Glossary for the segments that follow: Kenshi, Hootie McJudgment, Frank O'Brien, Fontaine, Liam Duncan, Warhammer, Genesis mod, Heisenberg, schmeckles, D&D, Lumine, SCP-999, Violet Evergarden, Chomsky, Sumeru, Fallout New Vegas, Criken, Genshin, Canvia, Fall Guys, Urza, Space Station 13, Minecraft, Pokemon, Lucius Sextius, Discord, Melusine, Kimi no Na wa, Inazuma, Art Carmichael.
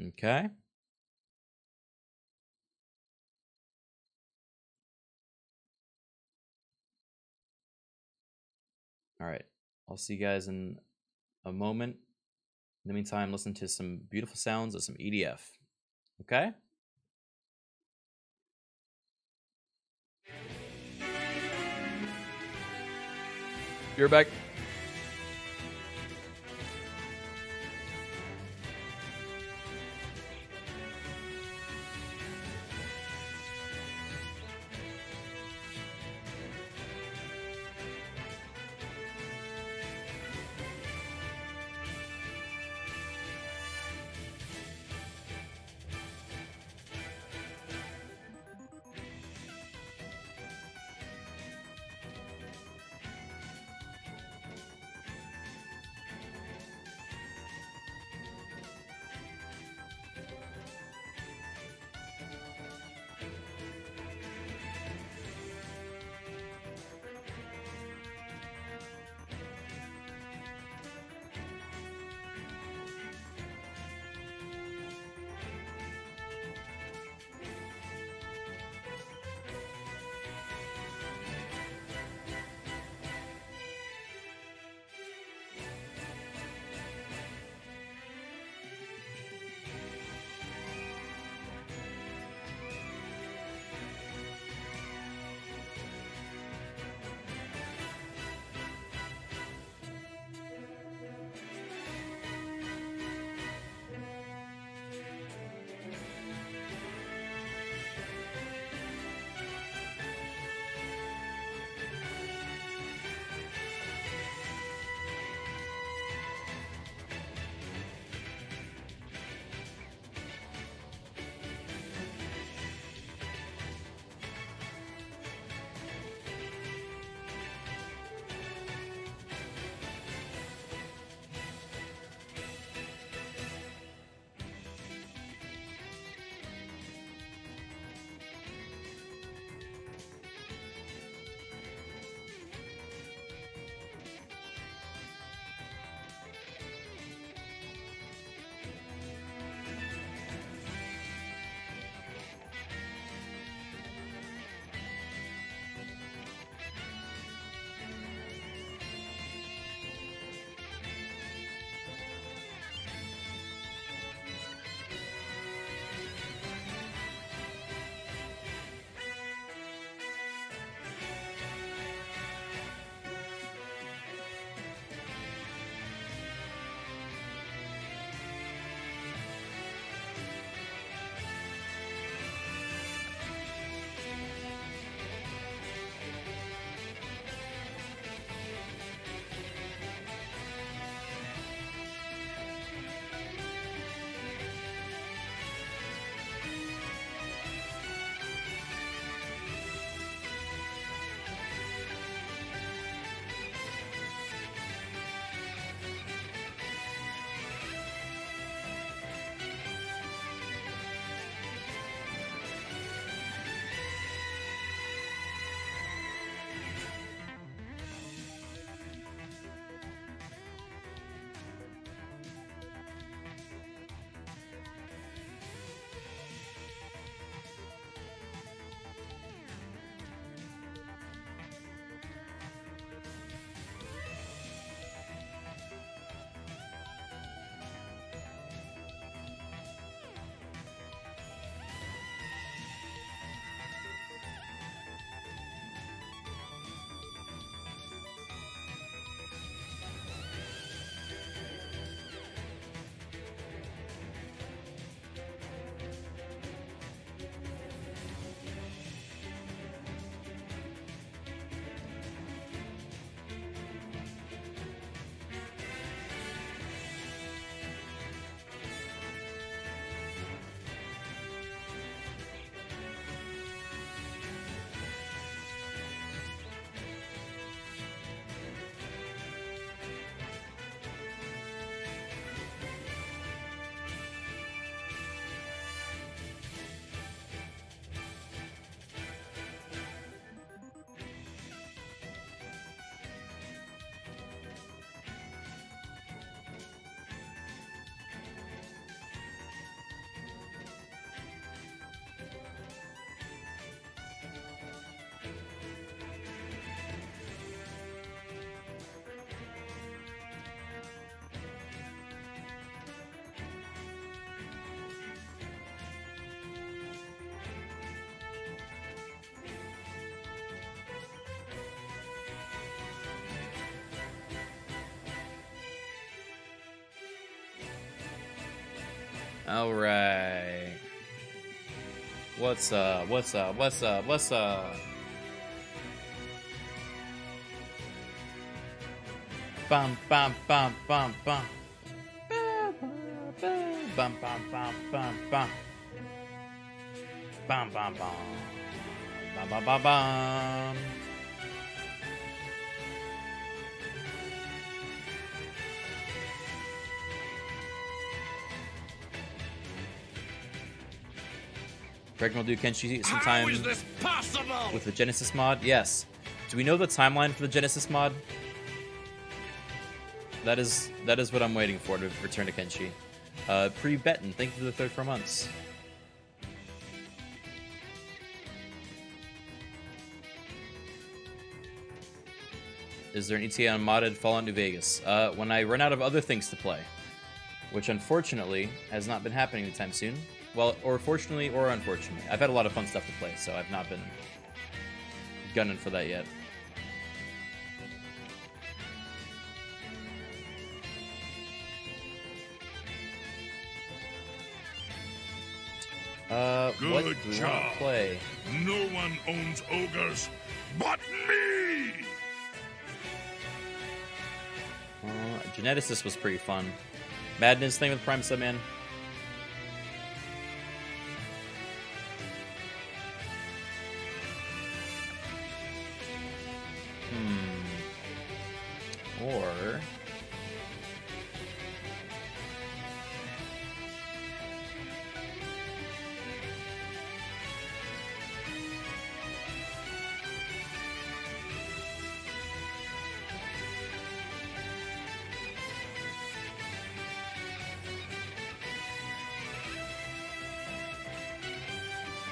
Okay. All right. I'll see you guys in a moment. In the meantime, listen to some beautiful sounds of some EDF. Okay? You're back. Alright. What's up? What's up? What's up? What's up? Bum bum bum bum bum. Bum bum bum bum bum. Bum bum bum. Bum bum bum bum. Greg will do Kenshi sometime with the Genesis mod. Yes. Do we know the timeline for the Genesis mod? That is what I'm waiting for to return to Kenshi. Pre-Betten, thank you for the 4 months. Is there an ETA on modded Fallout New Vegas? When I run out of other things to play, which unfortunately has not been happening anytime soon. Well, or fortunately or unfortunately. I've had a lot of fun stuff to play, so I've not been gunning for that yet. What do we want to play? No one owns ogres but me! Geneticist was pretty fun. Madness thing with Prime Subman. Or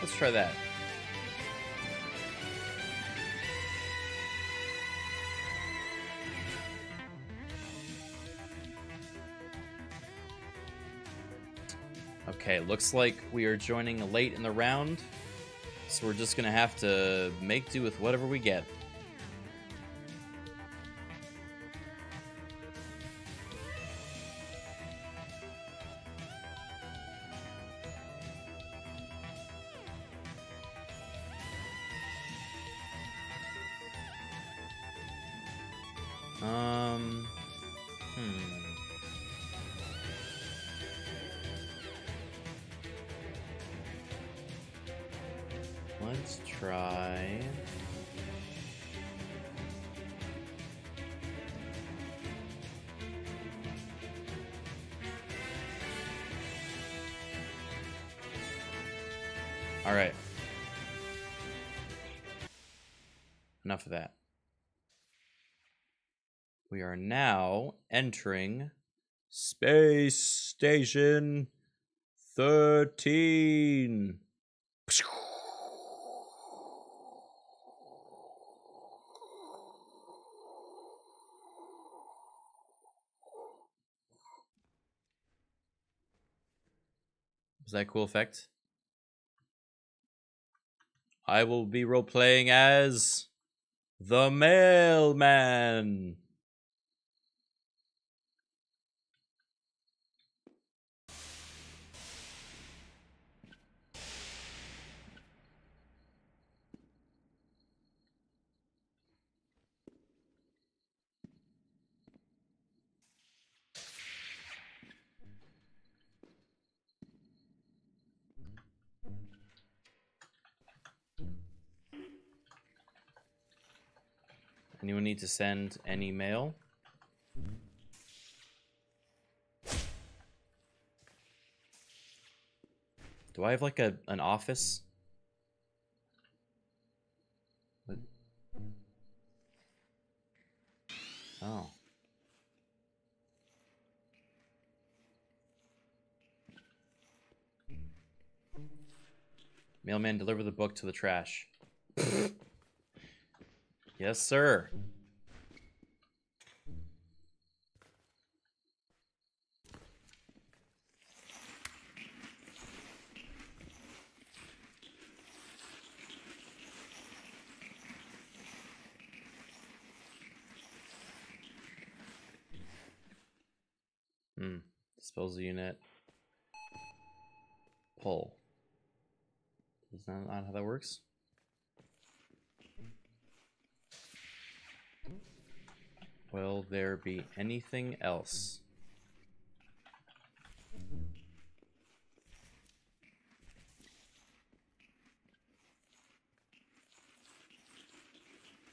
let's try that. Okay, looks like we are joining late in the round, so we're just gonna have to make do with whatever we get. Let's try. All right. Enough of that. We are now entering Space Station 13. Is that a cool effect? I will be role-playing as the mailman. Anyone need to send any mail? Do I have like an office? What? Oh. Mailman, deliver the book to the trash. Yes, sir. Disposal unit. pull. Is that not how that works? Will there be anything else?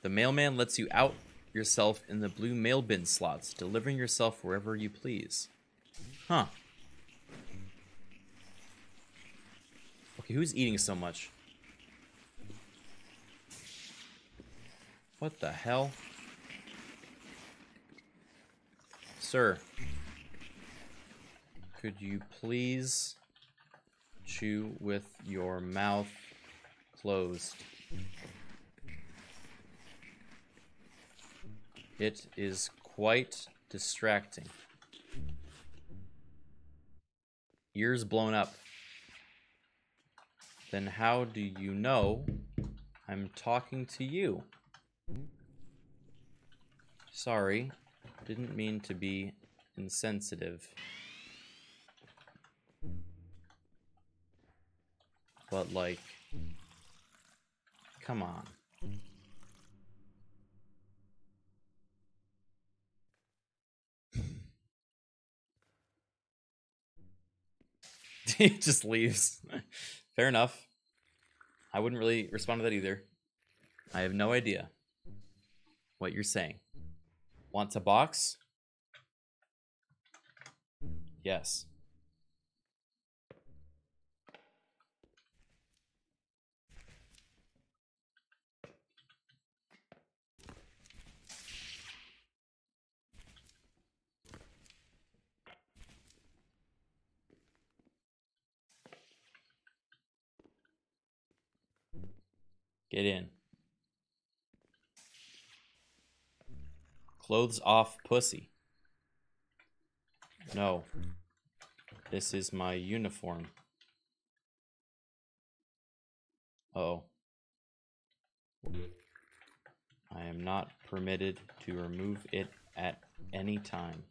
The mailman lets you out yourself in the blue mail bin slots, delivering yourself wherever you please. Huh. Okay, who's eating so much? What the hell? Sir, could you please chew with your mouth closed? It is quite distracting. Ears blown up. Then how do you know I'm talking to you? Sorry, didn't mean to be insensitive. But like, come on. He just leaves. Fair enough. I wouldn't really respond to that either. I have no idea what you're saying. Want a box? Yes. Get in. Clothes off, pussy. No. This is my uniform. Uh-oh. I am not permitted to remove it at any time.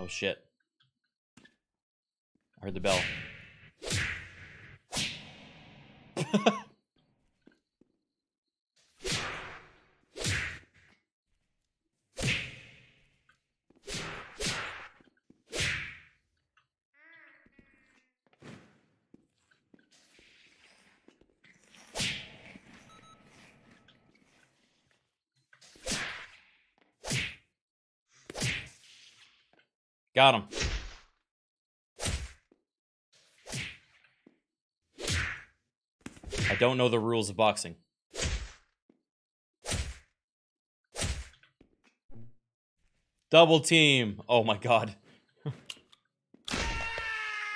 Oh shit. I heard the bell. Got him. I don't know the rules of boxing. Double team. Oh my god.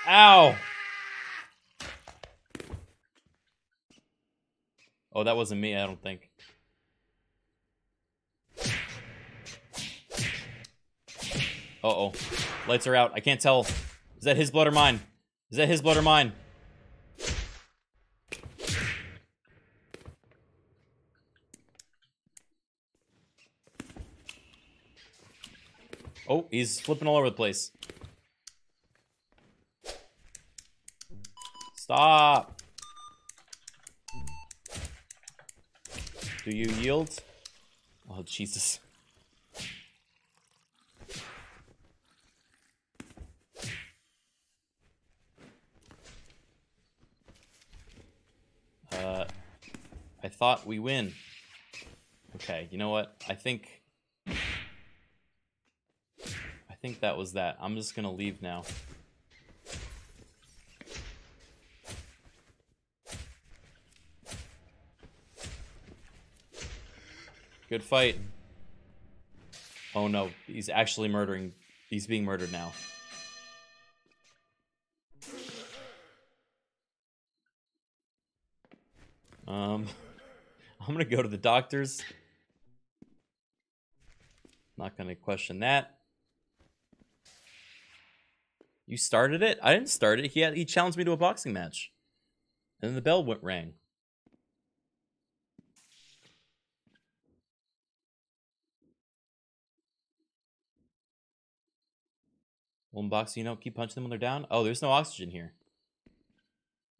Ow. Oh, that wasn't me, I don't think. Uh-oh. Lights are out. I can't tell. Is that his blood or mine? Is that his blood or mine? Oh, he's flipping all over the place. Stop. Do you yield? Oh, Jesus. I thought we win. Okay, you know what? I think that was that. I'm just gonna leave now. Good fight. Oh no, he's actually murdering. He's being murdered now. I'm gonna go to the doctor's. Not gonna question that. You started it? I didn't start it. He challenged me to a boxing match. And then the bell rang. One box, so you know, keep punching them when they're down. Oh, there's no oxygen here.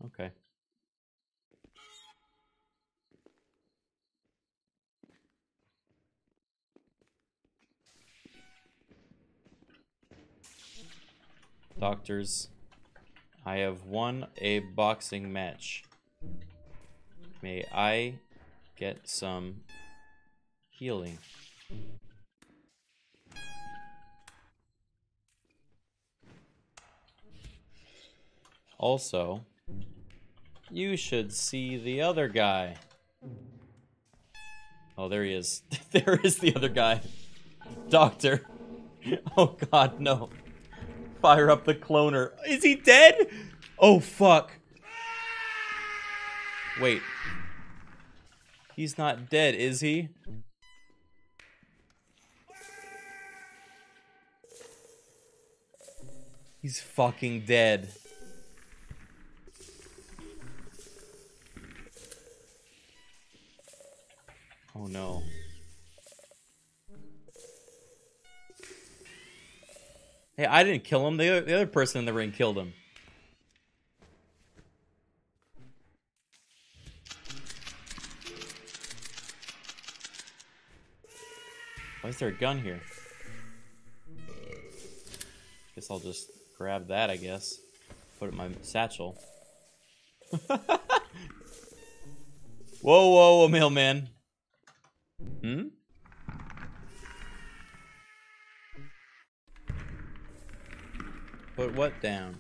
Okay. Doctors, I have won a boxing match. May I get some healing? Also, you should see the other guy. Oh, there he is. There is the other guy. Doctor. Oh, God, no. Fire up the cloner. Is he dead? Oh, fuck. Wait. He's not dead, is he? He's fucking dead. Oh no. Hey, I didn't kill him. The other person in the ring killed him. Why is there a gun here? Guess I'll just grab that, I guess. Put it in my satchel. Whoa, whoa, whoa, mailman. Hmm? Put what down?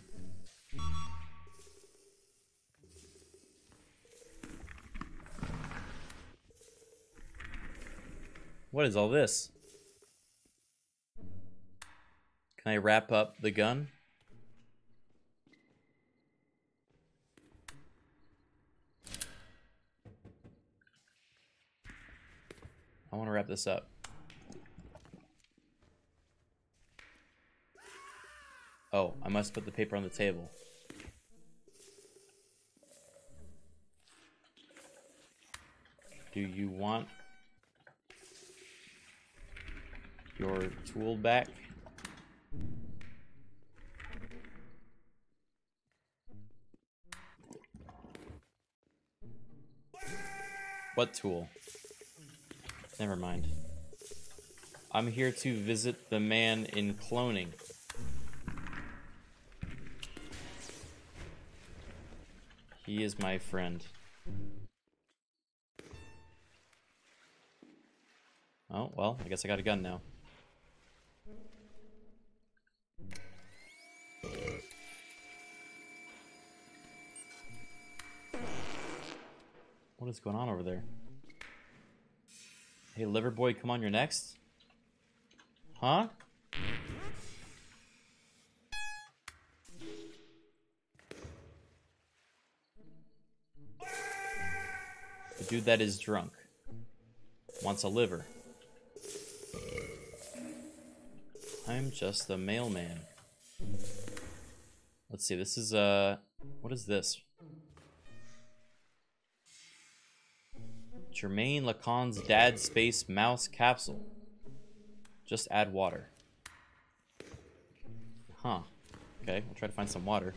What is all this? Can I wrap up the gun? I want to wrap this up. Oh, I must put the paper on the table. Do you want your tool back? What tool? Never mind. I'm here to visit the man in cloning. He is my friend. Oh, well, I guess I got a gun now. What is going on over there? Hey, liver boy, come on, you're next. Huh? The dude that is drunk wants a liver. I'm just the mailman. Let's see, this is, what is this? Jermaine Lacan's Dad Space Mouse Capsule. Just add water. Huh. Okay, we'll try to find some water.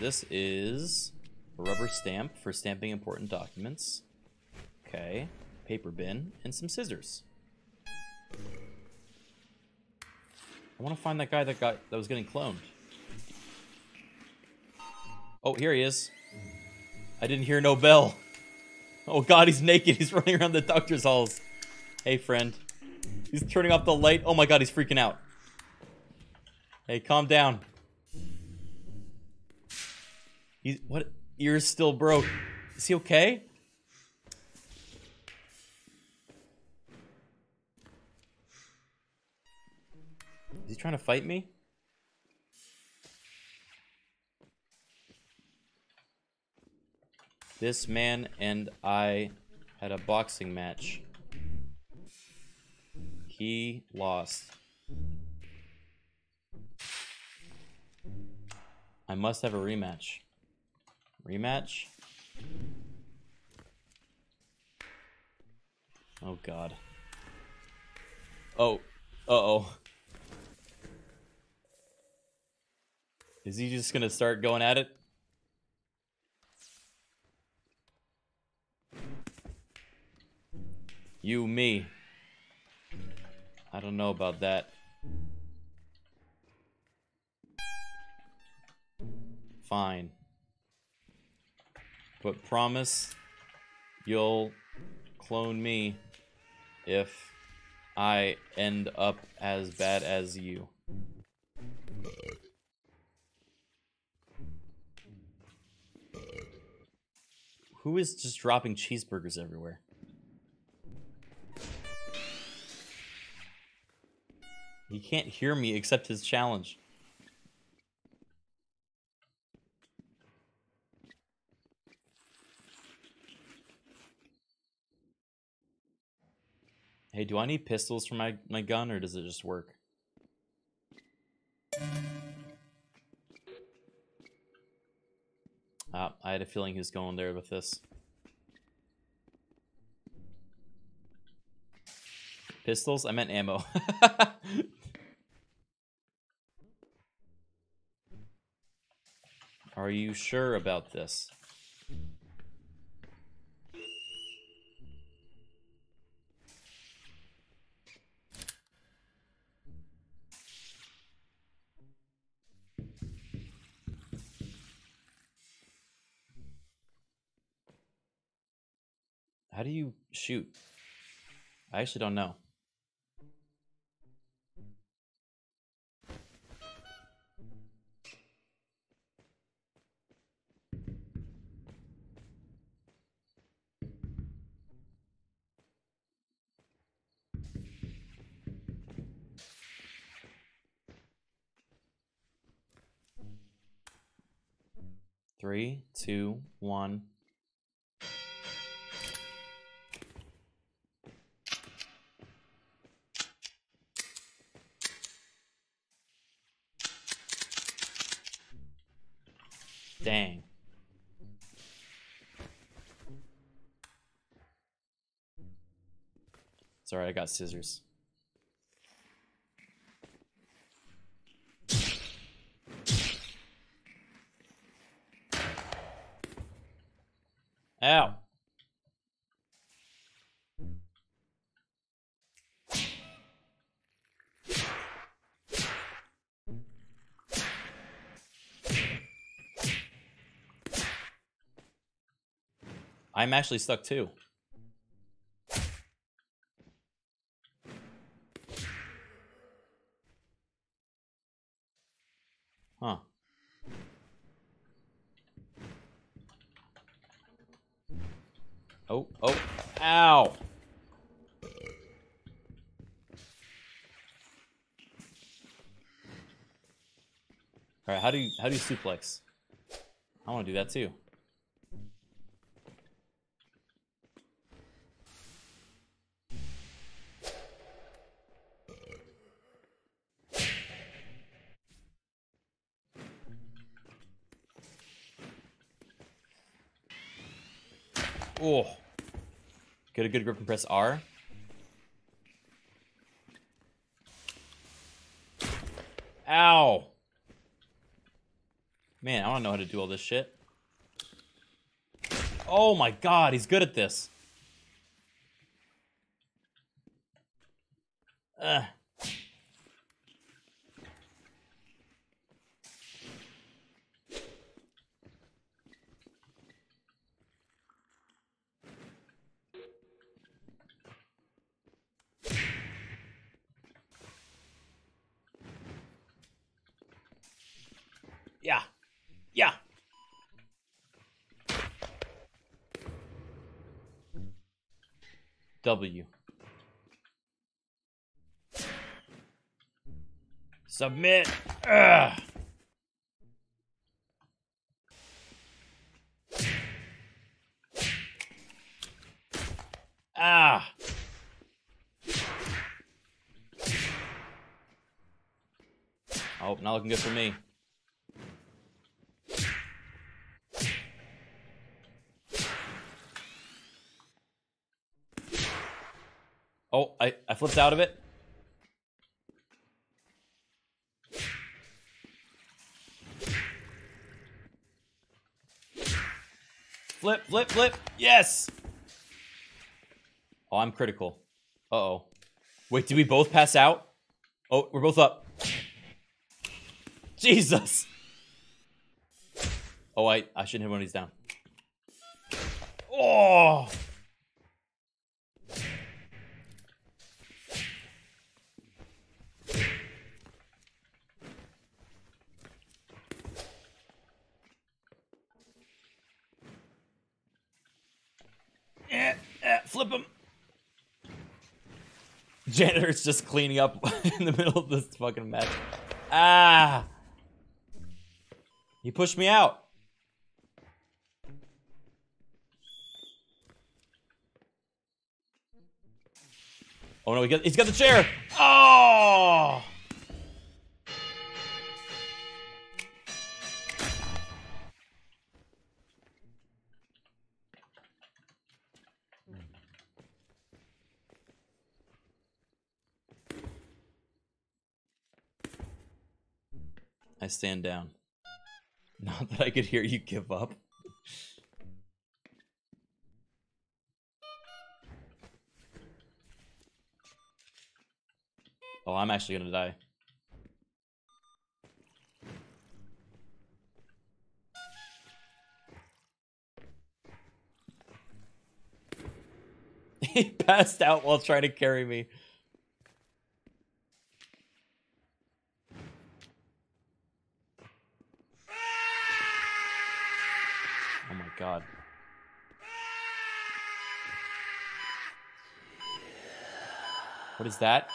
This is a rubber stamp for stamping important documents. Okay, paper bin and some scissors. I want to find that guy that was getting cloned. Oh, here he is. I didn't hear no bell. Oh God, he's naked. He's running around the doctor's halls. Hey, friend. He's turning off the light. Oh my God, he's freaking out. Hey, calm down. He's, what? Ear's still broke. Is he okay? Is he trying to fight me? This man and I had a boxing match. He lost. I must have a rematch. Rematch? Oh God. Oh. Uh-oh. Is he just gonna start going at it? You, me. I don't know about that. Fine. But promise you'll clone me if I end up as bad as you. Who is just dropping cheeseburgers everywhere? He can't hear me except his challenge. Hey, do I need pistols for my gun, or does it just work? I had a feeling he was going there with this. Pistols? I meant ammo. Are you sure about this? How do you shoot? I actually don't know. Three, two, one. Dang. It's alright, I got scissors. Ow. I'm actually stuck too. Huh. Oh, oh, ow. All right, how do you suplex? I want to do that too. Oh, get a good grip and press R. Ow! Man, I don't know how to do all this shit. Oh my god, he's good at this. Ugh. Yeah. Yeah. W. Submit. Ugh. Ah. Oh, not looking good for me. Oh, I flipped out of it. Flip, flip, flip. Yes! Oh, I'm critical. Uh-oh. Wait, did we both pass out? Oh, we're both up. Jesus! Oh, I shouldn't hit one of these down. Oh! Flip him. Janitor's just cleaning up in the middle of this fucking mess. Ah! He pushed me out. Oh no, he's got the chair. Oh! I stand down. Not that I could hear you give up. Oh, I'm actually gonna die. He passed out while trying to carry me. God. What is that?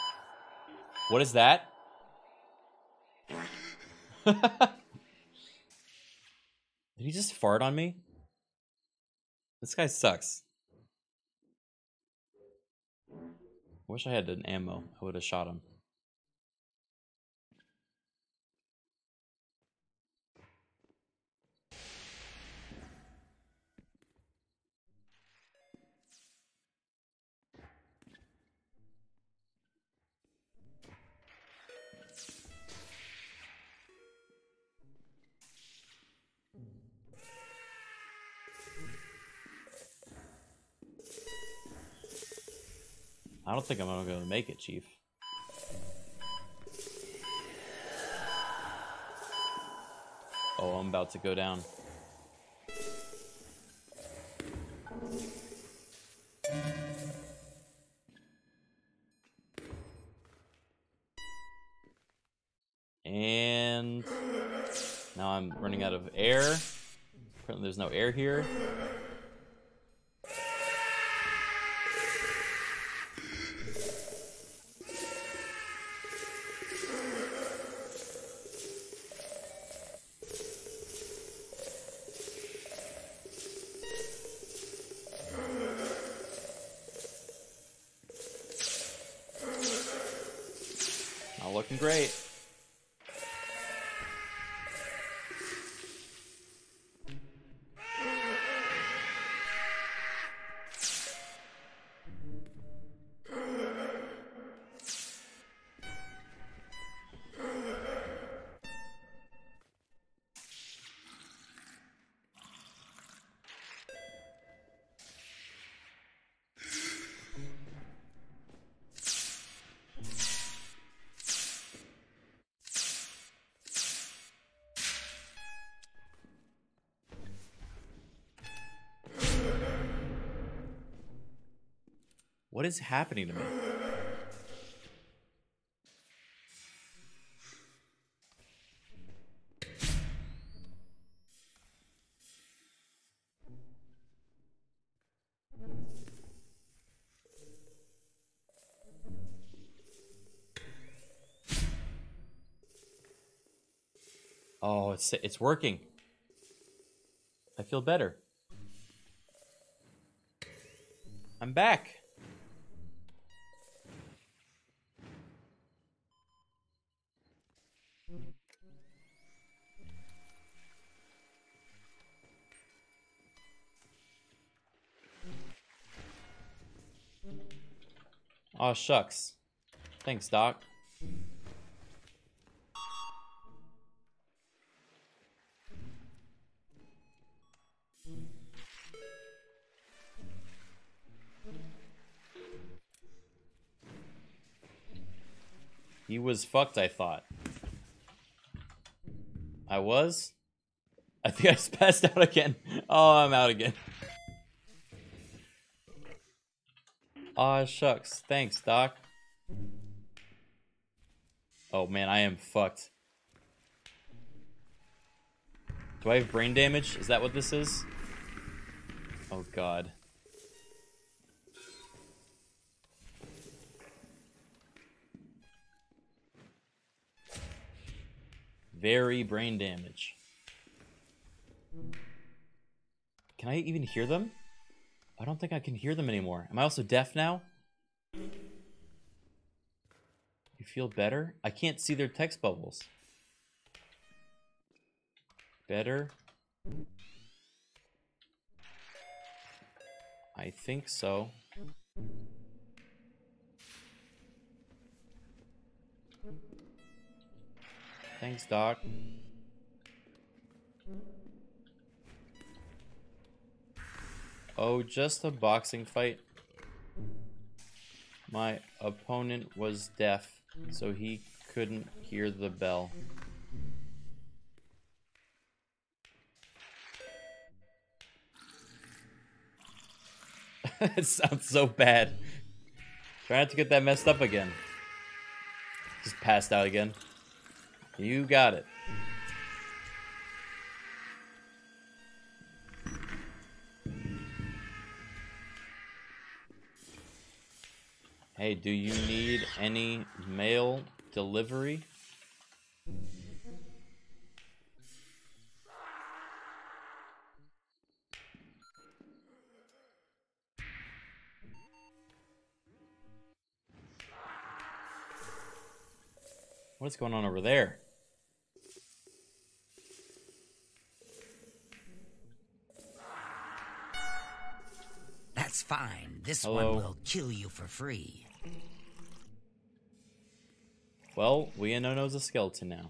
What is that? Did he just fart on me? This guy sucks. I wish I had an ammo. I would have shot him. I don't think I'm going to make it, Chief. Oh, I'm about to go down. And now I'm running out of air. Apparently there's no air here. Looking great. What is happening to me? Oh, it's working. I feel better. I'm back. Oh, shucks. Thanks, Doc. He was fucked, I thought. I was? I think I just passed out again. Oh, I'm out again. Aw, shucks. Thanks, Doc. Oh, man, I am fucked. Do I have brain damage? Is that what this is? Oh, God. Very brain damage. Can I even hear them? I don't think I can hear them anymore. Am I also deaf now? You feel better? I can't see their text bubbles. Better? I think so. Thanks, Doc. Oh, just a boxing fight. My opponent was deaf, so he couldn't hear the bell. It sounds so bad. Try not to get that messed up again. Just passed out again. You got it. Hey, do you need any mail delivery? What's going on over there? That's fine. This one will kill you for free. Well, Weano knows a skeleton now.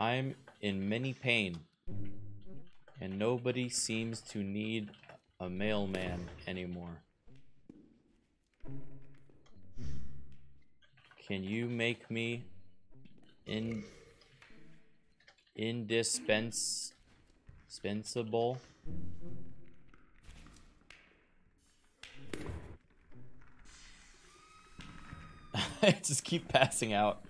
I'm in many pain, and nobody seems to need a mailman anymore. Can you make me indispensable? I just keep passing out.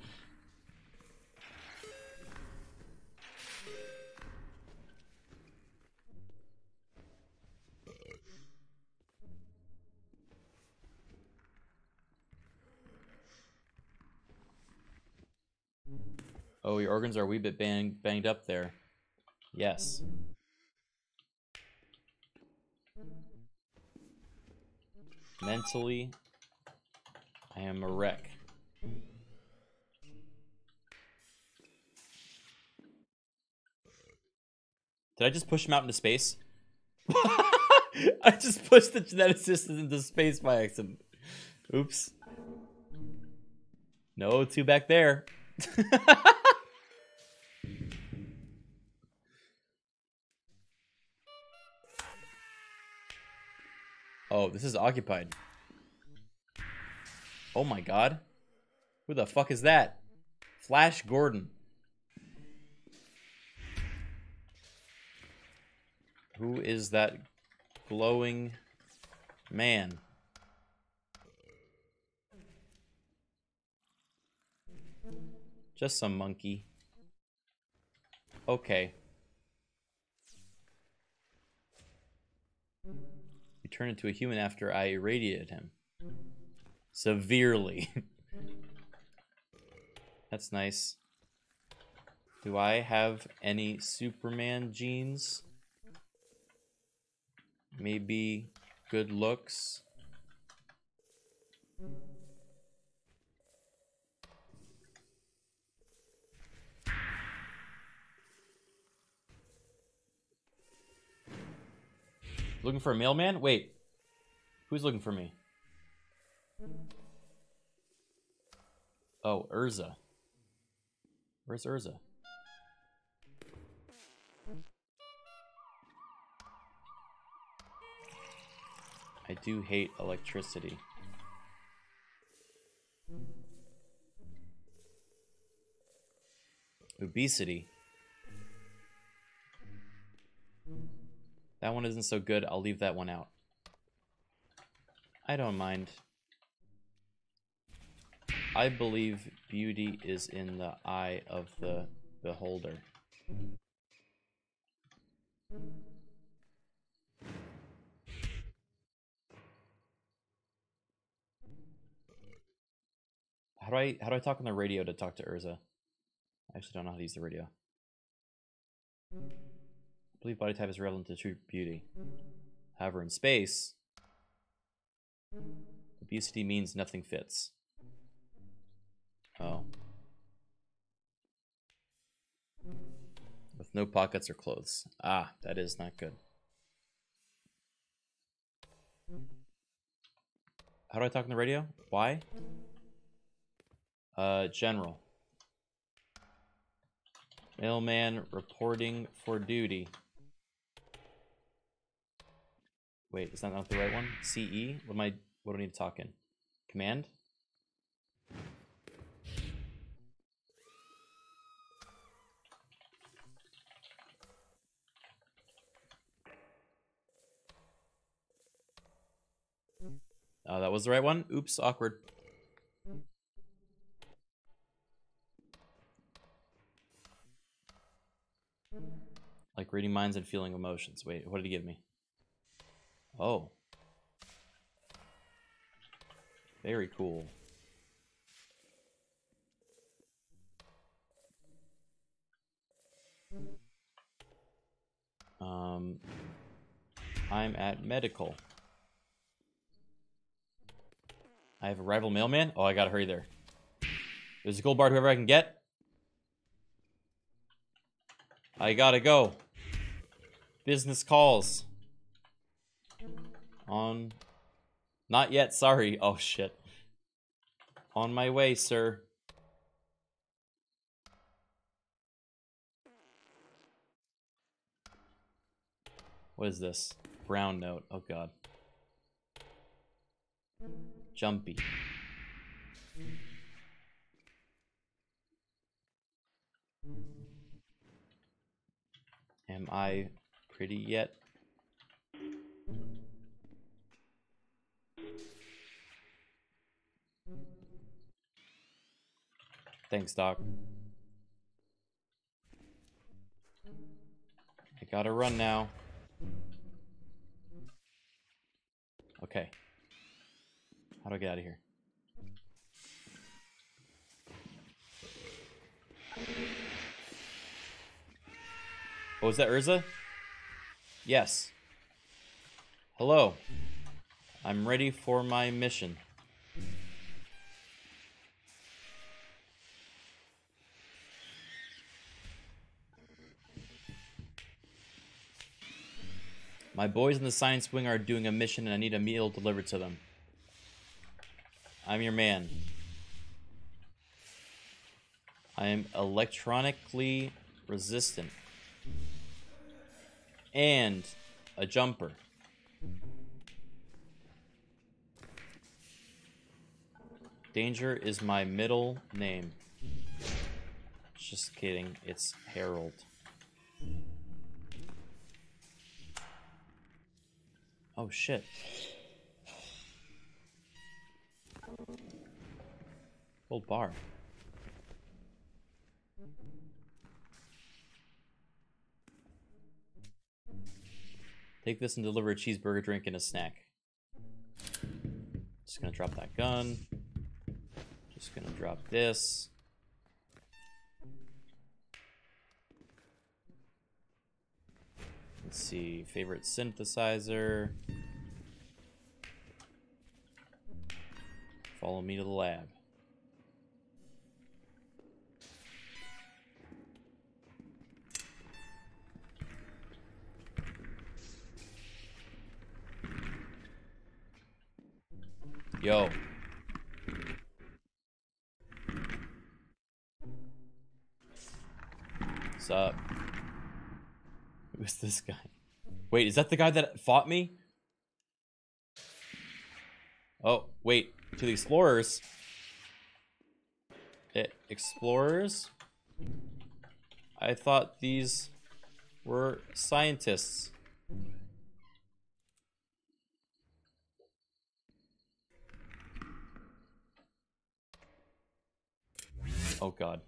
Oh, your organs are a wee bit banged up there. Yes. Mentally, I am a wreck. Did I just push him out into space? I just pushed the geneticist into space by accident. Oops. No, two back there. Oh, this is occupied. Oh my God. Who the fuck is that? Flash Gordon. Who is that glowing man? Just some monkey. Okay. He turned into a human after I irradiated him. Severely. That's nice. Do I have any Superman genes? Maybe good looks. Looking for a mailman? Wait. Who's looking for me? Oh, Urza. Where's Urza? I do hate electricity. Obesity. That one isn't so good. I'll leave that one out. I don't mind. I believe beauty is in the eye of the beholder. How do I talk on the radio to talk to Urza? I actually don't know how to use the radio. I believe body type is relevant to true beauty. However, in space, obesity means nothing fits. Oh. With no pockets or clothes. Ah, that is not good. How do I talk on the radio? Why? General. Mailman reporting for duty. Wait, is that not the right one? CE? What do I need to talk in? Command? Oh, that was the right one? Oops, awkward. Like reading minds and feeling emotions. Wait, what did he give me? Oh. Very cool. I'm at medical. I have a rival mailman? Oh, I gotta hurry there. There's a gold bar to whoever I can get. I gotta go. Business calls. On. Not yet, sorry. Oh, shit. On my way, sir. What is this? Brown note. Oh, God. Jumpy. Am I pretty yet? Thanks, Doc. I gotta run now. Okay. How do I get out of here? Oh, is that Urza? Yes. Hello. I'm ready for my mission. My boys in the science wing are doing a mission and I need a meal delivered to them. I'm your man. I am electronically resistant. And a jumper. Danger is my middle name. Just kidding, it's Harold. Oh shit. Gold bar. Take this and deliver a cheeseburger, drink, and a snack. Just gonna drop that gun. Just gonna drop this. Let's see, favorite synthesizer. Follow me to the lab. Yo. What's up? Who's this guy? Wait, is that the guy that fought me? Oh, wait. To the explorers. Explorers? I thought these were scientists. Oh God.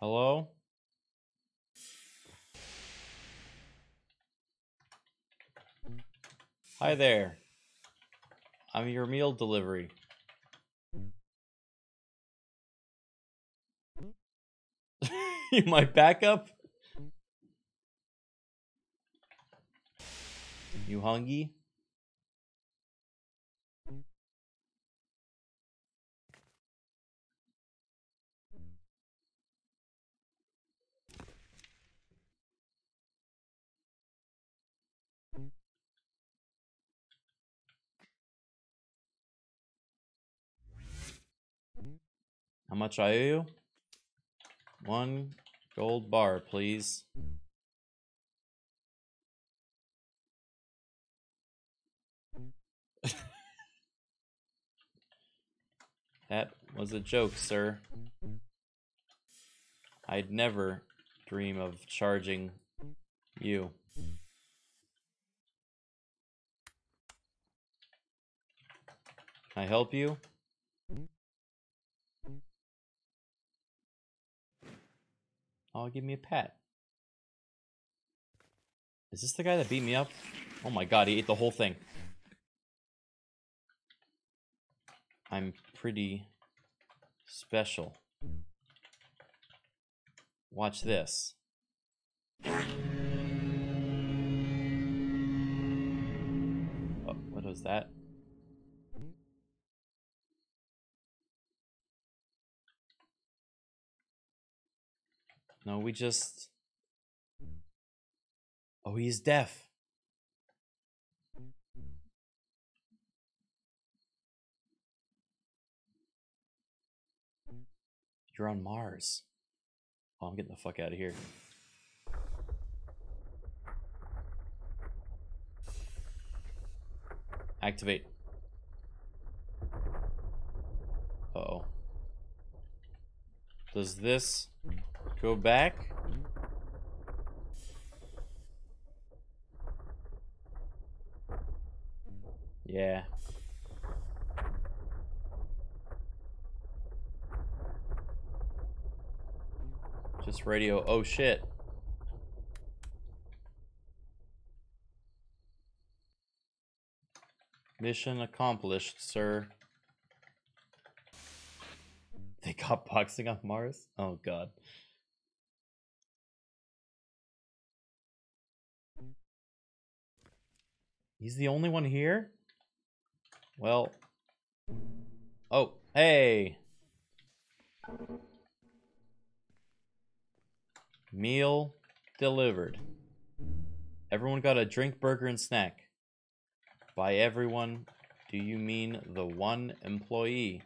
Hello? Hi there. I'm your meal delivery. You my backup? You hungry? How much I owe you? 1 gold bar, please. That was a joke, sir. I'd never dream of charging you. Can I help you? Oh, give me a pat. Is this the guy that beat me up? Oh my God, he ate the whole thing. I'm pretty special. Watch this. Oh, what was that? No, we just... Oh, he's deaf. You're on Mars. Oh, I'm getting the fuck out of here. Activate. Uh-oh. Does this... go back? Yeah. Just radio. Oh shit. Mission accomplished, sir. They got boxing on Mars? Oh God. He's the only one here? Well... Oh, hey! Meal delivered. Everyone got a drink, burger, and snack. By everyone, do you mean the one employee?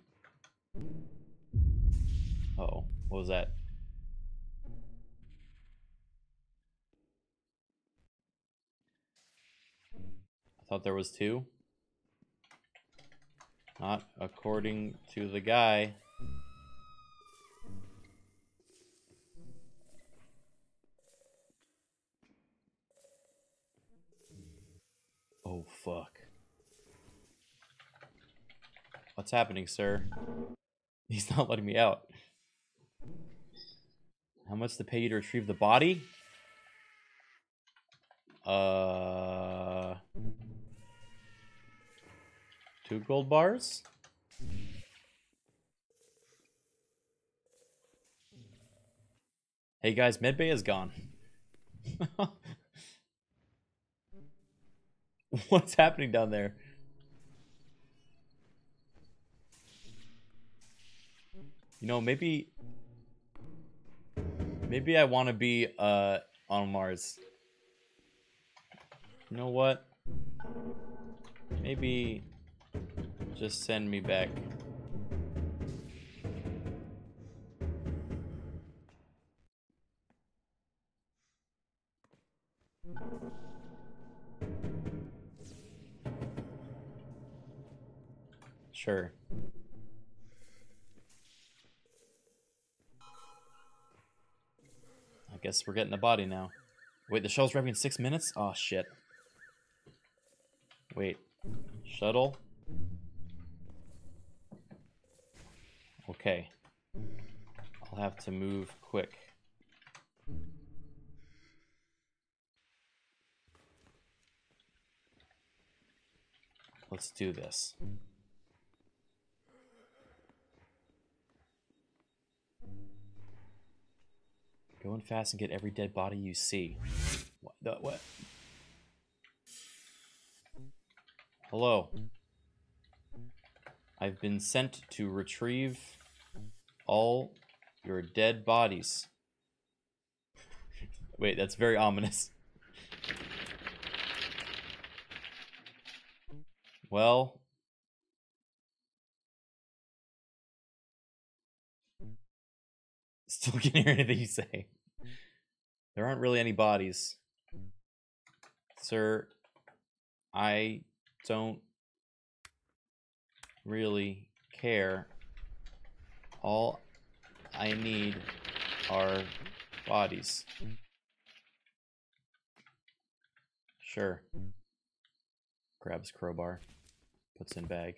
Uh-oh, what was that? Thought there was 2. Not according to the guy. Oh, fuck. What's happening, sir? He's not letting me out. How much to pay you to retrieve the body? Two gold bars? Hey guys, medbay is gone. What's happening down there? You know, maybe I want to be on Mars. You know what? Maybe... just send me back. Sure. I guess we're getting the body now. Wait, the shuttle's wrapping in 6 minutes? Oh shit. Wait. Shuttle. Okay. I'll have to move quick. Let's do this. Go in fast and get every dead body you see. What? The, what? Hello. I've been sent to retrieve all your dead bodies. Wait, that's very ominous. Well, still can't hear anything you say. There aren't really any bodies. Sir, I don't really care. All I need are bodies. Sure. Grabs crowbar. Puts in bag.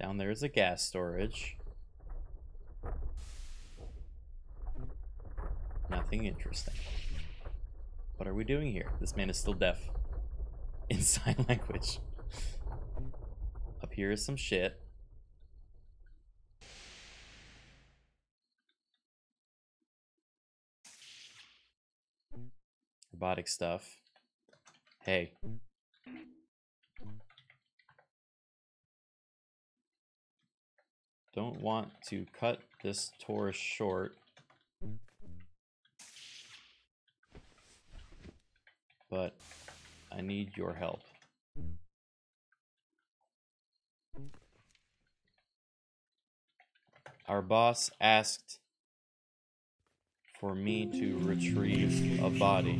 Down there is a gas storage. Nothing interesting. What are we doing here? This man is still deaf. In sign language. Up here is some shit. Robotic stuff. Hey. Don't want to cut this tour short. But I need your help. Our boss asked for me to retrieve a body.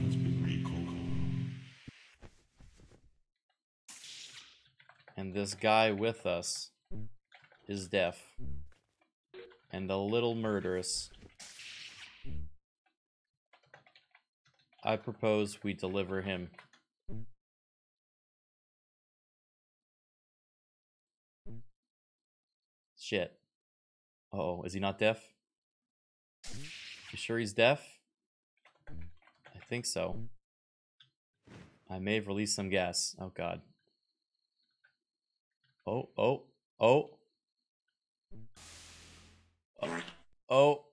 And this guy with us is deaf and a little murderous. I propose we deliver him. Shit. Uh-oh, is he not deaf? You sure he's deaf? I think so. I may have released some gas. Oh god. Oh, oh, oh. Oh. Oh.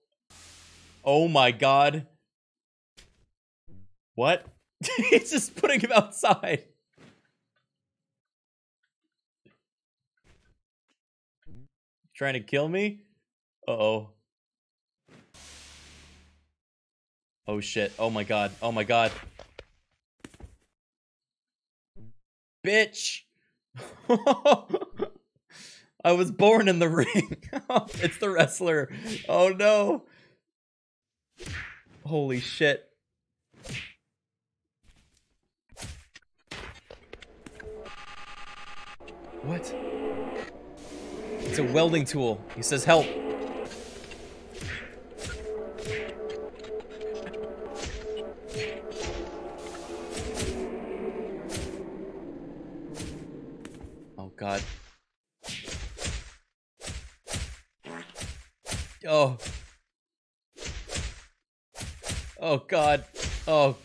Oh my god. What? It's just putting him outside. Trying to kill me? Uh-oh. Oh shit. Oh my god. Oh my god. Bitch. I was born in the ring. It's the wrestler. Oh no. Holy shit. What? It's a welding tool. He says, help. Oh, God. Oh. Oh, God. Oh.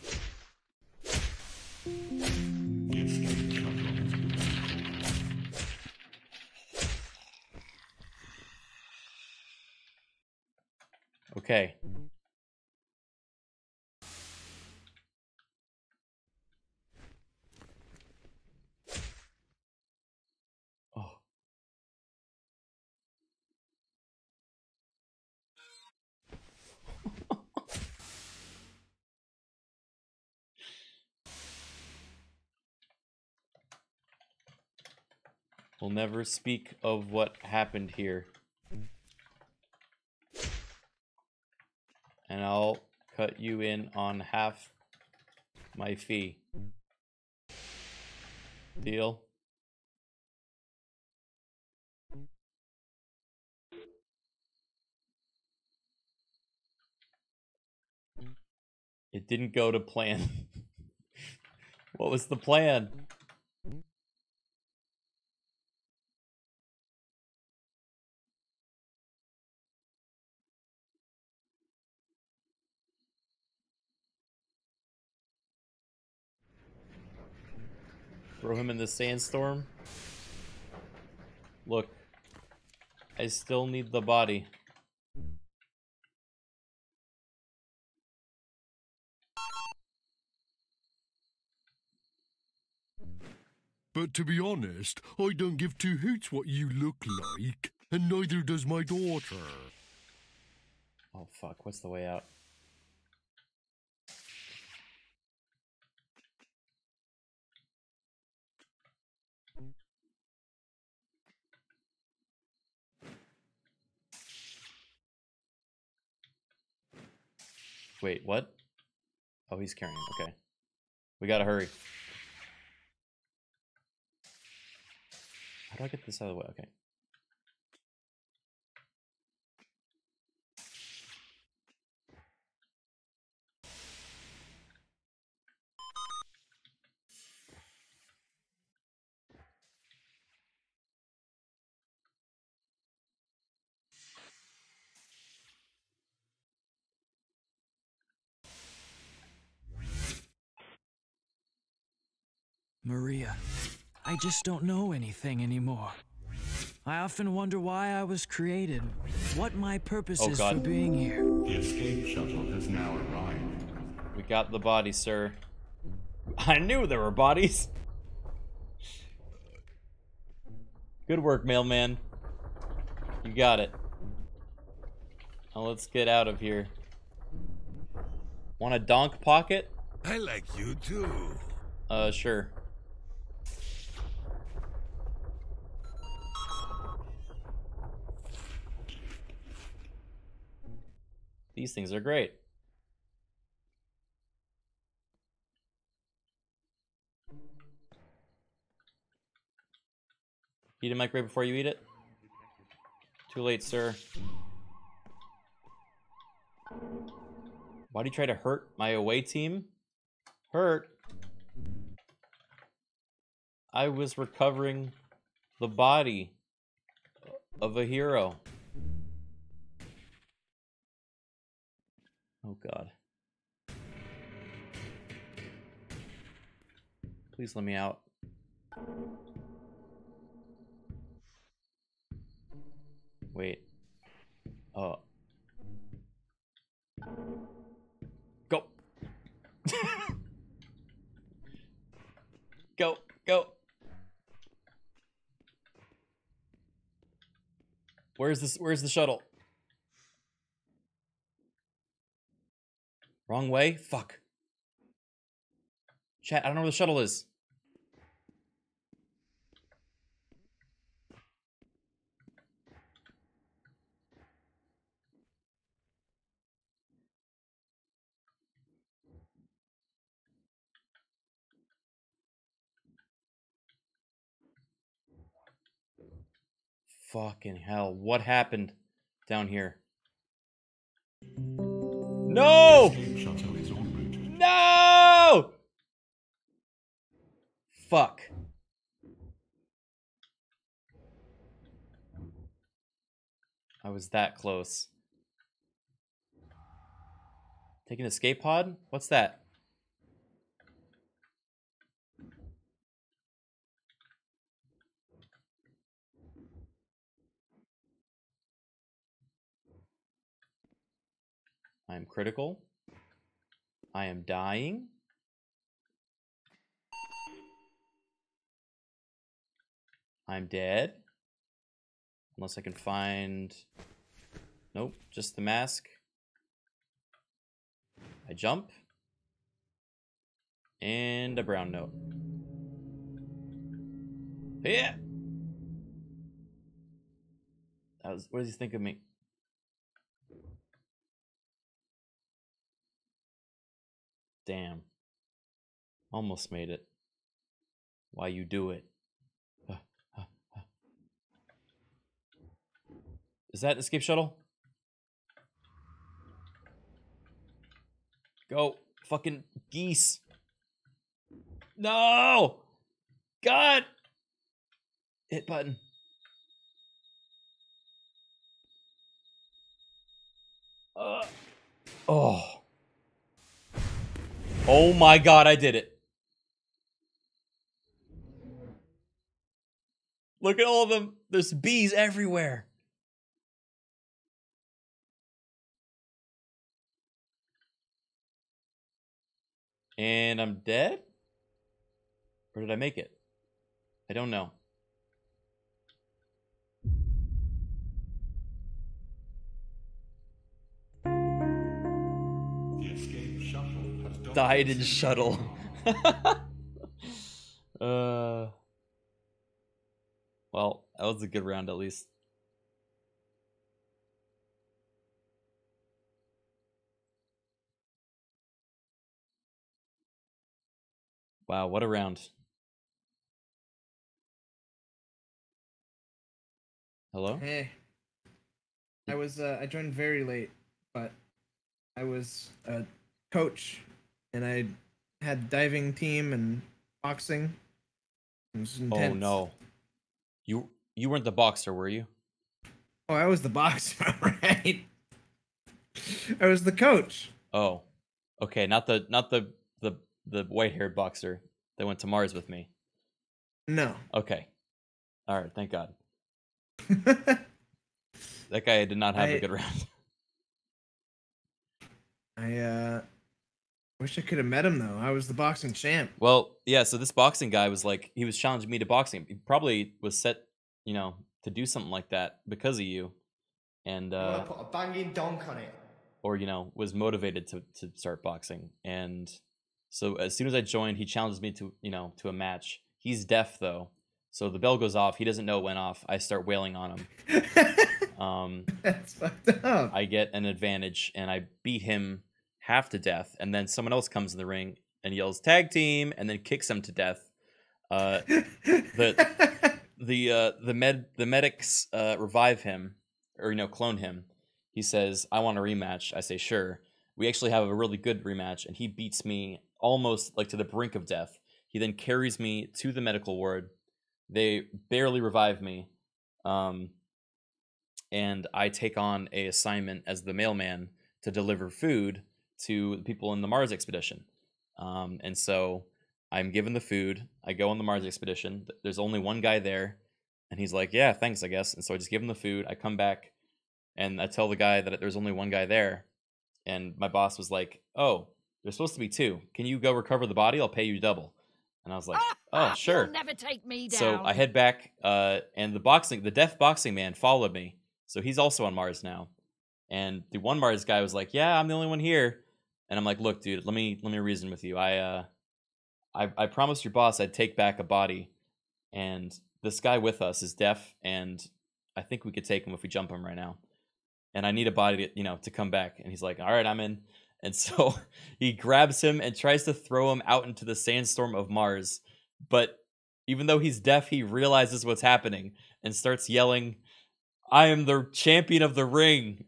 Okay. Oh. We'll never speak of what happened here. and I'll cut you in on half my fee. Deal? It didn't go to plan. What was the plan? Throw him in the sandstorm? Look, I still need the body. But to be honest, I don't give two hoots what you look like, and neither does my daughter. Oh fuck, what's the way out? Wait, what? Oh, he's carrying. Okay. We gotta hurry. How do I get this out of the way? Okay. Maria, I just don't know anything anymore. I often wonder why I was created, what my purpose is for being here. The escape shuttle has now arrived. We got the body, sir. I knew there were bodies. Good work, mailman. You got it. Now let's get out of here. Want a donk pocket? I like you too. Sure. These things are great. Heat a microwave before you eat it? Too late, sir. Why do you try to hurt my away team? Hurt? I was recovering the body of a hero. Oh God. Please let me out. Wait. Oh. Go. Go, go. Where's this? Where's the shuttle? Wrong way? Fuck. Chat, I don't know where the shuttle is. Fucking hell, what happened down here? No! No! Fuck. I was that close. Take an escape pod? What's that? I am critical. I am dying. I'm dead. Unless I can find... Nope, just the mask. I jump. And a brown note. Yeah! That was... What does he think of me? Damn. Almost made it. Why you do it? Is that escape shuttle? Go. Fucking geese. No! God! Hit button. Oh. Oh my God, I did it. Look at all of them. There's bees everywhere. And I'm dead? Or did I make it? I don't know. Died in shuttle. Well, that was a good round at least. Wow, what a round. Hello? Hey. I was, I joined very late, but I was a coach. And I had diving team and boxing. It was intense. Oh no. You weren't the boxer, were you? Oh, I was the boxer, right? I was the coach. Oh. Okay, not the white-haired boxer that went to Mars with me. No. Okay. All right, thank God. That guy did not have a good round. I wish I could have met him, though. I was the boxing champ. Well, yeah, so this boxing guy was like, he was challenging me to boxing. He probably was set, you know, to do something like that because of you. And, I'm gonna put a banging donk on it. Or, you know, was motivated to start boxing. And so as soon as I joined, he challenged me to, you know, to a match. He's deaf, though. So the bell goes off. He doesn't know it went off. I start wailing on him. That's fucked up. I get an advantage, and I beat him half to death, and then someone else comes in the ring and yells tag team and then kicks him to death. The medics revive him, or, you know, clone him. He says, I want a rematch. I say, sure. We actually have a really good rematch, and he beats me almost like to the brink of death. He then carries me to the medical ward. They barely revive me, and I take on an assignment as the mailman to deliver food to the people in the Mars expedition. And so I'm given the food. I go on the Mars expedition. There's only one guy there, and he's like, yeah, thanks, I guess. And so I just give him the food. I come back, and I tell the guy that there's only one guy there. And my boss was like, oh, there's supposed to be two. Can you go recover the body? I'll pay you double. And I was like, oh, sure. You'll never take me down. So I head back, and the deaf boxing man followed me. So he's also on Mars now. And the one Mars guy was like, yeah, I'm the only one here. And I'm like, look, dude, let me reason with you. I promised your boss I'd take back a body, and this guy with us is deaf, and I think we could take him if we jump him right now. And I need a body to, you know, to come back. And he's like, all right, I'm in. And so he grabs him and tries to throw him out into the sandstorm of Mars. But even though he's deaf, he realizes what's happening and starts yelling, I am the champion of the ring.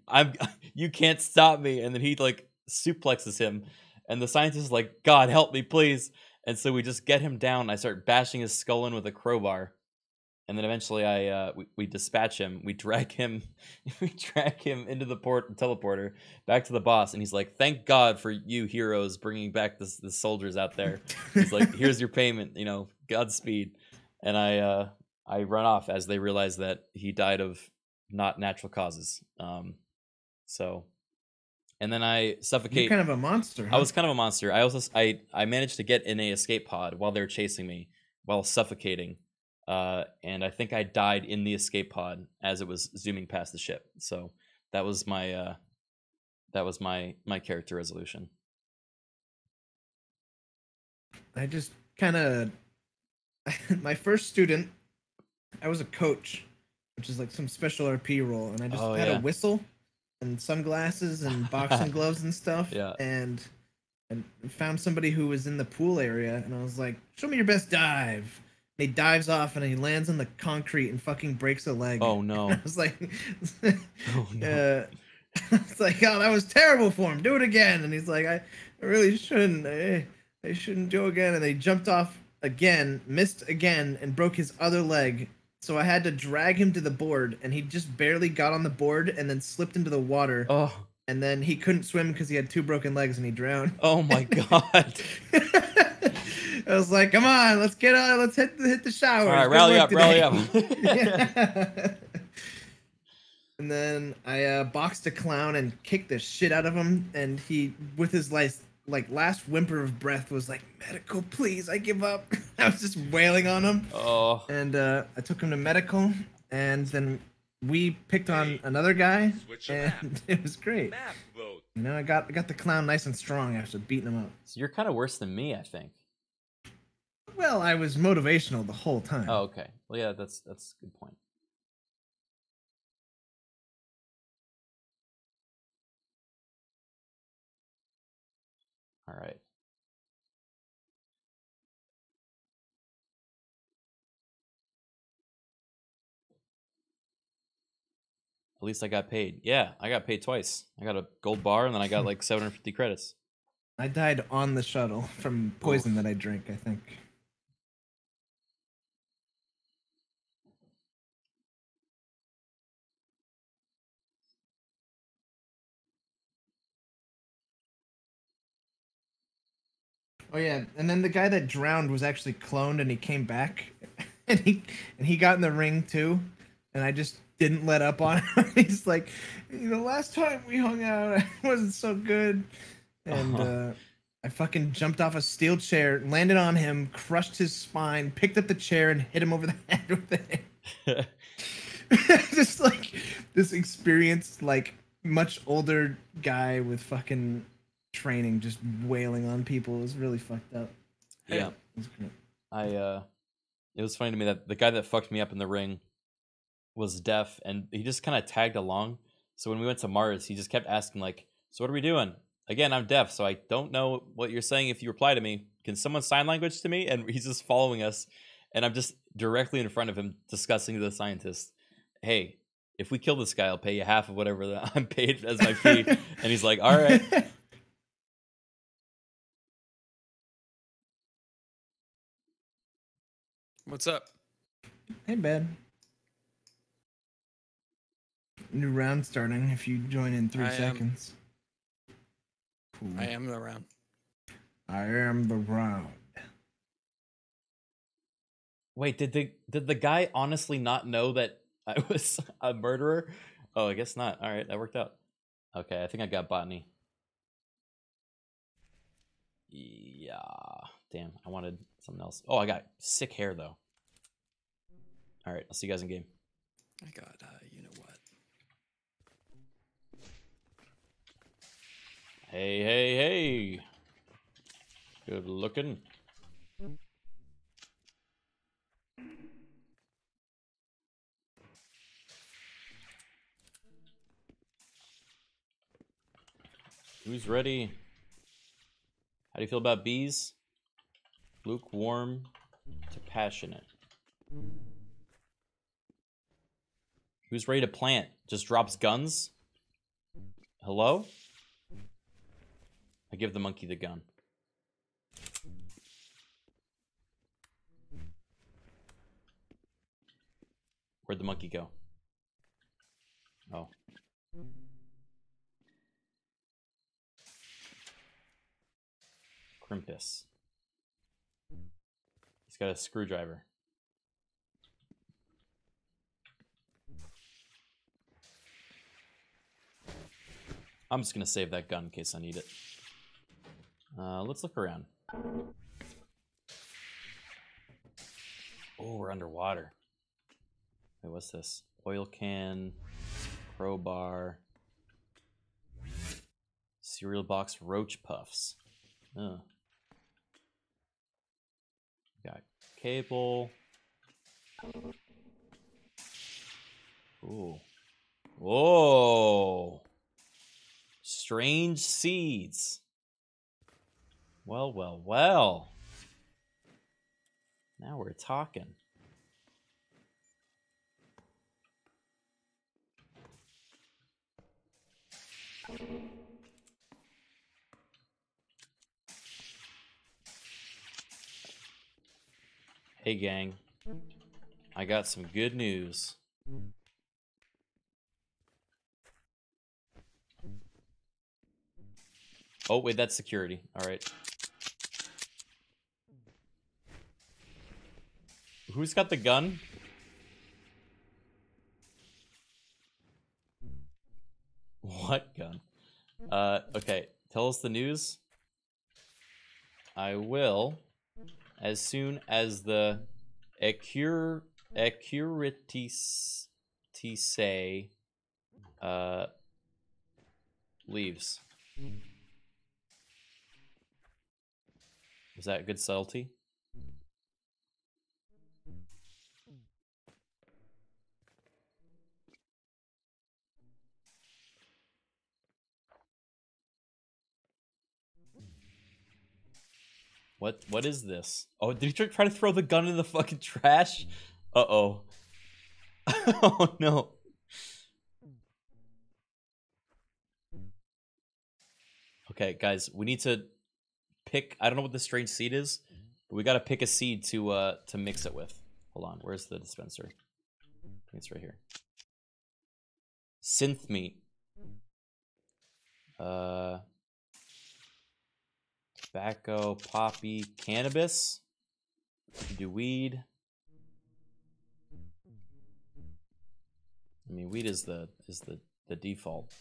You can't stop me. And then he like suplexes him, and the scientist is like, God help me, please. And so we just get him down. I start bashing his skull in with a crowbar, and then eventually we dispatch him. We drag him, into the teleporter back to the boss, and he's like, thank God for you heroes bringing back the soldiers out there. He's like, here's your payment, you know, Godspeed. And I run off as they realize that he died of not natural causes. So, and then I suffocate. You're kind of a monster. Huh? I was kind of a monster. I also managed to get in a escape pod while they were chasing me, while suffocating. And I think I died in the escape pod as it was zooming past the ship. So that was my my character resolution. I just kind of my first student. I was a coach, which is like some special RP role, and I just had a whistle and sunglasses and boxing gloves and stuff. Yeah. And I found somebody who was in the pool area, and I was like, show me your best dive. And he dives off, and he lands on the concrete and fucking breaks a leg. Oh, no. And I was like, oh, no. It's like, oh, that was terrible for him. Do it again. And he's like, I really shouldn't. I shouldn't do it again. And they jumped off again, missed again, and broke his other leg. So I had to drag him to the board, and he just barely got on the board and then slipped into the water. Oh. And then he couldn't swim because he had 2 broken legs and he drowned. Oh, my God. I was like, come on, let's get out. Let's hit the shower. All right, rally up, rally up. Yeah. And then I boxed a clown and kicked the shit out of him. And he, with his last whimper of breath, was like, medical, please, I give up. I was just wailing on him. Oh. And I took him to medical. And then we picked on another guy. And it was great. You know, I got the clown nice and strong after beating him up. So you're kind of worse than me, I think. Well, I was motivational the whole time. Oh, okay. Well, yeah, that's a good point. All right. At least I got paid. Yeah, I got paid twice. I got a gold bar, and then I got like 750 credits. I died on the shuttle from poison that I drank, I think. Oh yeah, and then the guy that drowned was actually cloned, and he came back, and he got in the ring too, and I just didn't let up on him. He's like, the last time we hung out, I wasn't so good, and I fucking jumped off a steel chair, landed on him, crushed his spine, picked up the chair, and hit him over the head with it. Just like this experienced, like much older guy with fucking training just wailing on people. It was really fucked up. Yeah, it was funny to me that the guy that fucked me up in the ring was deaf, and he just kind of tagged along. So when we went to Mars, he just kept asking, like, so what are we doing again? I'm deaf, so I don't know what you're saying. If you reply to me, can someone sign language to me? And he's just following us, and I'm just directly in front of him discussing to the scientist, hey, if we kill this guy, I'll pay you half of whatever that I'm paid as my fee. And he's like, all right. What's up? Hey, Ben. New round starting if you join in 3 seconds. Cool. I am the round. I am the round. Wait, did the guy honestly not know that I was a murderer? Oh, I guess not. All right, that worked out. Okay, I think I got botany. Yeah. Damn, I wanted something else. Oh, I got sick hair, though. All right, I'll see you guys in game. I got, you know what. Hey, hey, hey. Good looking. Who's ready? How do you feel about bees? Lukewarm to passionate. Who's ready to plant? Just drops guns? Hello? I give the monkey the gun. Where'd the monkey go? Oh. Crimpus. He's got a screwdriver. I'm just gonna save that gun in case I need it. Let's look around. Oh, we're underwater. Wait, what's this? Oil can, crowbar, cereal box, roach puffs. Oh. Got cable. Ooh. Whoa. Strange seeds. Well, well, well. Now we're talking. Hey gang, I got some good news. Oh wait, that's security. All right. Who's got the gun? What gun? Okay, tell us the news. I will, as soon as the accuracy leaves. Is that good subtlety? What is this? Oh, did he try to throw the gun in the fucking trash? Uh-oh. Oh, no. Okay, guys, we need to pick... I don't know what this strange seed is, but we gotta pick a seed to mix it with. Hold on, where's the dispenser? I think it's right here. Synth meat. Tobacco, poppy, cannabis. We can do weed. I mean, weed is the default.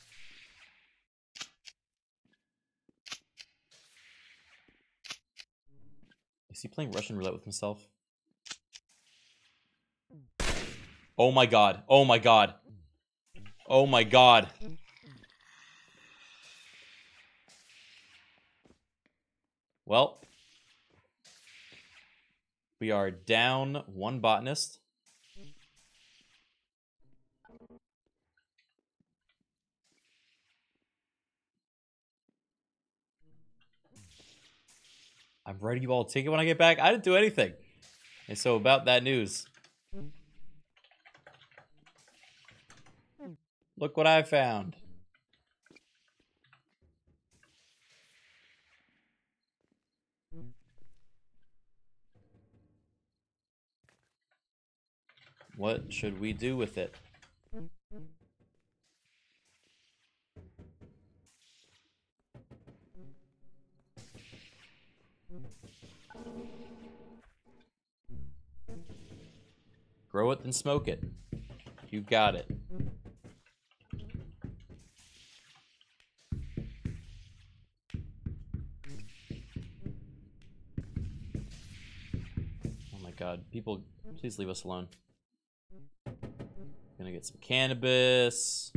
Is he playing Russian roulette with himself? Oh my god! Oh my god! Oh my god! Well, we are down one botanist. I'm writing you all a ticket when I get back. I didn't do anything. And so about that news. Look what I found. What should we do with it? Grow it, then smoke it. You got it. Oh my god, people, please leave us alone. Gonna get some cannabis.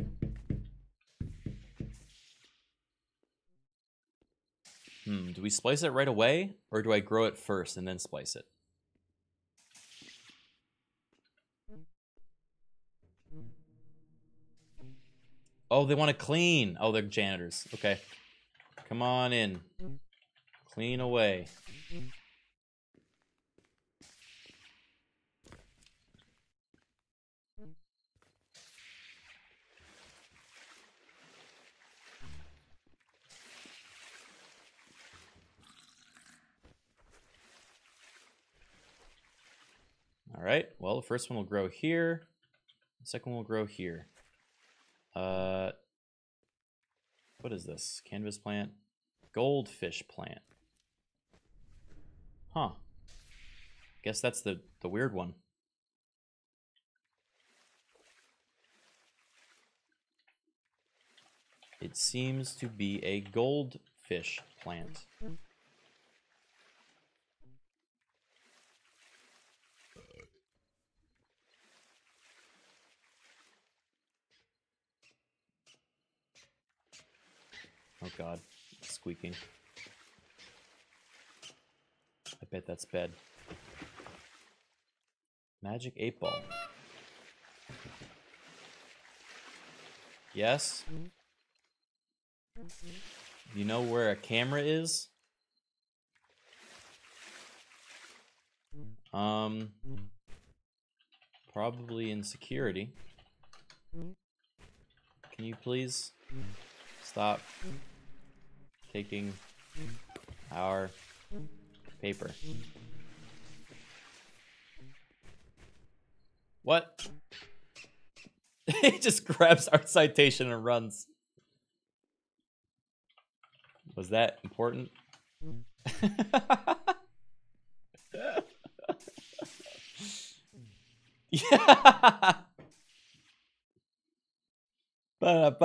Do we splice it right away, or do I grow it first and then splice it? Oh, they want to clean. Oh, they're janitors. Okay. Come on in. Clean away. All right, well, the first one will grow here. The second one will grow here. What is this? Canvas plant? Goldfish plant. Huh. Guess that's the weird one. It seems to be a goldfish plant. Oh god, it's squeaking. I bet that's bed. Magic 8-Ball. Yes? You know where a camera is? Probably in security. Can you please stop taking our paper? What? He just grabs our citation and runs. Was that important? Yeah. Well,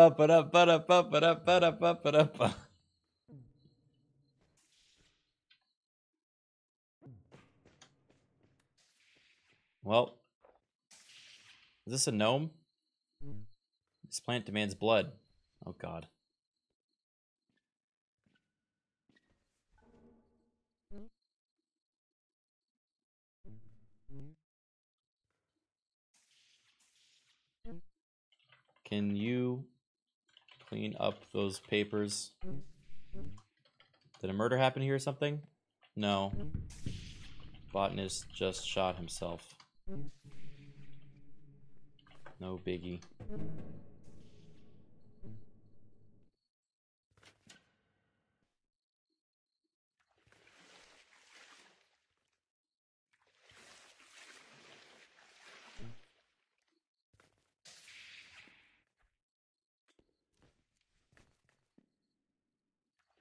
is this a gnome? This plant demands blood. Oh God. Can you clean up those papers? Did a murder happen here or something? No. Botanist just shot himself. No biggie.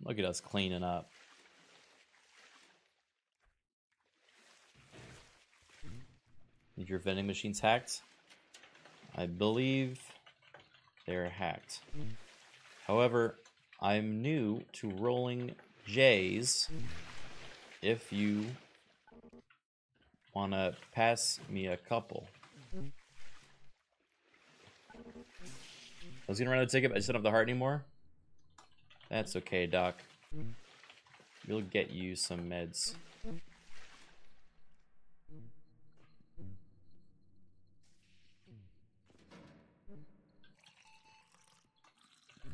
Look at us cleaning up. Did your vending machines hacked? I believe they're hacked. However, I'm new to rolling J's. If you want to pass me a couple. I was going to run out of ticket, but I just don't have the heart anymore. That's okay, Doc. We'll get you some meds.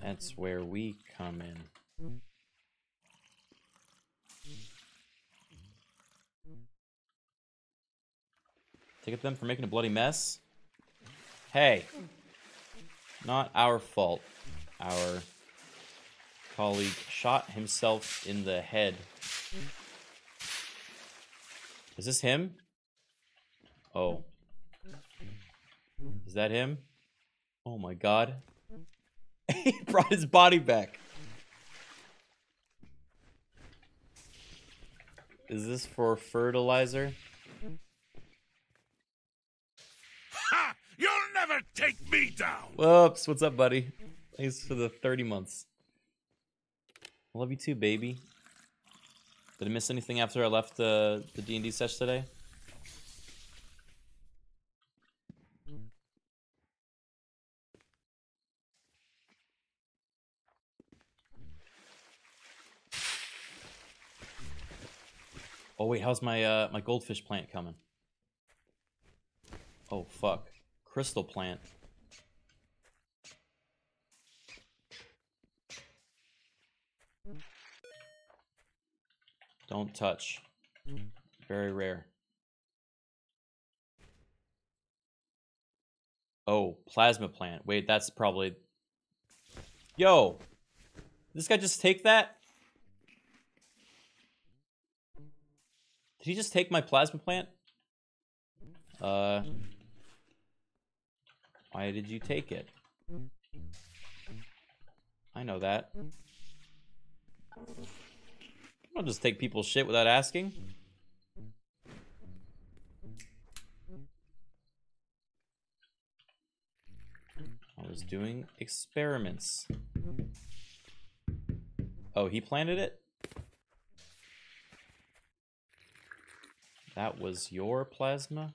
That's where we come in. Ticket them for making a bloody mess? Hey, not our fault. Our colleague shot himself in the head. Is this him? Oh. Is that him? Oh my God. He brought his body back. Is this for fertilizer? Ha! You'll never take me down! Whoops, what's up, buddy? Thanks for the 30 months. I love you too, baby. Did I miss anything after I left the D&D sesh today? Oh wait, how's my my goldfish plant coming? Oh fuck, crystal plant. Don't touch. Very rare. Oh, plasma plant. Wait, that's probably... Yo! Did this guy just take that? Did he just take my plasma plant? Why did you take it? I know that. I'll just take people's shit without asking. I was doing experiments. Oh, he planted it? That was your plasma?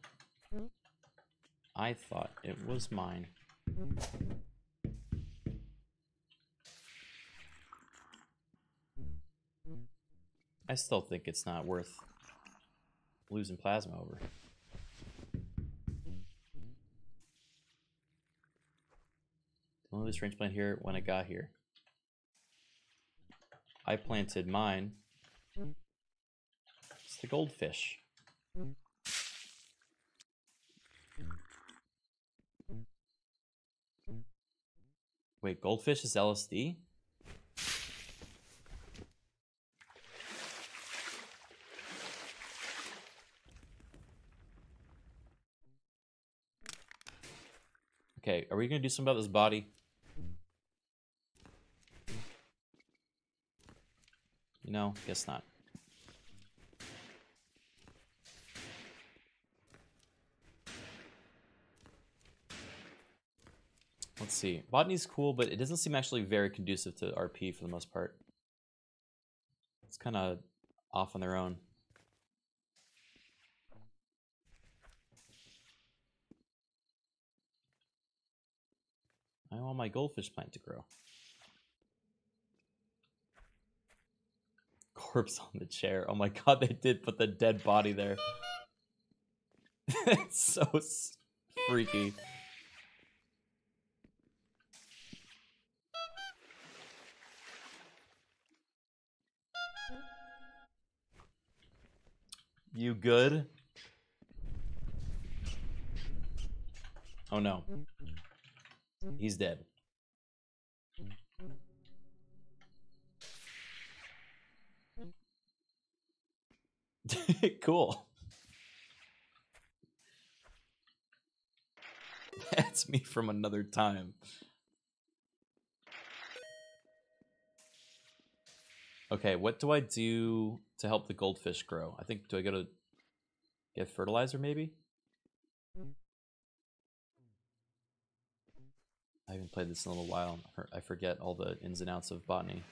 I thought it was mine. I still think it's not worth losing plasma over. Only this range plant here when I got here. I planted mine. It's the goldfish. Wait, goldfish is LSD? Okay, are we gonna do something about this body? No, guess not. Let's see. Botany's cool, but it doesn't seem actually very conducive to RP for the most part. It's kind of off on their own. I want my goldfish plant to grow. Corpse on the chair. Oh my god, they did put the dead body there. It's so freaky. You good? Oh no. He's dead. Cool. That's me from another time. Okay, what do I do to help the goldfish grow? I think, do I go to get fertilizer maybe? I haven't played this in a little while. I forget all the ins and outs of botany.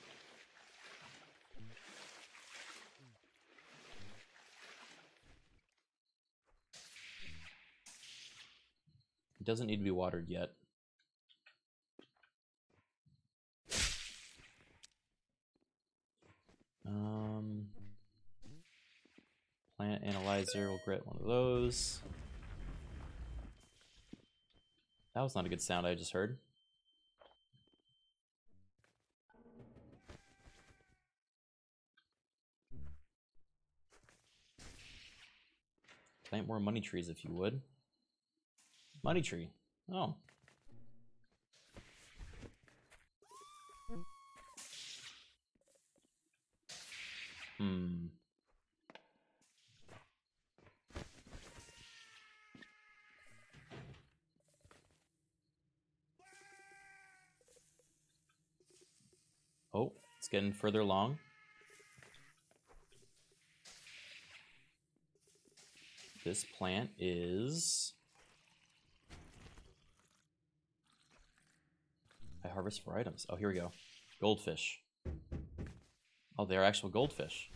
It doesn't need to be watered yet. Plant analyzer, we'll get one of those. That was not a good sound I just heard. Plant more money trees if you would. Money tree. Oh. Oh, it's getting further along. This plant is... I harvest for items. Oh, here we go. Goldfish. Oh, they are actual goldfish.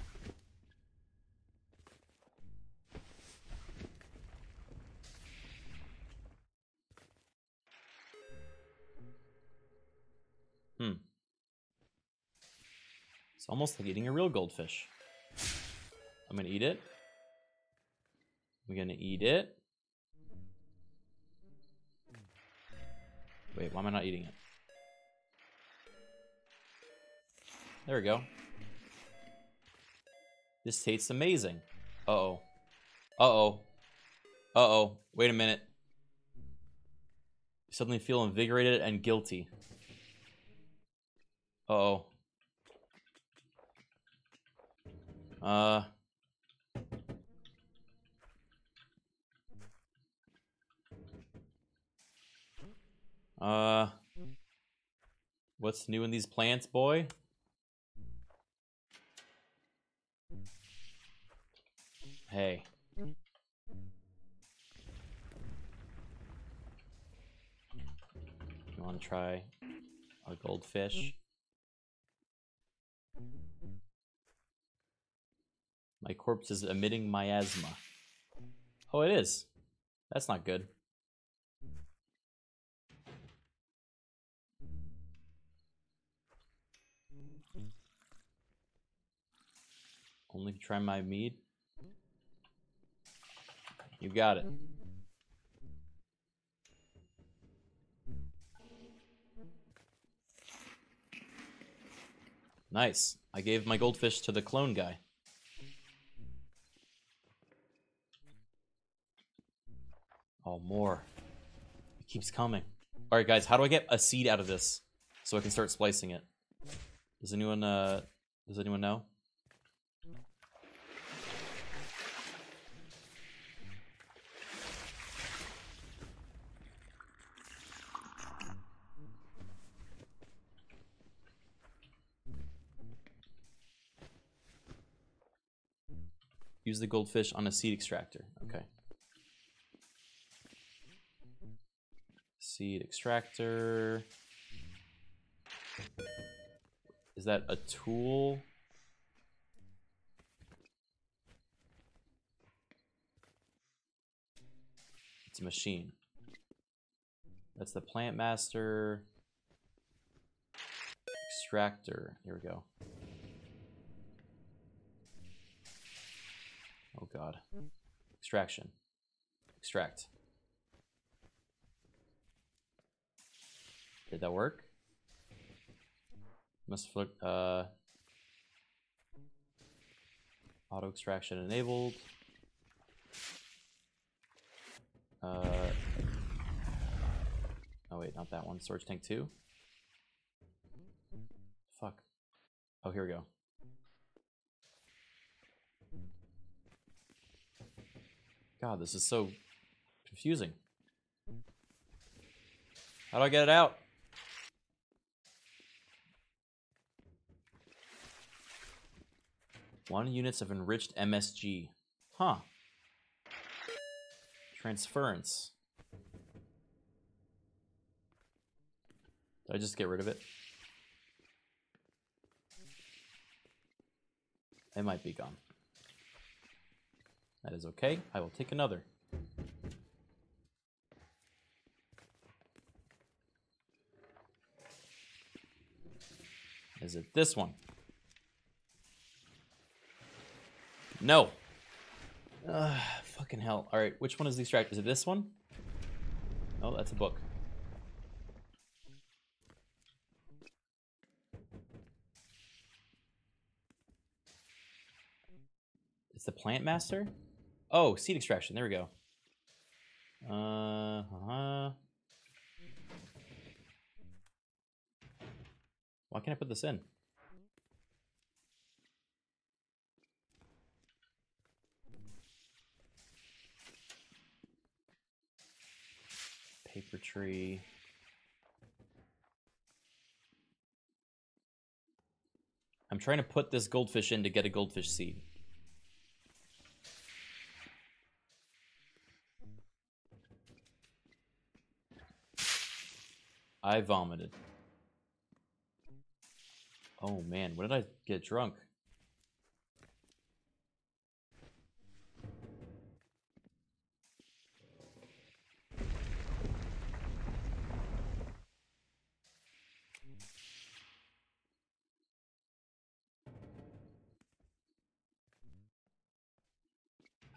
It's almost like eating a real goldfish. I'm gonna eat it. I'm gonna eat it. Wait, why am I not eating it? There we go. This tastes amazing. Uh-oh. Uh-oh. Uh-oh. Wait a minute. I suddenly feel invigorated and guilty. Uh-oh. What's new in these plants, boy? Hey. You want to try a goldfish? My corpse is emitting miasma. Oh, it is. That's not good. Only try my mead. You got it. Nice. I gave my goldfish to the clone guy. Oh, more. It keeps coming. All right, guys, how do I get a seed out of this? so I can start splicing it. Does anyone know? Use the goldfish on a seed extractor. Okay. Seed extractor. Is that a tool? It's a machine. That's the plant master. Extractor. Here we go. Oh God. Extraction. Extract. Did that work? Must flip, auto extraction enabled. Oh wait, not that one. Storage tank 2. Fuck. Oh, here we go. God, this is so confusing. How do I get it out? One units of enriched MSG. Huh. Transference. Did I just get rid of it? It might be gone. That is okay. I will take another. Is it this one? No. Fucking hell. All right, which one is the extract? Is it this one? Oh, that's a book. It's the plant master? Oh, seed extraction. There we go. Why can't I put this in? Paper tree. I'm trying to put this goldfish in to get a goldfish seed. I vomited. Oh man, when did I get drunk?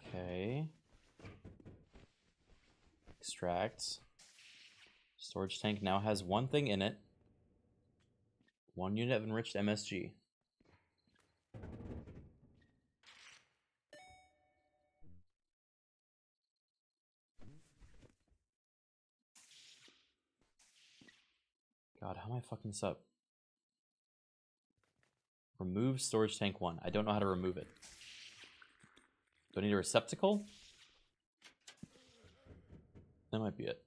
Okay. Extract. Storage tank now has one thing in it. One unit of enriched MSG. God, how am I fucking this up? Remove storage tank 1. I don't know how to remove it. Do I need a receptacle? That might be it.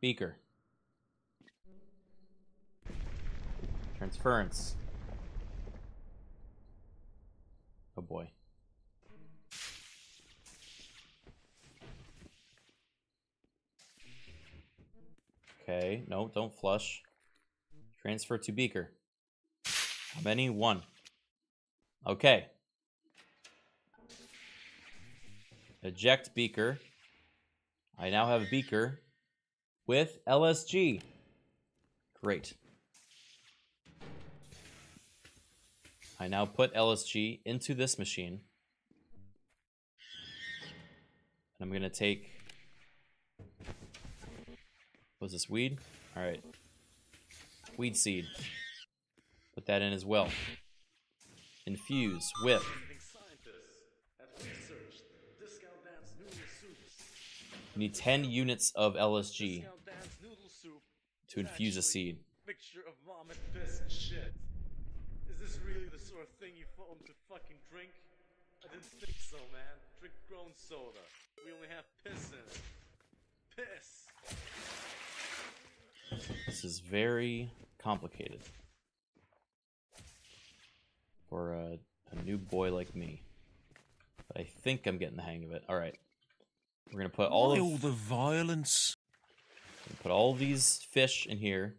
Beaker. Transference. Oh boy. Okay, no, don't flush. Transfer to beaker. How many? One. Okay. Eject beaker. I now have a beaker. With LSG. Great. I now put LSG into this machine. And I'm going to take... What is this, weed? All right. Weed seed. Put that in as well. infused with you need 10 units of LSG to infuse a seed. Mixture of mom and piss and shit. Is this really the sort of thing you phone to fucking drink? I didn't think so, man. Drink grown soda. We only have piss in it. Piss! This is very complicated. For a new boy like me. But I think I'm getting the hang of it. Alright. We're gonna put all the violence. Put all these fish in here.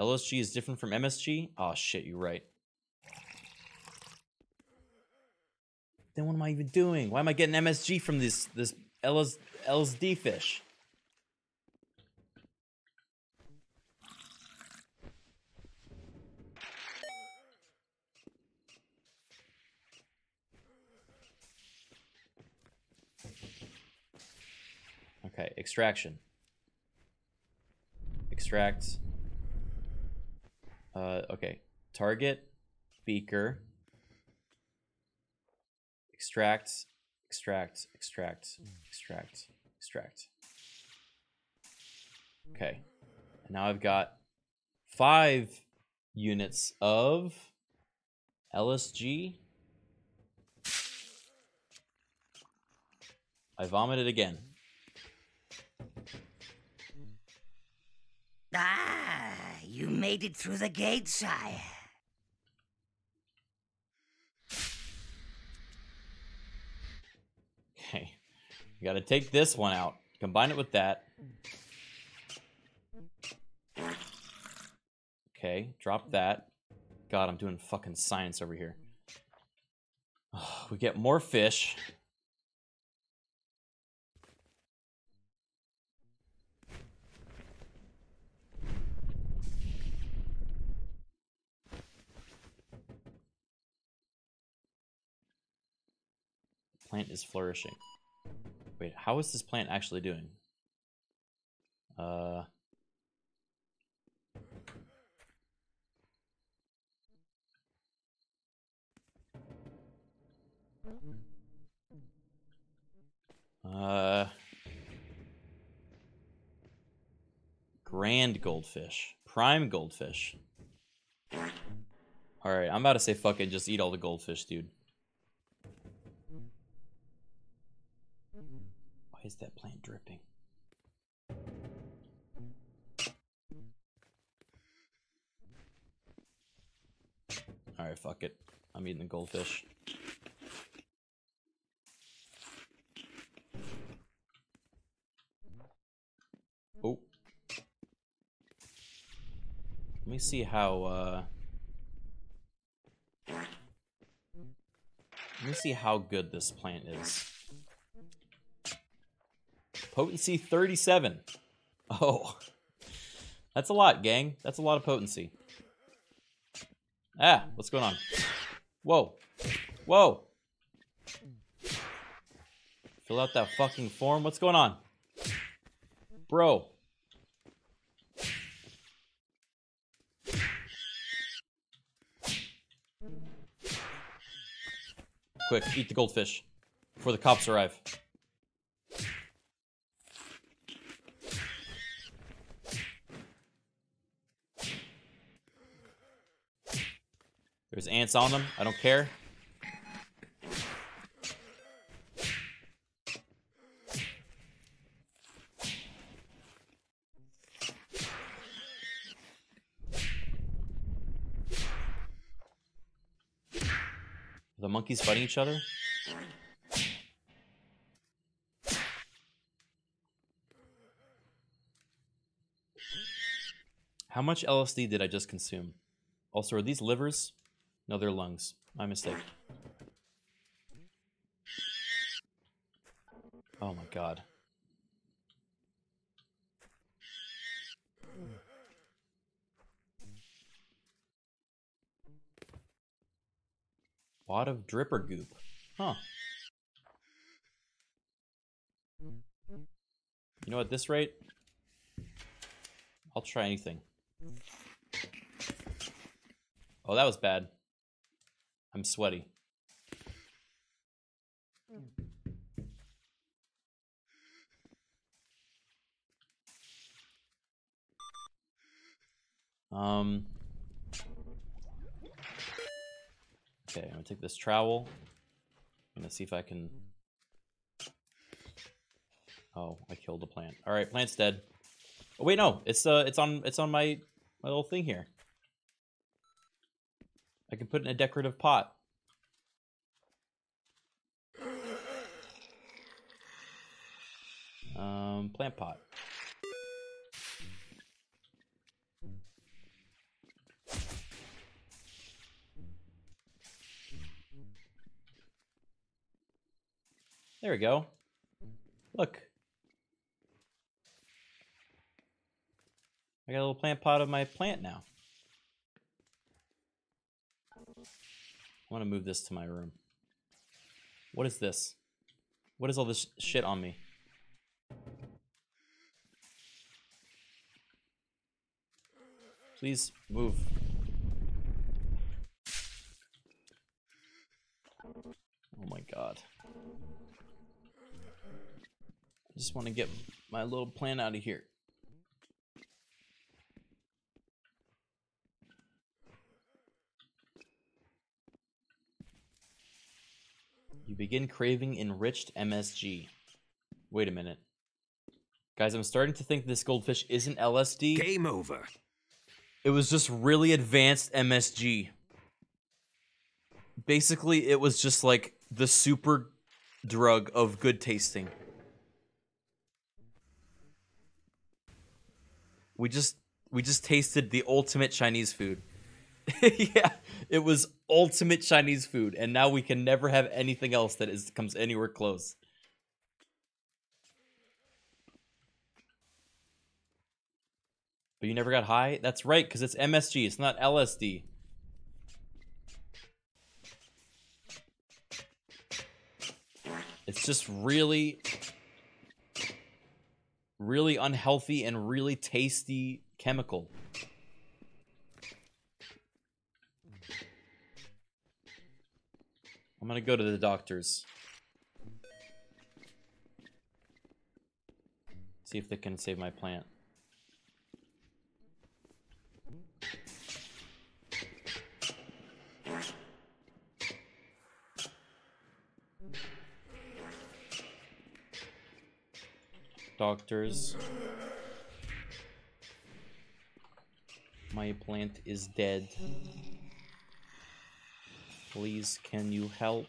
LSG is different from MSG? Aw, shit, you're right. Then what am I even doing? Why am I getting MSG from this LSD fish? Okay, extraction. Extract. Okay, target, beaker, extract, extract, extract, extract, extract. Okay, and now I've got 5 units of LSG. I vomited again. Ah, you made it through the gate, sire. Okay, you gotta take this one out, combine it with that. Okay, drop that. God, I'm doing fucking science over here. Oh, we get more fish. Plant is flourishing. Wait, how is this plant actually doing? Grand goldfish. Prime goldfish. Alright, I'm about to say fuck it, just eat all the goldfish, dude. Is that plant dripping? Alright, fuck it. I'm eating the goldfish. Oh. Let me see how, let me see how good this plant is. Potency 37. Oh, that's a lot, gang. That's a lot of potency. Ah, what's going on? Whoa. Whoa. Fill out that fucking form. What's going on? Bro. Quick, eat the goldfish before the cops arrive. There's ants on them. I don't care. Are the monkeys fighting each other? How much LSD did I just consume? Also, are these livers? No, they're lungs. My mistake. Oh my god. Lot of dripper goop. Huh. You know, at this rate, I'll try anything. Oh, that was bad. I'm sweaty. Okay, I'm gonna take this trowel. I'm gonna see if I can... Oh, I killed a plant. All right, plant's dead. Oh wait, no, it's on my little thing here. I can put it in a decorative pot. Plant pot. There we go. Look. I got a little plant pot of my plant now. I want to move this to my room. What is this? What is all this shit on me? Please move. Oh my god. I just want to get my little plant out of here. You begin craving enriched MSG. Wait a minute. Guys, I'm starting to think this goldfish isn't LSD. Game over. It was just really advanced MSG. Basically, it was just like the super drug of good tasting. We just tasted the ultimate Chinese food. Yeah, it was ultimate Chinese food, and now we can never have anything else that comes anywhere close. But you never got high? That's right, because it's MSG, it's not LSD. It's just really, really unhealthy and really tasty chemical. I'm gonna go to the doctors. See if they can save my plant. Doctors. My plant is dead. Please, can you help?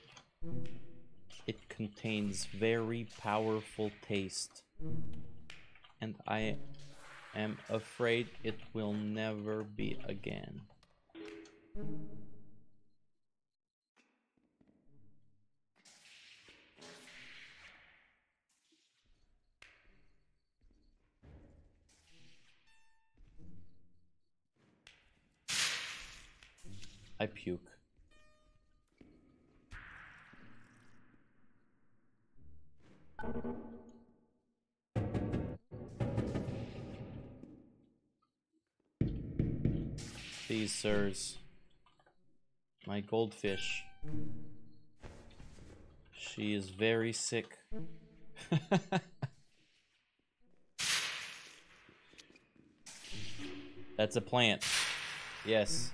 It contains very powerful taste, and I am afraid it will never be again. I puke. Please, sirs, my goldfish. She is very sick. That's a plant. Yes.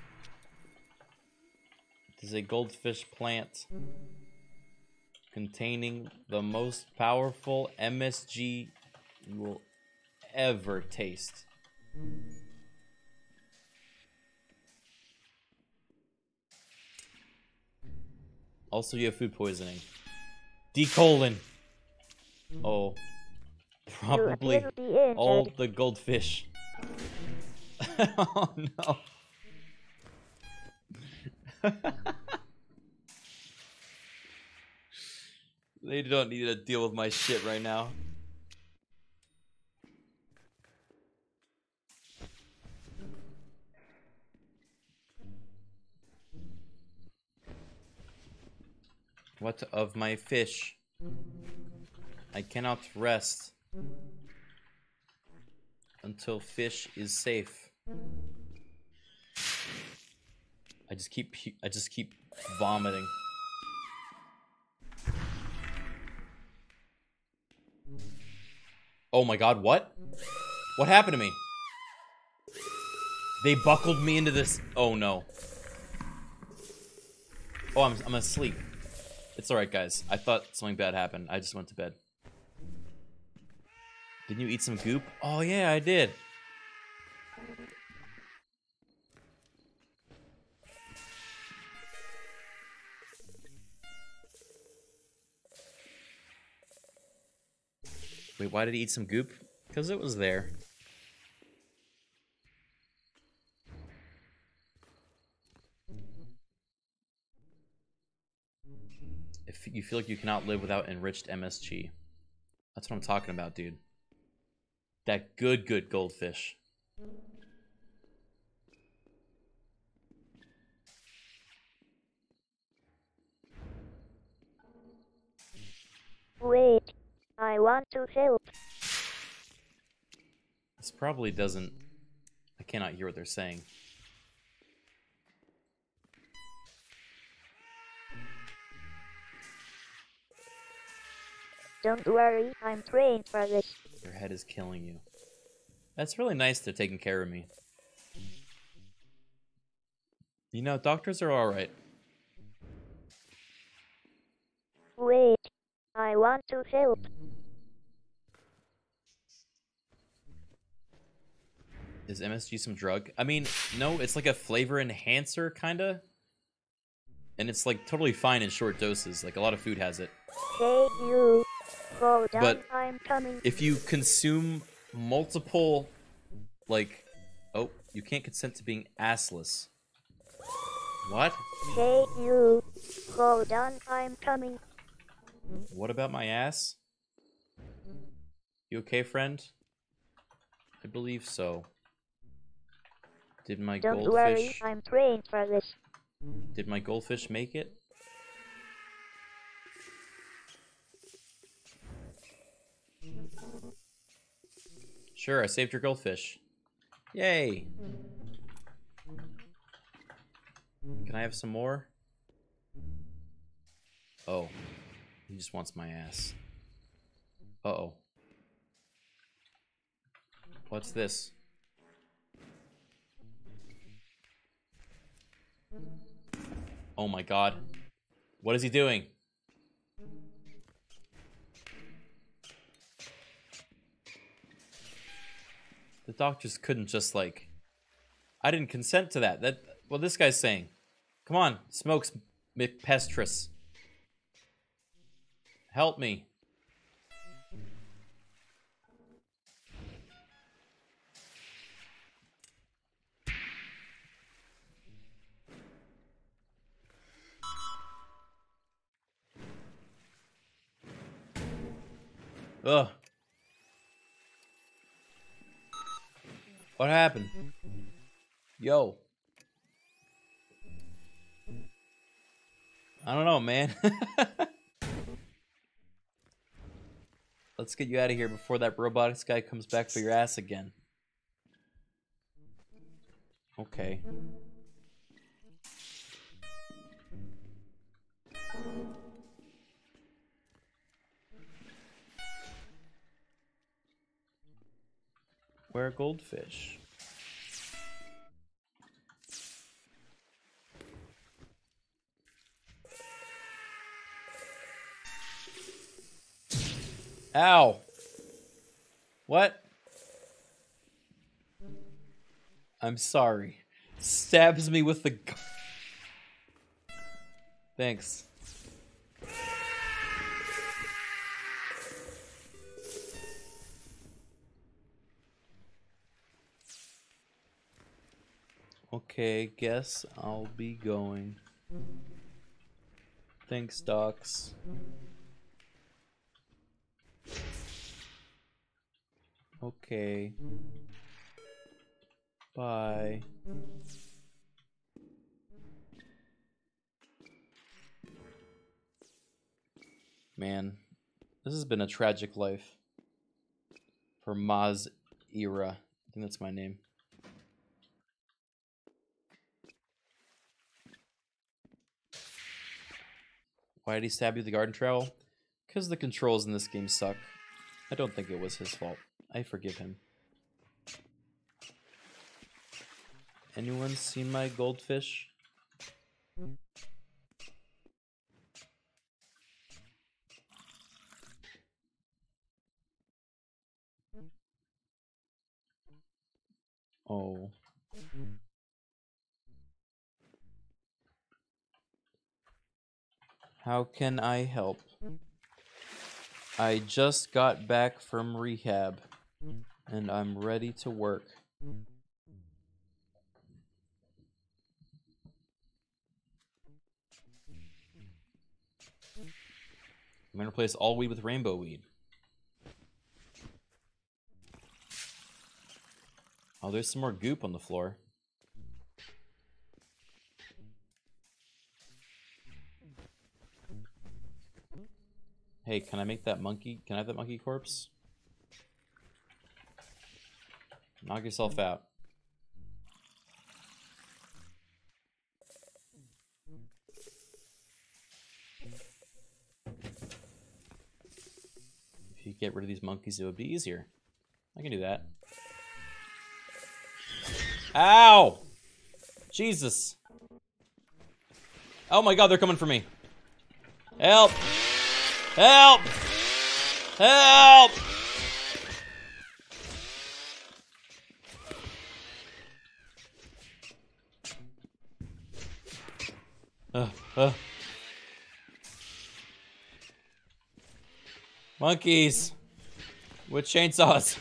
It is a goldfish plant containing the most powerful MSG you will ever taste. Also, you have food poisoning. D: oh, probably all the goldfish. Oh no. They don't need to deal with my shit right now. What of my fish? I cannot rest until fish is safe. I I just keep vomiting. Oh my god, what? What happened to me? They buckled me into this. Oh no. Oh, I'm asleep. It's alright, guys. I thought something bad happened. I just went to bed. Didn't you eat some goop? Oh yeah, I did. Wait, why did he eat some goop? Because it was there. If you feel like you cannot live without enriched MSG. That's what I'm talking about, dude. That good goldfish. Wait, I want to help. This probably doesn't... I cannot hear what they're saying. Don't worry, I'm trained for this. Your head is killing you. That's really nice they're taking care of me. You know, doctors are alright. Wait, I want to help. Is MSG some drug? I mean, no, it's like a flavor enhancer, kinda. And it's like totally fine in short doses, like a lot of food has it. Hey, you. But if you consume multiple, like, oh, you can't consent to being assless. What? Hey, you. Hold on, I'm coming. What about my ass? You okay, friend? I believe so. Did my goldfish... Don't worry, I'm praying for this. Did my goldfish make it? Sure, I saved your goldfish. Yay! Can I have some more? Oh. He just wants my ass. Uh-oh. What's this? Oh my god. What is he doing? The doctors couldn't just, like... I didn't consent to that. That, well, this guy's saying. Come on, Smokes McPestris. Help me. Ugh. What happened? Yo. I don't know, man. Let's get you out of here before that robotics guy comes back for your ass again. Okay. Where are goldfish? Ow! What? I'm sorry. Stabs me with the gun. Thanks. Okay, guess I'll be going. Thanks, docs. Okay. Bye. Man, this has been a tragic life. For Maz Era. I think that's my name. Why did he stab you with the garden trowel? Because the controls in this game suck. I don't think it was his fault. I forgive him. Anyone seen my goldfish? Oh. How can I help? I just got back from rehab, and I'm ready to work. I'm gonna replace all weed with rainbow weed. Oh, there's some more goop on the floor. Hey, can I make that monkey? Can I have that monkey corpse? Knock yourself out. If you get rid of these monkeys, it would be easier. I can do that. Ow! Jesus. Oh my god, they're coming for me. Help! Help! Help! Monkeys with chainsaws.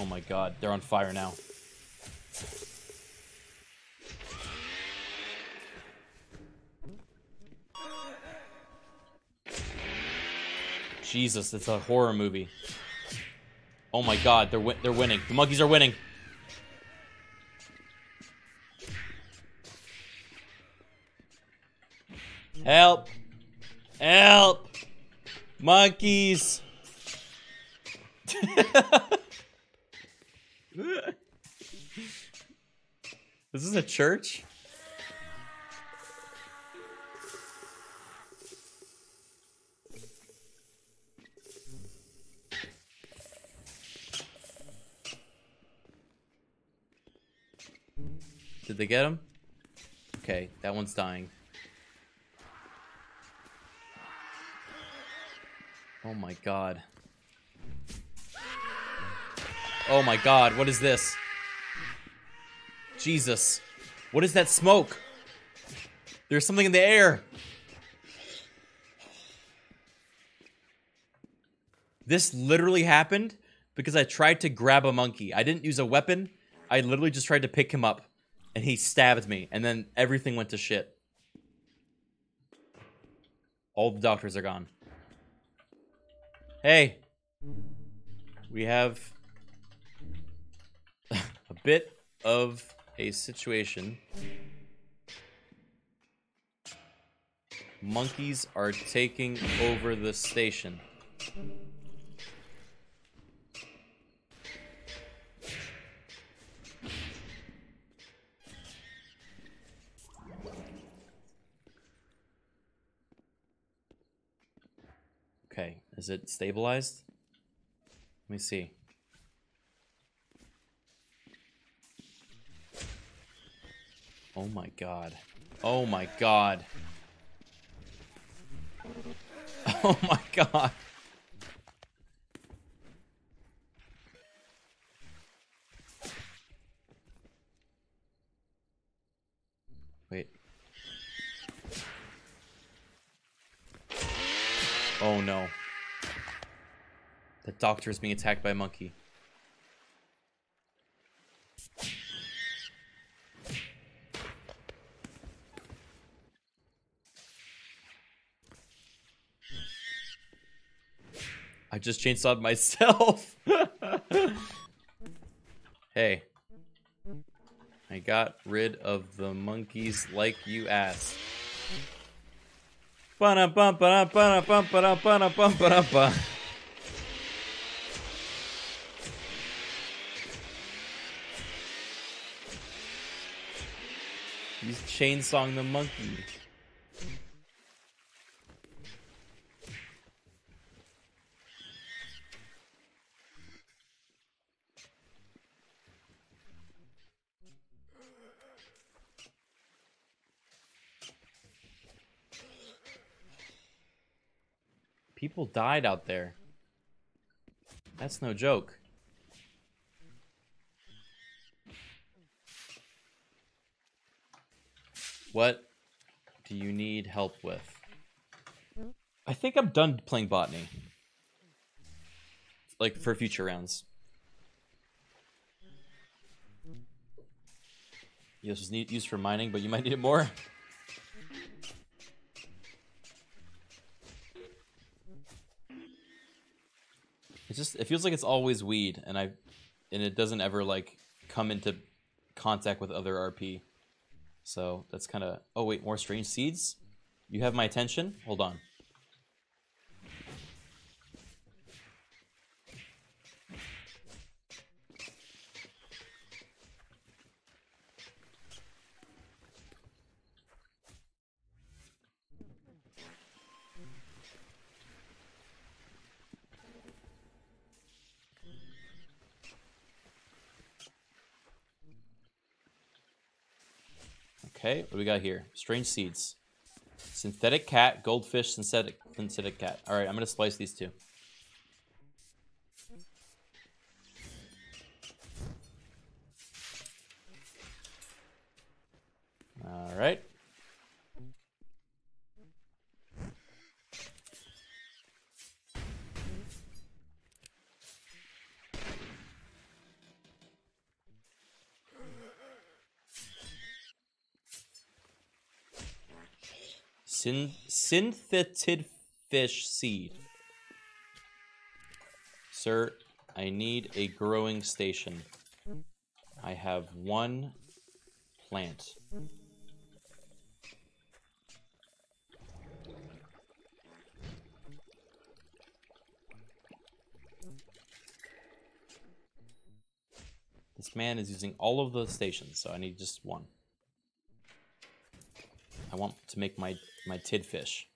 Oh my god, they're on fire now. Jesus, it's a horror movie. Oh my god, they're winning. The monkeys are winning. Help! Help! Monkeys! This is a church? Did they get him? Okay, that one's dying. Oh my god. Oh my god, what is this? Jesus. What is that smoke? There's something in the air. This literally happened because I tried to grab a monkey. I didn't use a weapon. I literally just tried to pick him up, and he stabbed me, and then everything went to shit. All the doctors are gone. Hey. We have a bit of a situation. Monkeys are taking over the station. Okay, is it stabilized? Let me see. Oh my god. Oh my god. Oh my god. Wait. Oh no. The doctor is being attacked by a monkey. I just chainsawed myself. Hey. I got rid of the monkeys like you asked. He's chainsawing the monkey. People died out there. That's no joke. What do you need help with? I think I'm done playing botany. Like, for future rounds. This is used for mining, but you might need it more. Just, it feels like it's always weed, and it doesn't ever like come into contact with other RP, so that's kind of. Oh wait, more strange seeds. You have my attention. Hold on. Okay, what do we got here? Strange seeds. Synthetic cat, goldfish, synthetic cat. All right, I'm gonna splice these two. All right. Synthetid fish seed. Sir, I need a growing station. I have one plant. This man is using all of the stations, so I need just one. I want to make my tid fish.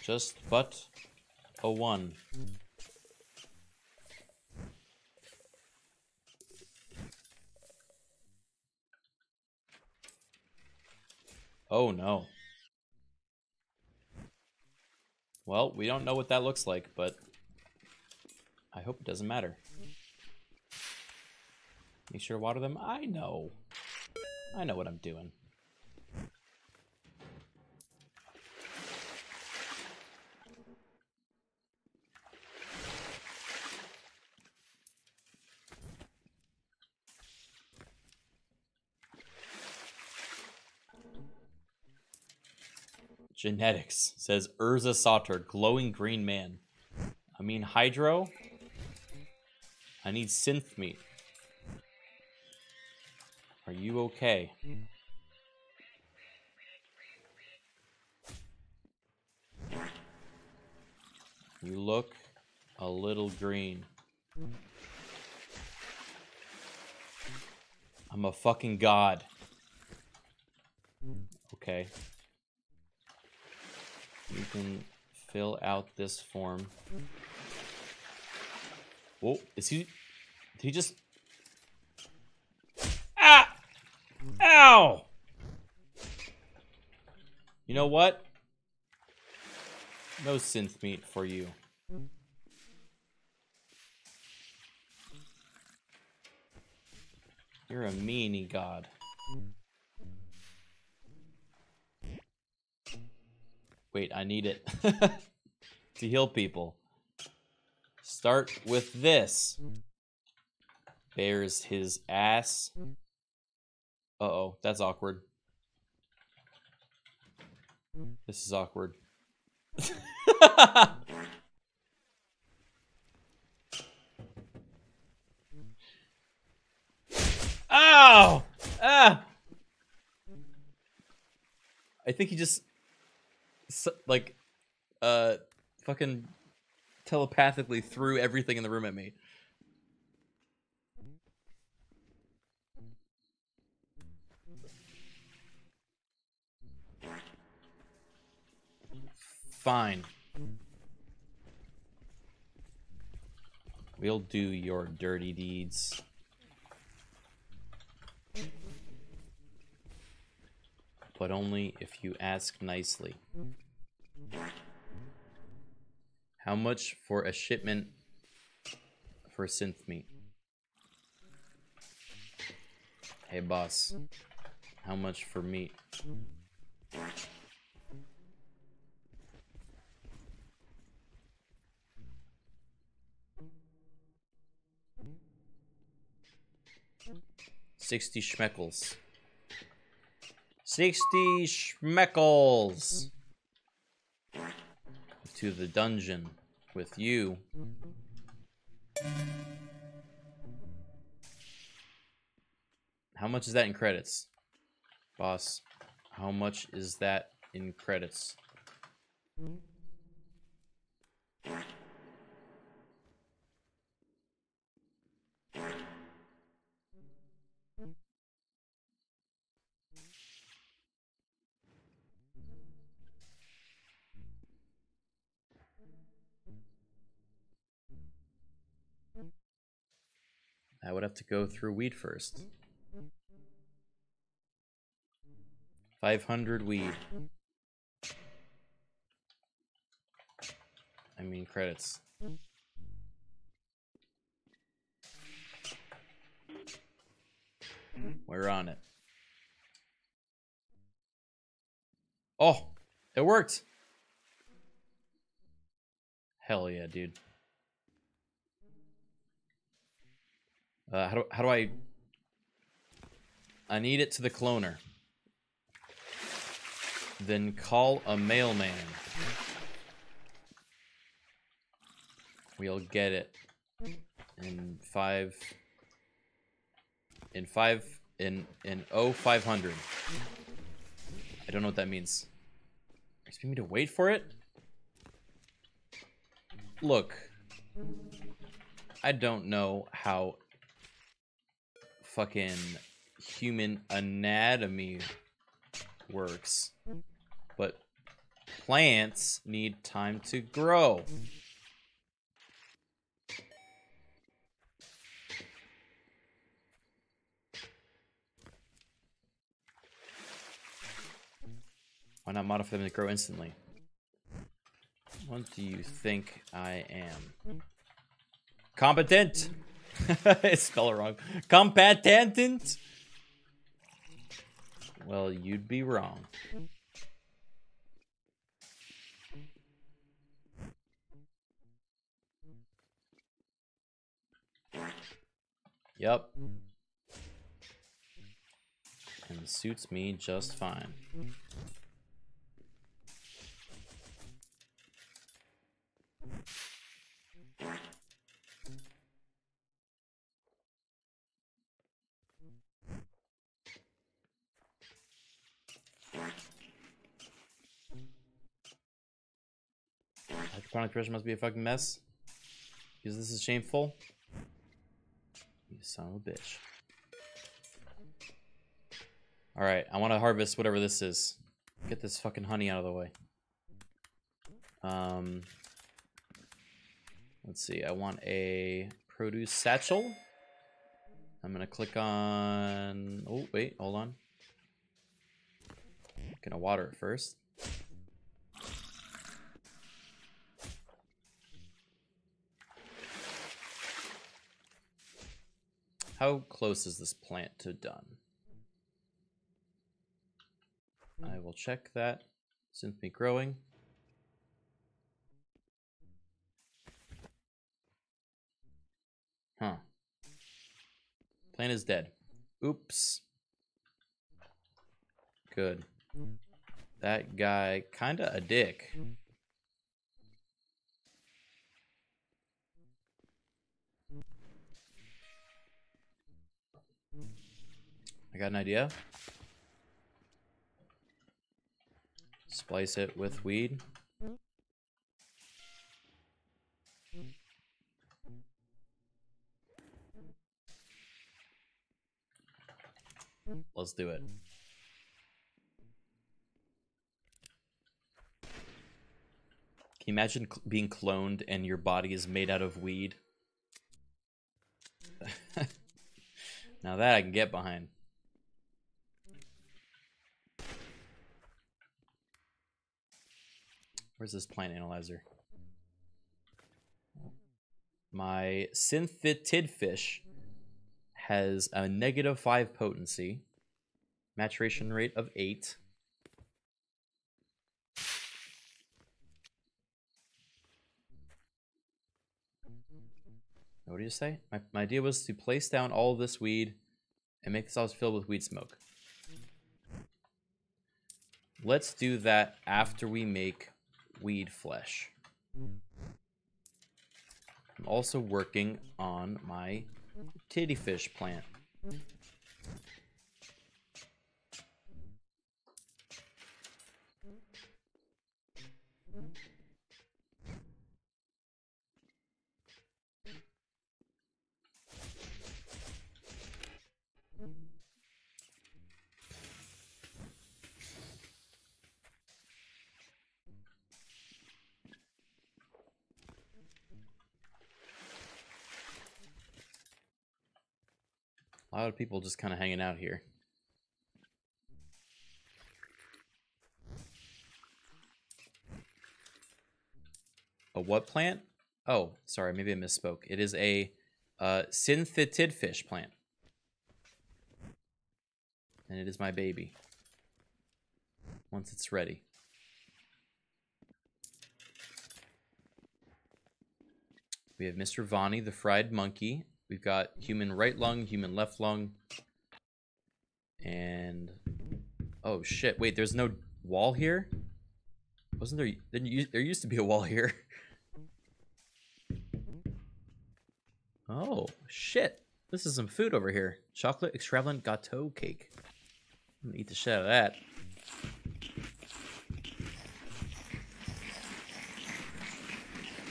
Just but a one. Oh no. Well, we don't know what that looks like, but I hope it doesn't matter. Make sure to water them. I know. I know what I'm doing. Genetics, says Urza Sauter, glowing green man. I mean hydro. I need synth meat. Are you okay? You look a little green. I'm a fucking god. Okay. You can fill out this form. Whoa, is he... Did he just... Ah! Ow! You know what? No synth meat for you. You're a meanie god. Wait, I need it to heal people. Start with this. Bears his ass. Uh-oh, that's awkward. This is awkward. Ow! Ah! think he just like fucking telepathically threw everything in the room at me. Fine. We'll do your dirty deeds. But only if you ask nicely. How much for a shipment for synth meat? Hey boss, how much for meat? $60 schmeckles. 60 schmeckles! To the dungeon with you. How much is that in credits? Boss, how much is that in credits? I would have to go through weed first. 500 weed. I mean credits. We're on it. Oh, it worked. Hell yeah, dude. How do I... I need it to the cloner. Then call a mailman. We'll get it in 500. I don't know what that means. You expect me to wait for it? Look, I don't know how fucking human anatomy works, but plants need time to grow. Why not modify them to grow instantly? What do you think I am? Competent! I spell it wrong. Competent! Well, you'd be wrong. Yep. And it suits me just fine. Chronic pressure must be a fucking mess. Because this is shameful. You son of a bitch. Alright, I want to harvest whatever this is. Get this fucking honey out of the way. Let's see, I want a produce satchel. I'm going to click on... Oh, wait, hold on. I'm going to water it first. How close is this plant to done? I will check that. Synth me growing. Huh. Plant is dead. Oops. Good. That guy kinda a dick. I got an idea. splice it with weed. Let's do it. Can you imagine being cloned and your body is made out of weed? Now that I can get behind. Where's this plant analyzer? My synthetid fish has a -5 potency, maturation rate of 8. What did you say? My idea was to place down all of this weed and make this house filled with weed smoke. Let's do that after we make weed flesh. I'm also working on my titty fish plant. A lot of people just kind of hanging out here. A what plant? Oh, sorry, maybe I misspoke. It is a synthetid fish plant. And it is my baby. Once it's ready. We have Mr. Vonnie, the fried monkey. We've got human right lung, human left lung, and oh shit! Wait, there's no wall here. Wasn't there? There used to be a wall here. Oh shit! This is some food over here. Chocolate extravagant gâteau cake. I'm gonna eat the shit out of that.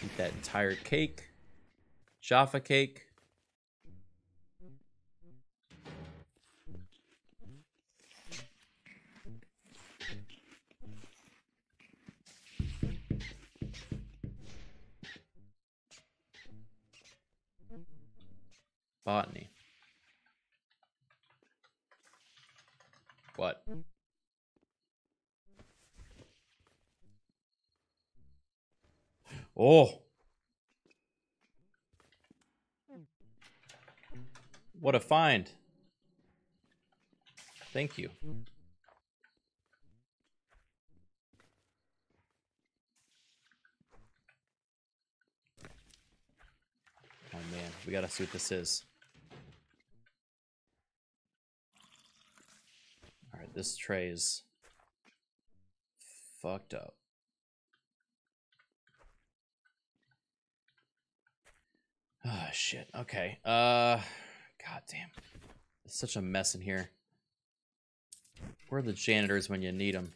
Eat that entire cake. Jaffa cake. Botany. What? Oh! What a find. Thank you. Oh man, we gotta see what this is. This tray is fucked up. Ah, shit. Okay. God damn. It's such a mess in here. Where are the janitors when you need them?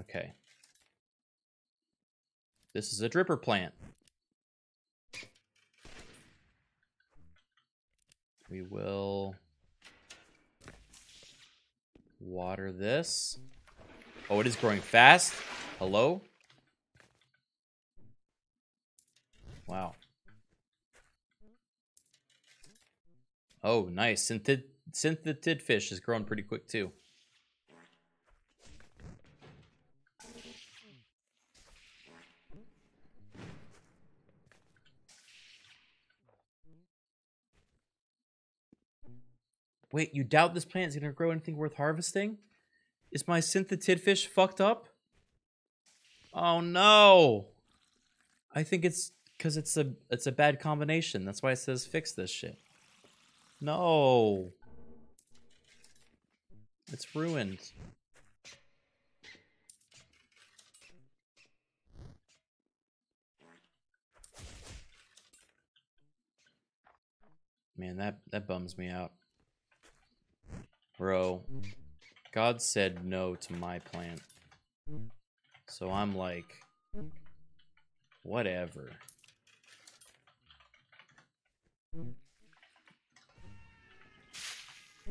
Okay. This is a dripper plant. We will water this. Oh, it is growing fast. Hello? Wow. Oh, nice. Synthetid fish is growing pretty quick, too. Wait, you doubt this plant is going to grow anything worth harvesting? Is my synthetid fish fucked up? Oh no! I think it's because it's a bad combination. That's why it says fix this shit. No! It's ruined. Man, that bums me out. Bro, God said no to my plant. So I'm like, whatever.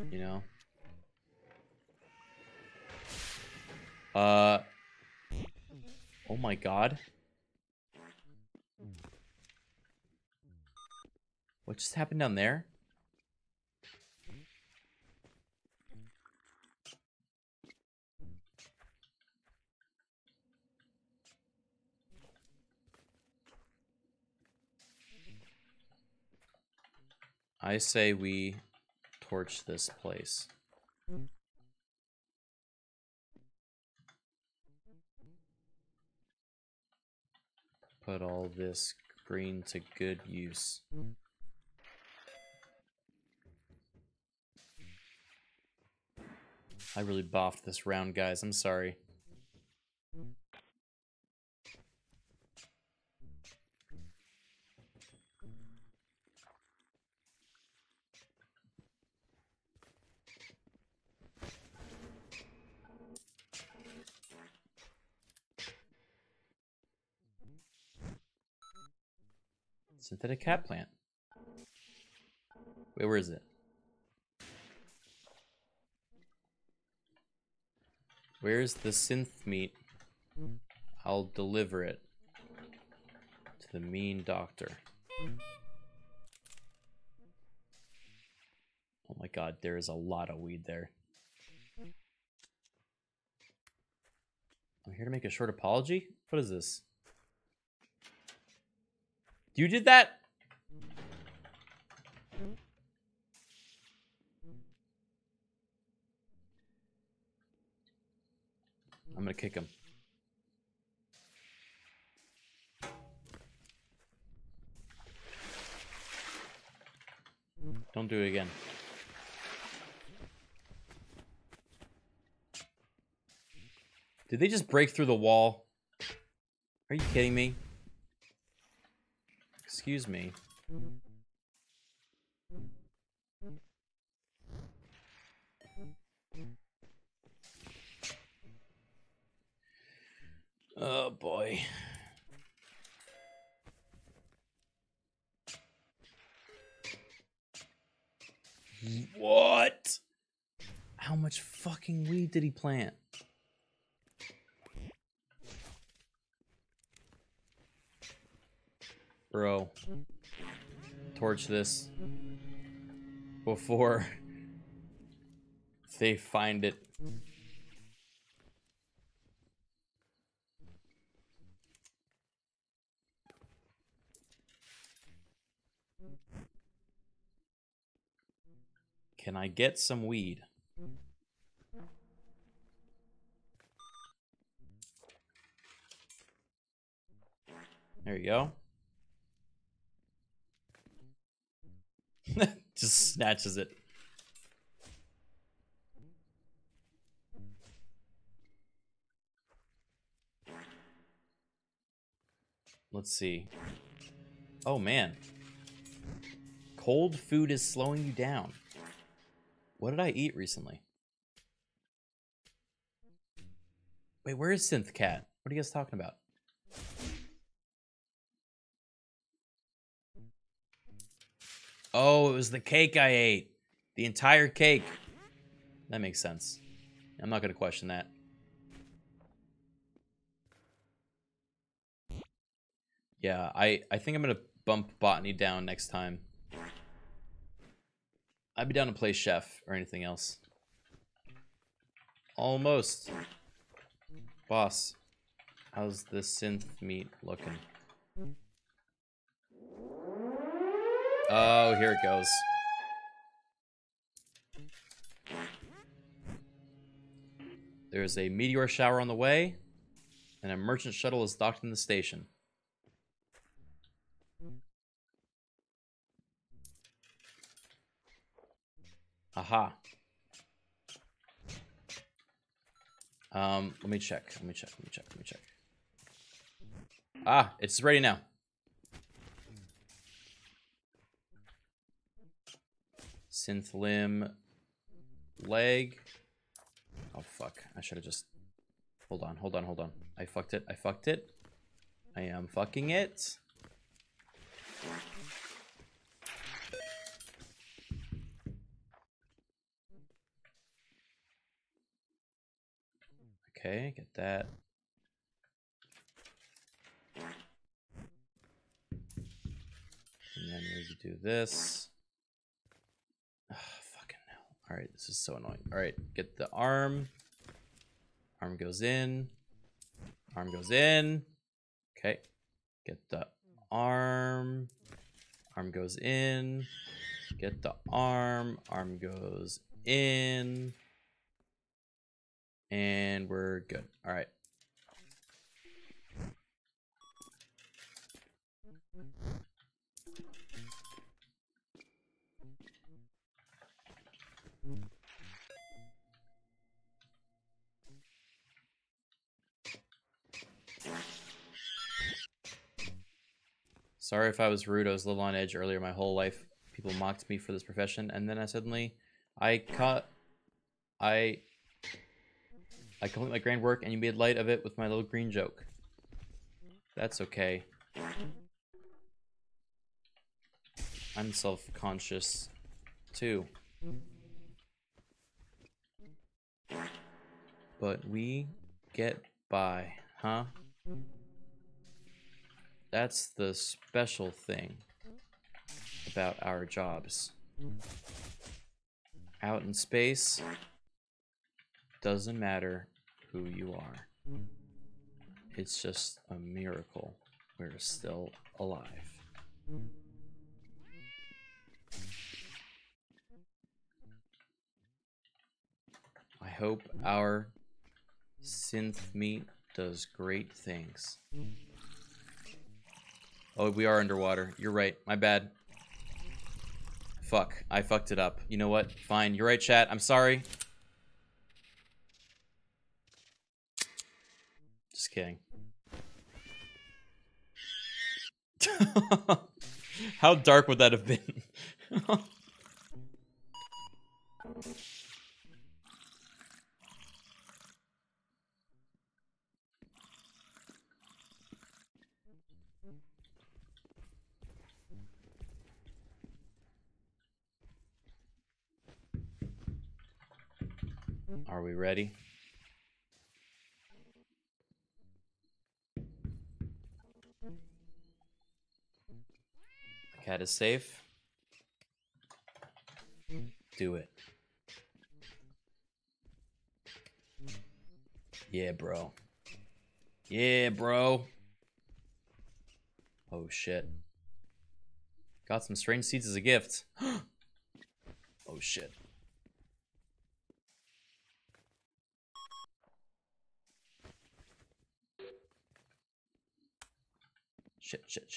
You know? Oh my God. What just happened down there? I say we torch this place. Put all this green to good use. I really boffed this round, guys. I'm sorry. Synthetic cat plant. Wait, where is it? Where's the synth meat? I'll deliver it to the mean doctor. Oh my God, there is a lot of weed there. I'm here to make a short apology? What is this? You did that? I'm gonna kick him. Don't do it again. Did they just break through the wall? Are you kidding me? Excuse me. Oh boy. What? How much fucking weed did he plant? Bro, torch this before they find it. Can I get some weed? There you go. Just snatches it. Let's see. Oh man. Cold food is slowing you down. What did I eat recently? Wait, where is Synth Cat? What are you guys talking about? Oh, it was the cake I ate. The entire cake. That makes sense. I'm not going to question that. Yeah, I think I'm going to bump Botany down next time. I'd be down to play Chef or anything else. Almost. Boss, how's the synth meat looking? Oh, here it goes. There's a meteor shower on the way, and a merchant shuttle is docked in the station. Aha. Let me check. Ah, it's ready now. synth limb leg. Oh, fuck. I should have just... Hold on. I fucked it. I am fucking it. Okay, get that. And then we do this. Oh, fucking hell. All right, this is so annoying. All right, get the arm. Arm goes in. Arm goes in. Okay, get the arm. Arm goes in. Get the arm. Arm goes in. And we're good. All right. Sorry if I was rude. I was a little on edge earlier. My whole life, people mocked me for this profession, and then I complete my grand work, and you made light of it with my little green joke. That's okay. I'm self-conscious, too. But we get by, huh? That's the special thing about our jobs. Out in space, doesn't matter who you are. It's just a miracle we're still alive. I hope our synth meat does great things. Oh, we are underwater. You're right. My bad. Fuck. I fucked it up. You know what? Fine. You're right, chat. I'm sorry. Just kidding. How dark would that have been? Are we ready? Cat is safe. Do it. Yeah, bro. Oh, shit. Got some strange seeds as a gift. Oh, shit.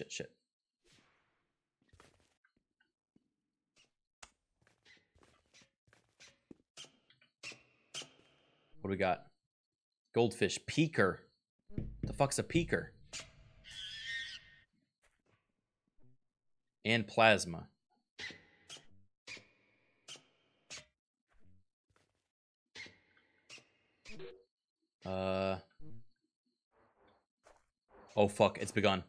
Shit. What do we got? Goldfish. Peaker. The fuck's a peaker? And plasma. Oh, fuck. It's begun.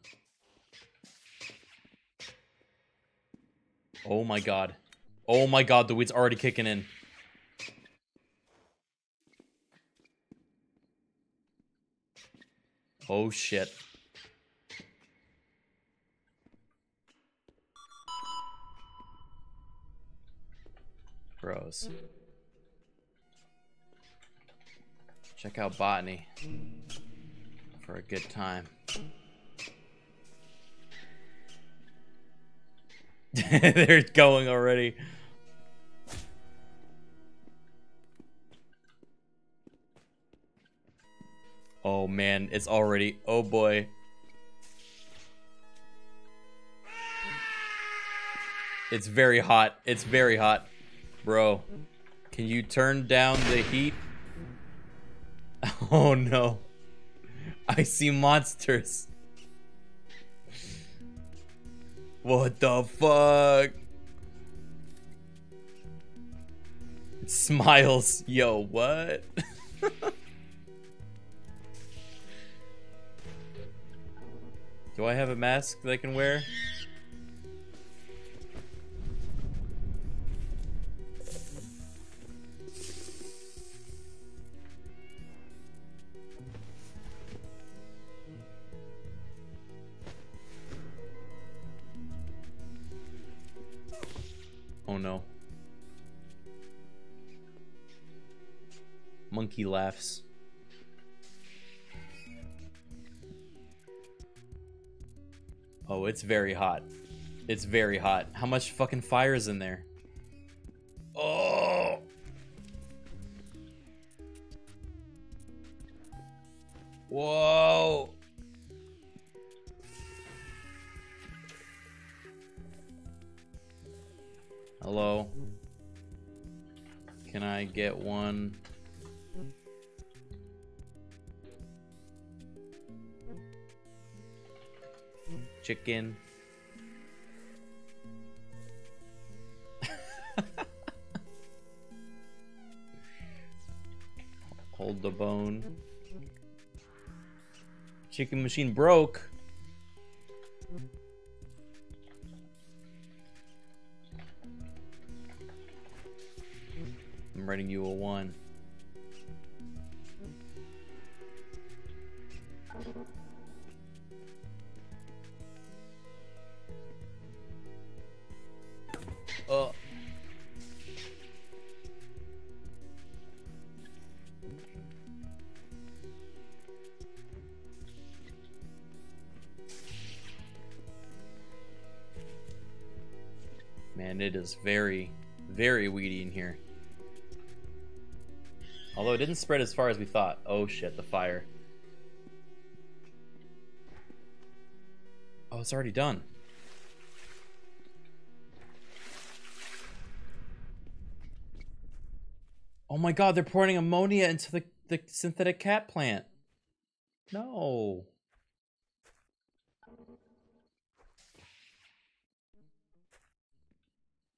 Oh my god. The weed's already kicking in. Oh shit. Bros. Check out botany for a good time. They're going already. Oh man, it's already. Oh boy. It's very hot. Bro, can you turn down the heat? Oh no. I see monsters. What the fuck? Smiles. Yo, what? Do I have a mask that I can wear? Oh no. Monkey laughs. Oh, it's very hot. It's very hot. How much fucking fire is in there? Oh! Whoa! Hello? Can I get one? Chicken. Hold the bone. Chicken machine broke. I'm writing you a one. Oh. Man, it is very, very weedy in here. Although it didn't spread as far as we thought. Oh shit, the fire. Oh, it's already done. Oh my god, they're pouring ammonia into the synthetic cat plant. No.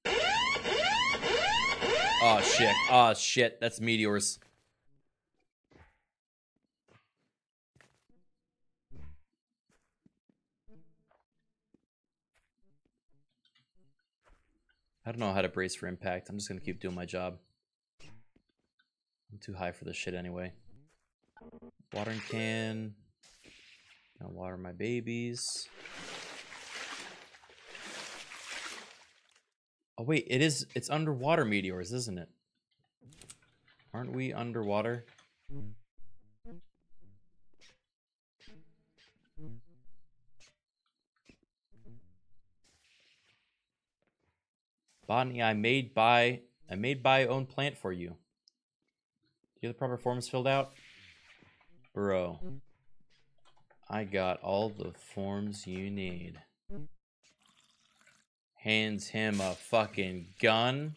Oh shit. Oh shit. That's meteors. I don't know how to brace for impact. I'm just gonna keep doing my job. I'm too high for this shit anyway. Watering can. Gonna water my babies. Oh wait, it's underwater meteors, isn't it? Aren't we underwater? Botany, I made own plant for you. Do you have the proper forms filled out? Bro. I got all the forms you need. Hands him a fucking gun.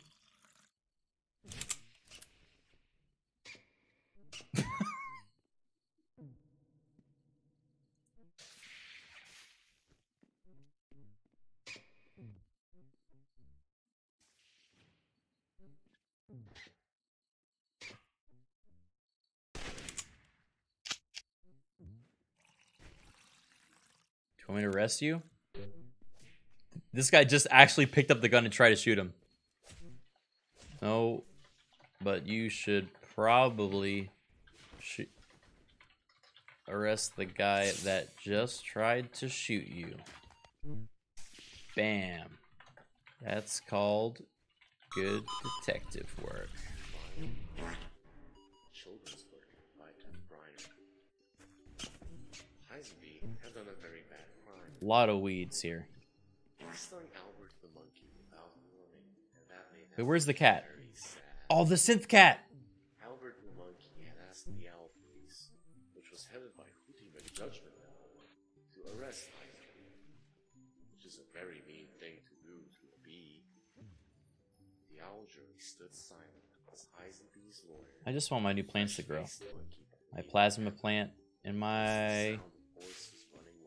Want me to arrest you? This guy just actually picked up the gun and tried to shoot him. No, but you should probably arrest the guy that just tried to shoot you. Bam. That's called good detective work. Children's work by Brian. Has done a very bad crime. A lot of weeds here. Wait, where's the cat? Oh, the synth cat! Albert the monkey had asked the owl police, which was headed by Hootie McJudgment, to arrest Isaac, which is a very mean thing to do to a bee. The owl jury stood silent as Eisenbee's lawyer. I just want my new plants to grow. My plasma plant and my...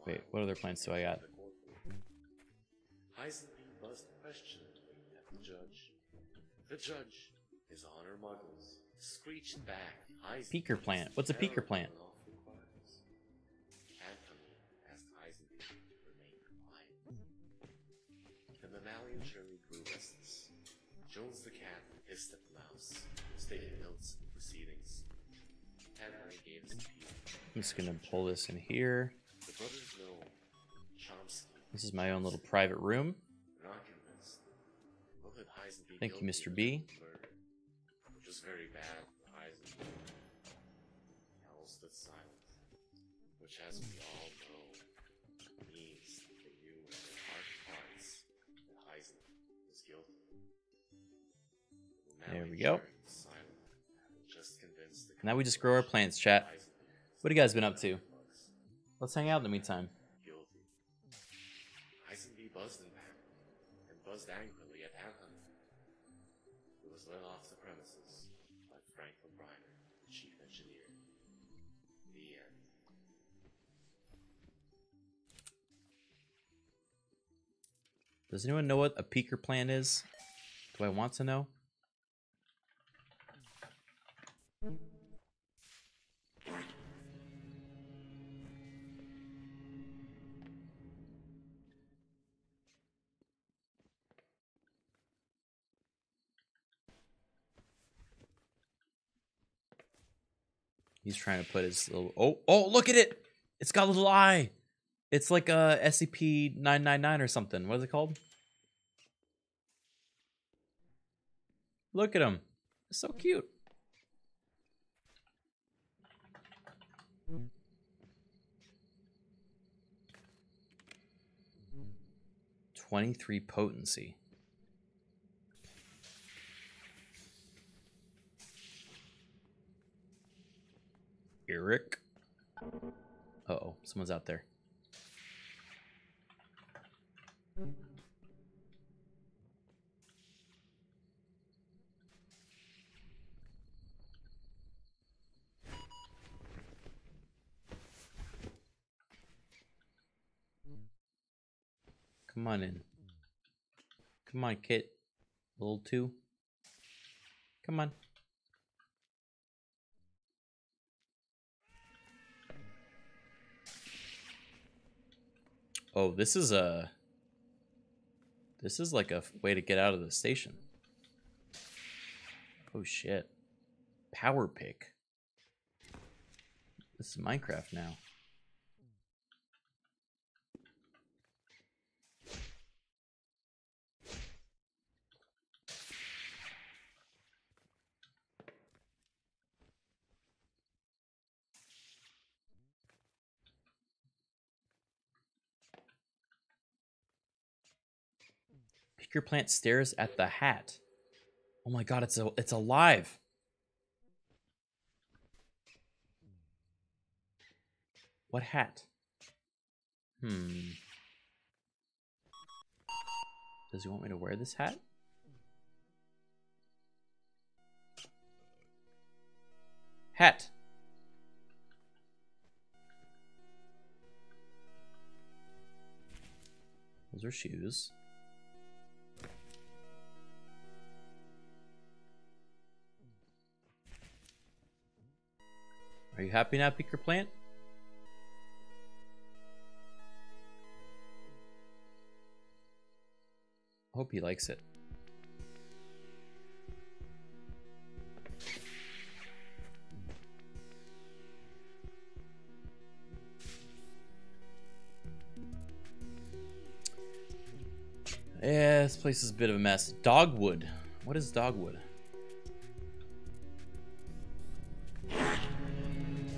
Wait, what other plants do I got? Eisenbee buzzed questioningly at the judge. The judge, His honor muggles, screeching back. Peaker plant. What's a peaker plant? Anthony asked Eisenberg to remain quiet. The mammalian surely grew restless. Jones the cat hissed at the mouse, taking notes of proceedings. Anthony gave his appeal. I'm just gonna pull this in here. The brothers know Chomsky. This is my own little private room. Thank you, Mr. B. Which is very bad for Heisenberg. Hell stood silent, which, as we all know, means that you and your heart parts that Heisenberg is guilty. There we go. Now we just grow our plants, chat. What have you guys been up to? Let's hang out in the meantime. Heisenberg buzzed in back and buzzed angrily at Anthony. It was led off the premises by Frank O'Brien, the chief engineer. The end. Does anyone know what a peaker plant is? Do I want to know? He's trying to put his little... Oh, look at it! It's got a little eye! It's like a SCP-999 or something. What is it called? Look at him. It's so cute. .23 potency. Eric. Uh-oh, someone's out there. Come on in. Come on, Kit. Little two. Come on. Oh, this is a... This is like a way to get out of the station. Oh, shit. Power pick. This is Minecraft now. Your plant stares at the hat. Oh my god, it's alive. What hat? Does he want me to wear this hat? Hat. Those are shoes. Are you happy now, Peaker Plant? I hope he likes it. Yeah, this place is a bit of a mess. Dogwood. What is dogwood?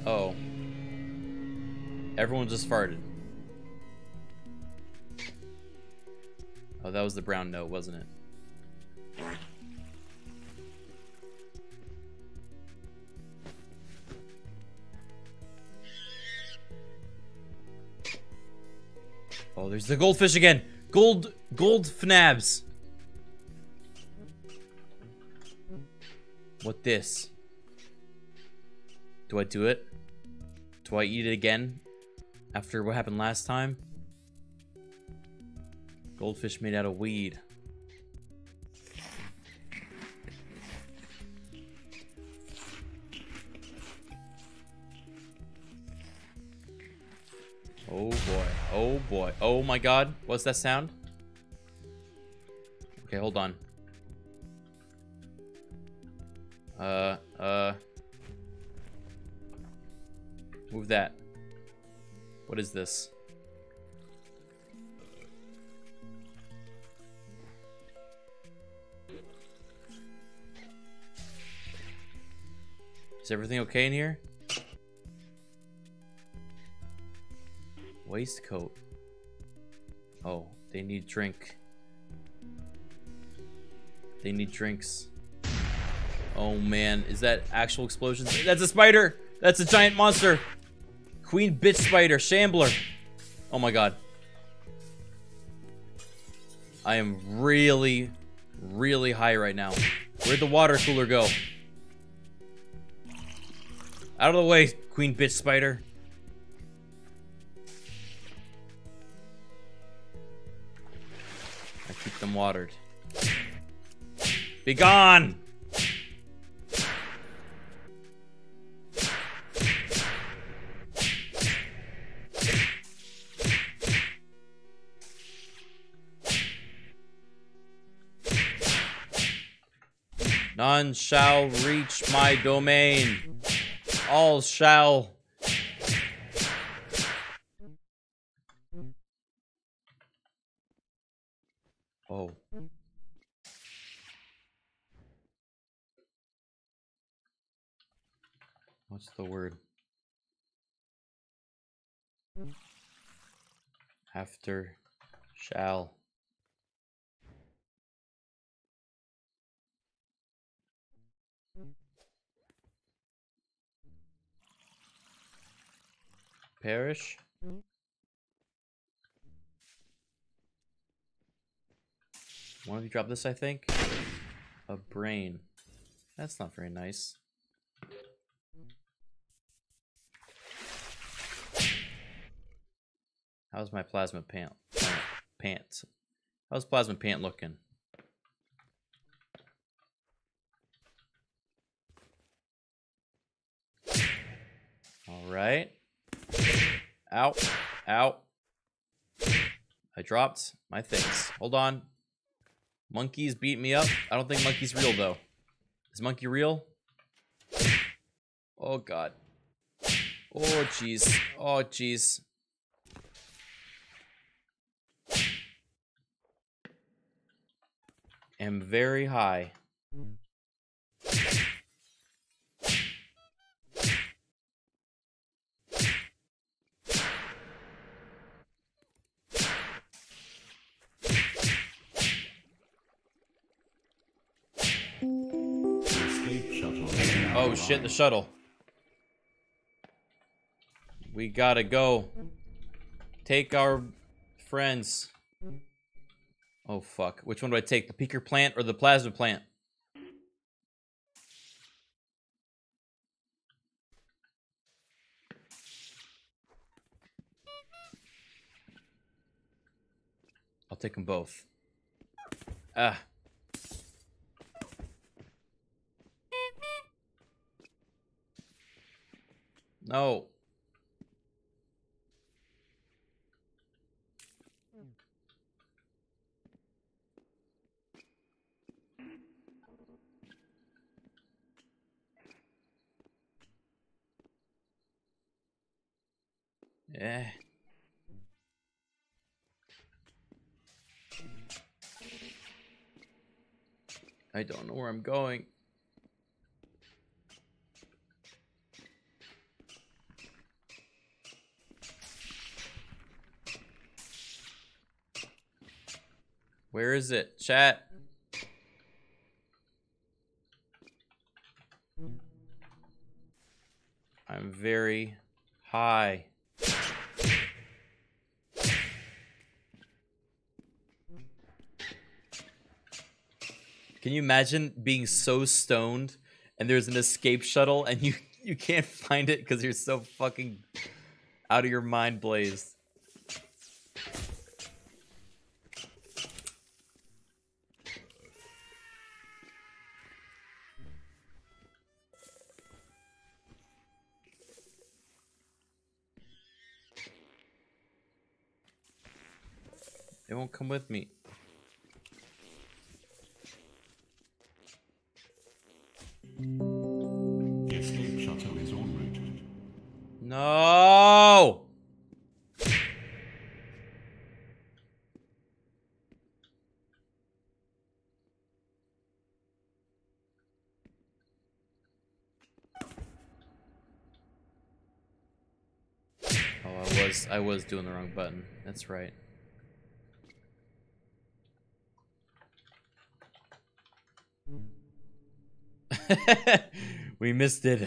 Oh. Everyone just farted. Oh, that was the brown note, wasn't it? Oh, there's the goldfish again. Gold fnabs. What this? Do I do it? Do I eat it again? After what happened last time? Goldfish made out of weed. Oh boy. Oh boy. Oh my god. What's that sound? Okay, hold on. Move that. What is this? Is everything okay in here? Waistcoat. Oh, they need drink. They need drinks. Oh man, is that actual explosions? That's a spider! That's a giant monster! Queen bitch spider, shambler! Oh my god. I am really, really high right now. Where'd the water cooler go? Out of the way, queen bitch spider. I keep them watered. Be gone! None shall reach my domain. All shall. Oh. What's the word? After shall. Perish? One of you dropped this, I think? A brain. That's not very nice. How's my plasma pants? How's plasma pant looking? Alright. Out, out. I dropped my things. Hold on. Monkeys beat me up. I don't think monkey's real though. Is monkey real? Oh god. Oh jeez. Oh jeez. Am very high. Oh shit, the shuttle. We gotta go. Take our friends. Oh fuck. Which one do I take? The peaker plant or the plasma plant? I'll take them both. Ah. No. Eh. I don't know where I'm going. Where is it? Chat. I'm very high. Can you imagine being so stoned and there's an escape shuttle and you can't find it because you're so fucking out of your mind blazed? They won't come with me. The escape shuttle is en route. No! I was doing the wrong button. That's right. We missed it.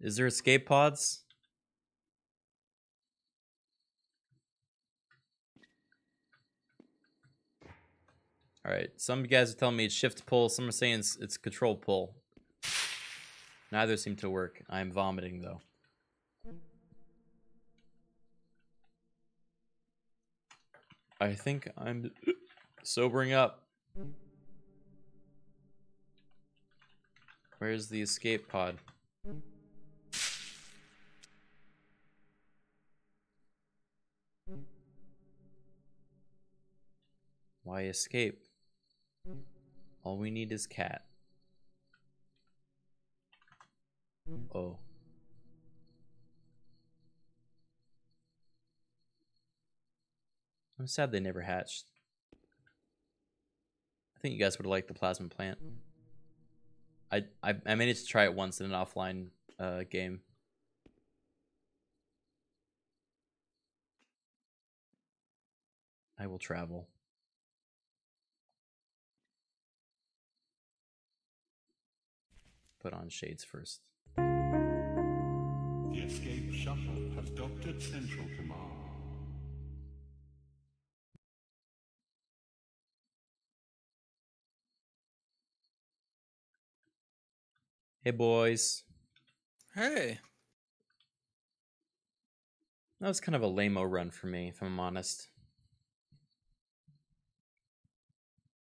Is there escape pods? All right, some of you guys are telling me it's shift pull. Some are saying it's control pull. Neither seem to work. I'm vomiting, though. I think I'm sobering up. Where's the escape pod? Why escape? All we need is cat. Oh. I'm sad they never hatched. I think you guys would have liked the plasma plant. I managed to try it once in an offline game. I will travel. Put on shades first. The escape shuttle has docked at Central Command. Hey, boys. Hey. That was kind of a lame-o run for me, if I'm honest.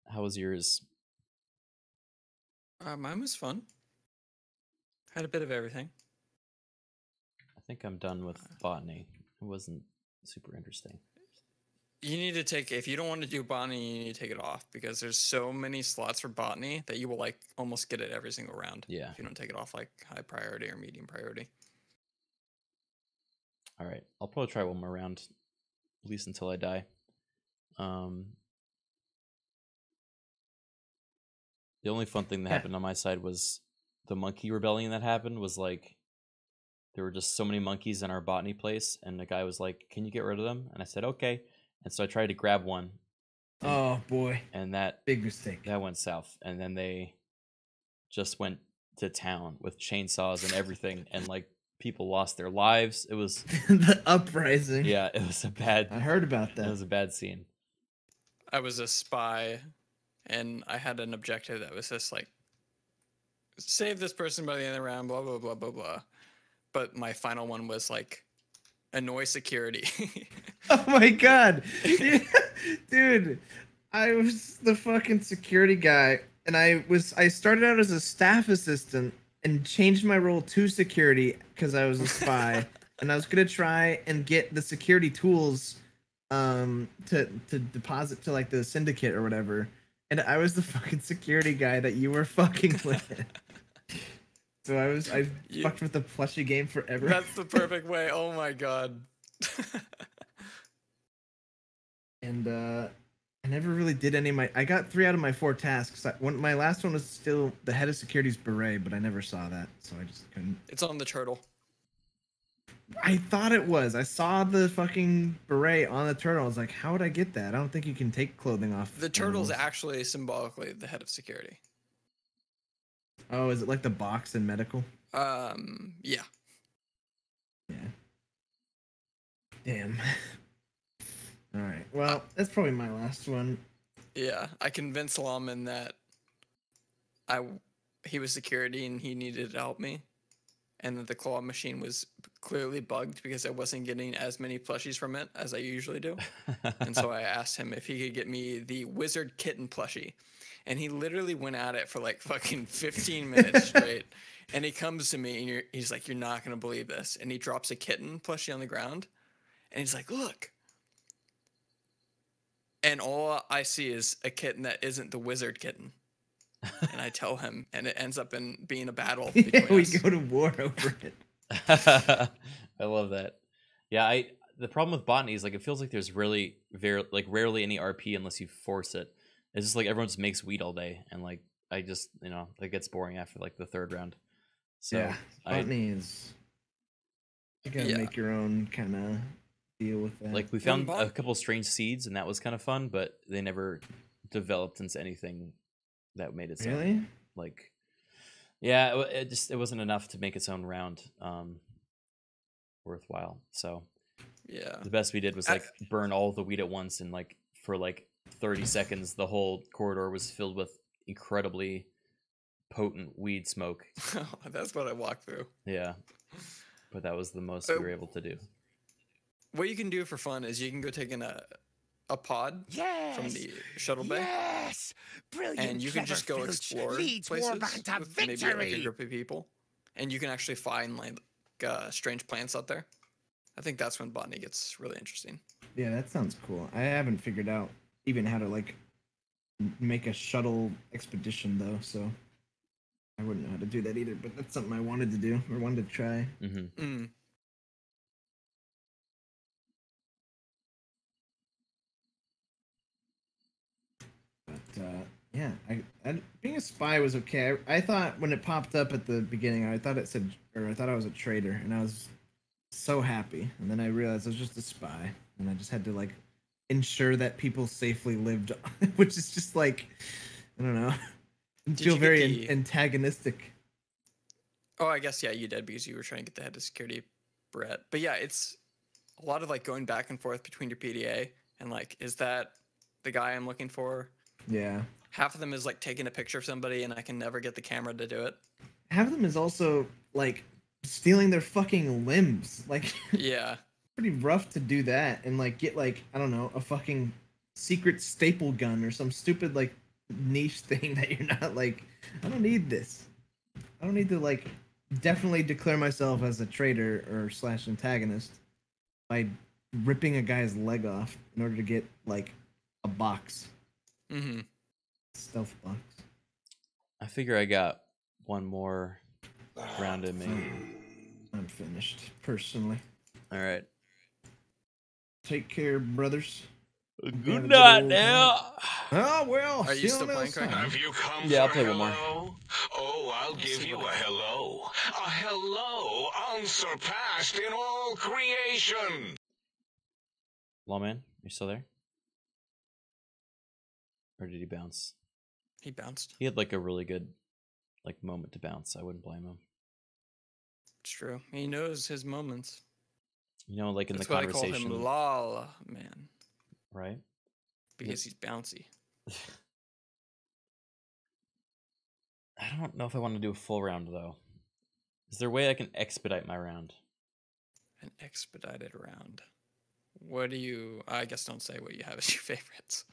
How was yours? Mine was fun. Had a bit of everything. I think I'm done with botany. It wasn't super interesting. You need to take, if you don't want to do botany, you need to take it off because there's so many slots for botany that you will like almost get it every single round. Yeah. If you don't take it off like high priority or medium priority. All right. I'll probably try one more round, at least until I die. The only fun thing that happened on my side was the monkey rebellion that happened was like there were just so many monkeys in our botany place and the guy was like, "Can you get rid of them?" And I said, "Okay." And so I tried to grab one. And, oh boy. And that big mistake. That went south. And then they just went to town with chainsaws and everything and like people lost their lives. It was the uprising. Yeah, it was a bad I heard about that. It was a bad scene. I was a spy. And I had an objective that was just like, save this person by the end of the round, blah, blah, blah, blah, blah. But my final one was like, annoy security. Oh my God. Dude, I was the fucking security guy. And I started out as a staff assistant and changed my role to security because I was a spy. And I was going to try and get the security tools to deposit to like the syndicate or whatever. And I was the fucking security guy that you were fucking with. So I fucked with the plushie game forever. That's the perfect way. Oh my God. And I never really did any of my. I got 3 out of my 4 tasks. My last one was still the head of security's beret, but I never saw that, so I just couldn't. It's on the turtle. I thought it was. I saw the fucking beret on the turtle. I was like, how would I get that? I don't think you can take clothing off. The turtle's actually symbolically the head of security. Oh, is it like the box in medical? Yeah. Yeah. Damn. All right. Well, that's probably my last one. Yeah, I convinced Lawman that he was security and he needed to help me. and that the claw machine was clearly bugged because I wasn't getting as many plushies from it as I usually do. And so I asked him if he could get me the wizard kitten plushie. And he literally went at it for like fucking 15 minutes straight. And he comes to me and he's like, you're not going to believe this. And he drops a kitten plushie on the ground. And he's like, look. And all I see is a kitten that isn't the wizard kitten. And I tell him, and it ends up in being a battle between us. We go to war over it. I love that. Yeah, the problem with botany is like it feels like there's really rarely any RP unless you force it. It's just like everyone just makes weed all day, and like I just, you know, it gets boring after like the third round. So yeah, botany is you gotta make your own kind of deal with that. Like we found a couple of strange seeds, and that was kind of fun, but they never developed into anything that made it sound really like yeah, it wasn't enough to make its own round worthwhile. So yeah, the best we did was like burn all the weed at once, and like for like 30 seconds the whole corridor was filled with incredibly potent weed smoke. That's what I walked through. Yeah, but that was the most we were able to do. What you can do for fun is you can go take in a pod from the shuttle bay. Yes! Brilliant, and you can just go explore places with maybe like a group of people, and you can actually find like strange plants out there. I think that's when botany gets really interesting. Yeah, that sounds cool. I haven't figured out even how to like make a shuttle expedition though, so I wouldn't know how to do that either, but that's something I wanted to do or wanted to try. Mm-hmm. Mm. Yeah, being a spy was okay. I thought when it popped up at the beginning, I thought it said, or I thought I was a traitor, and I was so happy. And then I realized I was just a spy, and I just had to like ensure that people safely lived, which is just like, I don't know, feel very antagonistic. Oh, I guess yeah, you did because you were trying to get the head of security, Brett. But yeah, it's a lot of like going back and forth between your PDA and like, is that the guy I'm looking for? Yeah, half of them is like taking a picture of somebody, and I can never get the camera to do it. Half of them is also like stealing their fucking limbs. Like, yeah, pretty rough to do that and like get like, I don't know, a fucking secret staple gun or some stupid like niche thing that you're not like, I don't need this. I don't need to like definitely declare myself as a traitor or slash antagonist by ripping a guy's leg off in order to get like a box. Mm-hmm. Stealth box. I figure I got one more round in me. I'm finished, personally. All right. Take care, brothers. Good night now. Oh well. Are you still playing? Have you come? Yeah, I'll play one more. Oh, I'll give you a hello. A hello unsurpassed in all creation. Lawman, you still there? Or did he bounce? He bounced. He had like a really good like moment to bounce. I wouldn't blame him. It's true. He knows his moments. You know, like in the conversation. That's why I call him Lala Man. Right? Because he's bouncy. I don't know if I want to do a full round though. Is there a way I can expedite my round? An expedited round. What do you... I guess don't say what you have as your favorites.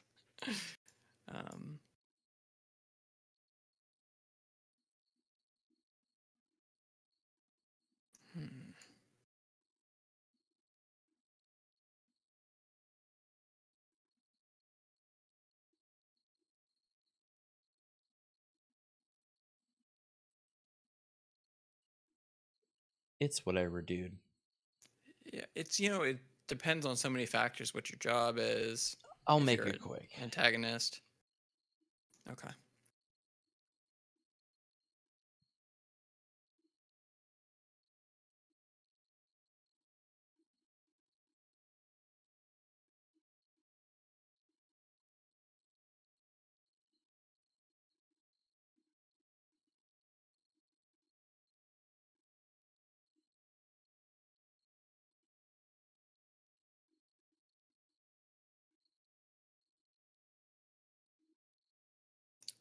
It's whatever, dude. Yeah, it's, you know, it depends on so many factors, what your job is. I'll make it quick. Antagonist. Okay.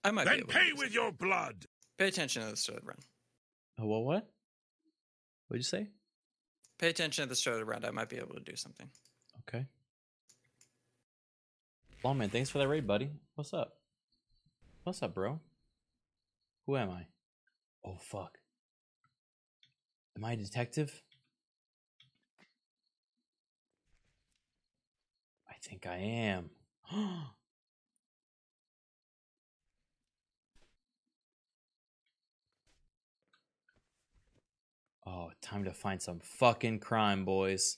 I might then pay with your blood. Pay attention to the third round. Oh, well, what? What'd you say? Pay attention at the start of the round. I might be able to do something. Okay. Oh, man, thanks for that raid, buddy. What's up? What's up, bro? Who am I? Oh, fuck. Am I a detective? I think I am. Oh, time to find some fucking crime, boys.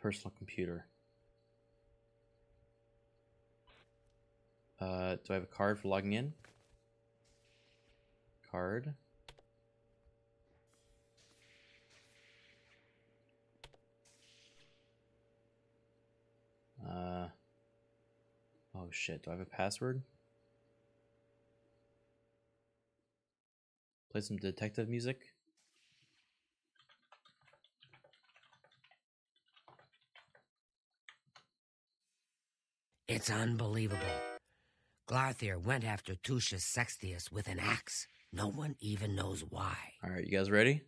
Personal computer. Do I have a card for logging in? Card. Oh shit, do I have a password? Play some detective music. It's unbelievable. Glarthier went after Lucius Sextius with an axe. No one even knows why. All right, you guys ready?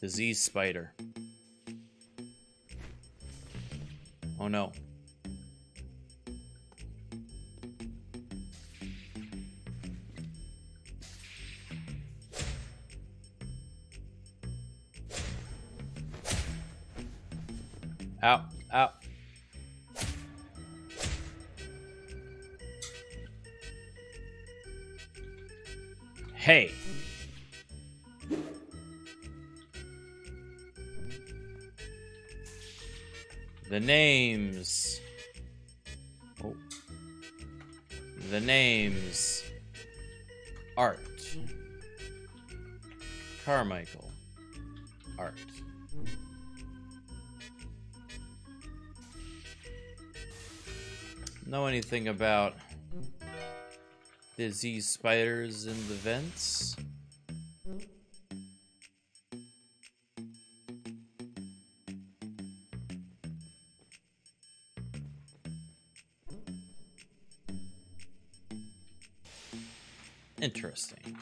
Disease spider. Oh no. Ow, ow. Hey. The names. Oh. The names. Art. Carmichael. Art. Know anything about disease spiders in the vents? Interesting.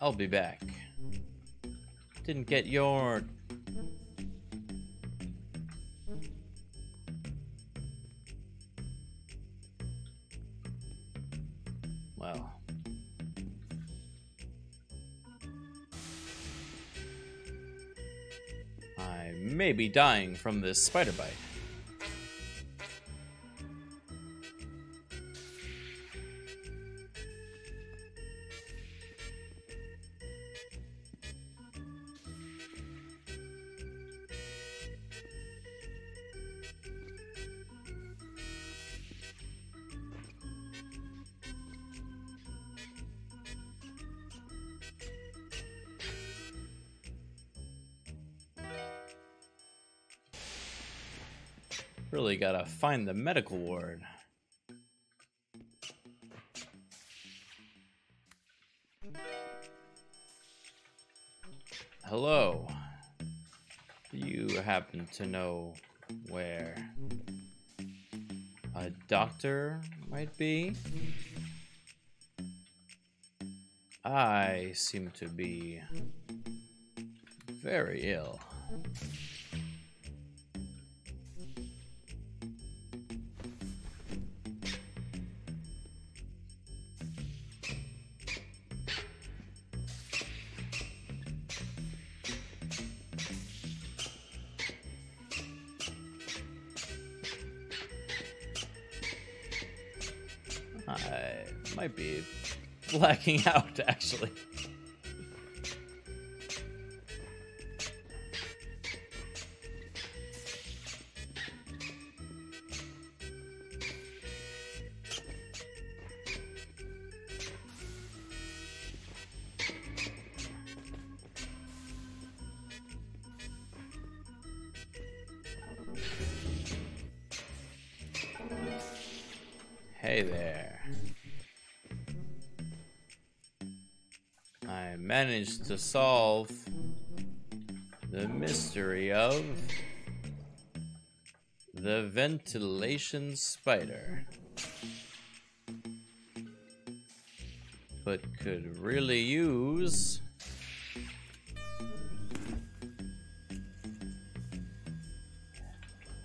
I'll be back. Didn't get your... be dying from this spider bite. Really gotta find the medical ward. Hello. Do you happen to know where a doctor might be? I seem to be very ill. Blacking out, actually. Hey there. I managed to solve the mystery of the ventilation spider, but could really use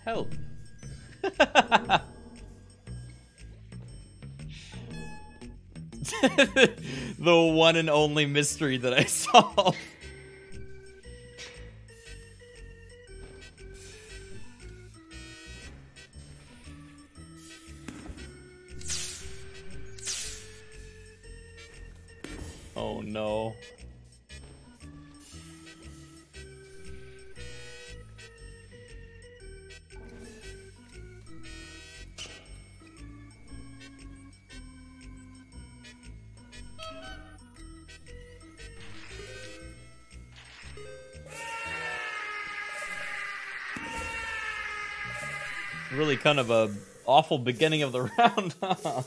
help. The one and only mystery that I solved. Oh no. Really kind of a awful beginning of the round, huh?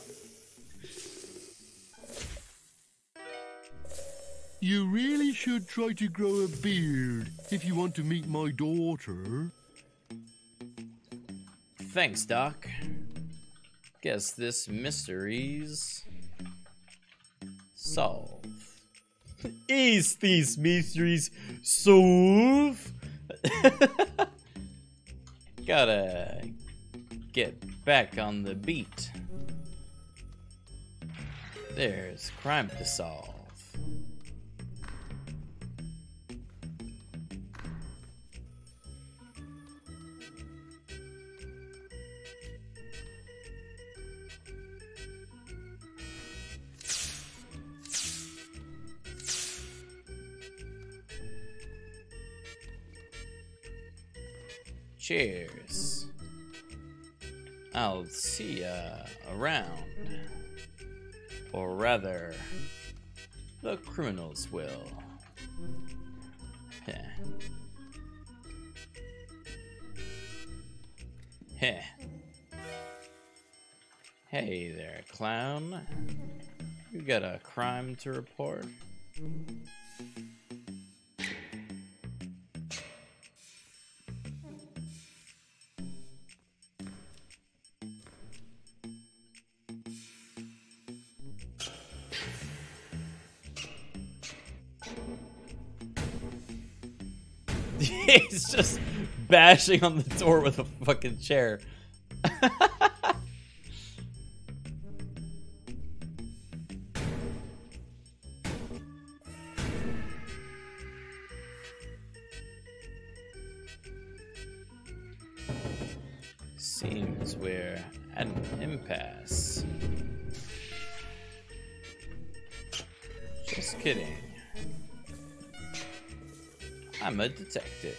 You really should try to grow a beard if you want to meet my daughter. Thanks, Doc. Guess this mystery's solved. Is these mysteries solved? Gotta get back on the beat. There's crime to solve. Cheers. I'll see ya around. Or rather, the criminals will. Heh. Heh. Hey there, clown. You got a crime to report? He's just bashing on the door with a fucking chair. Seems we're at an impasse. Just kidding. I'm a detective.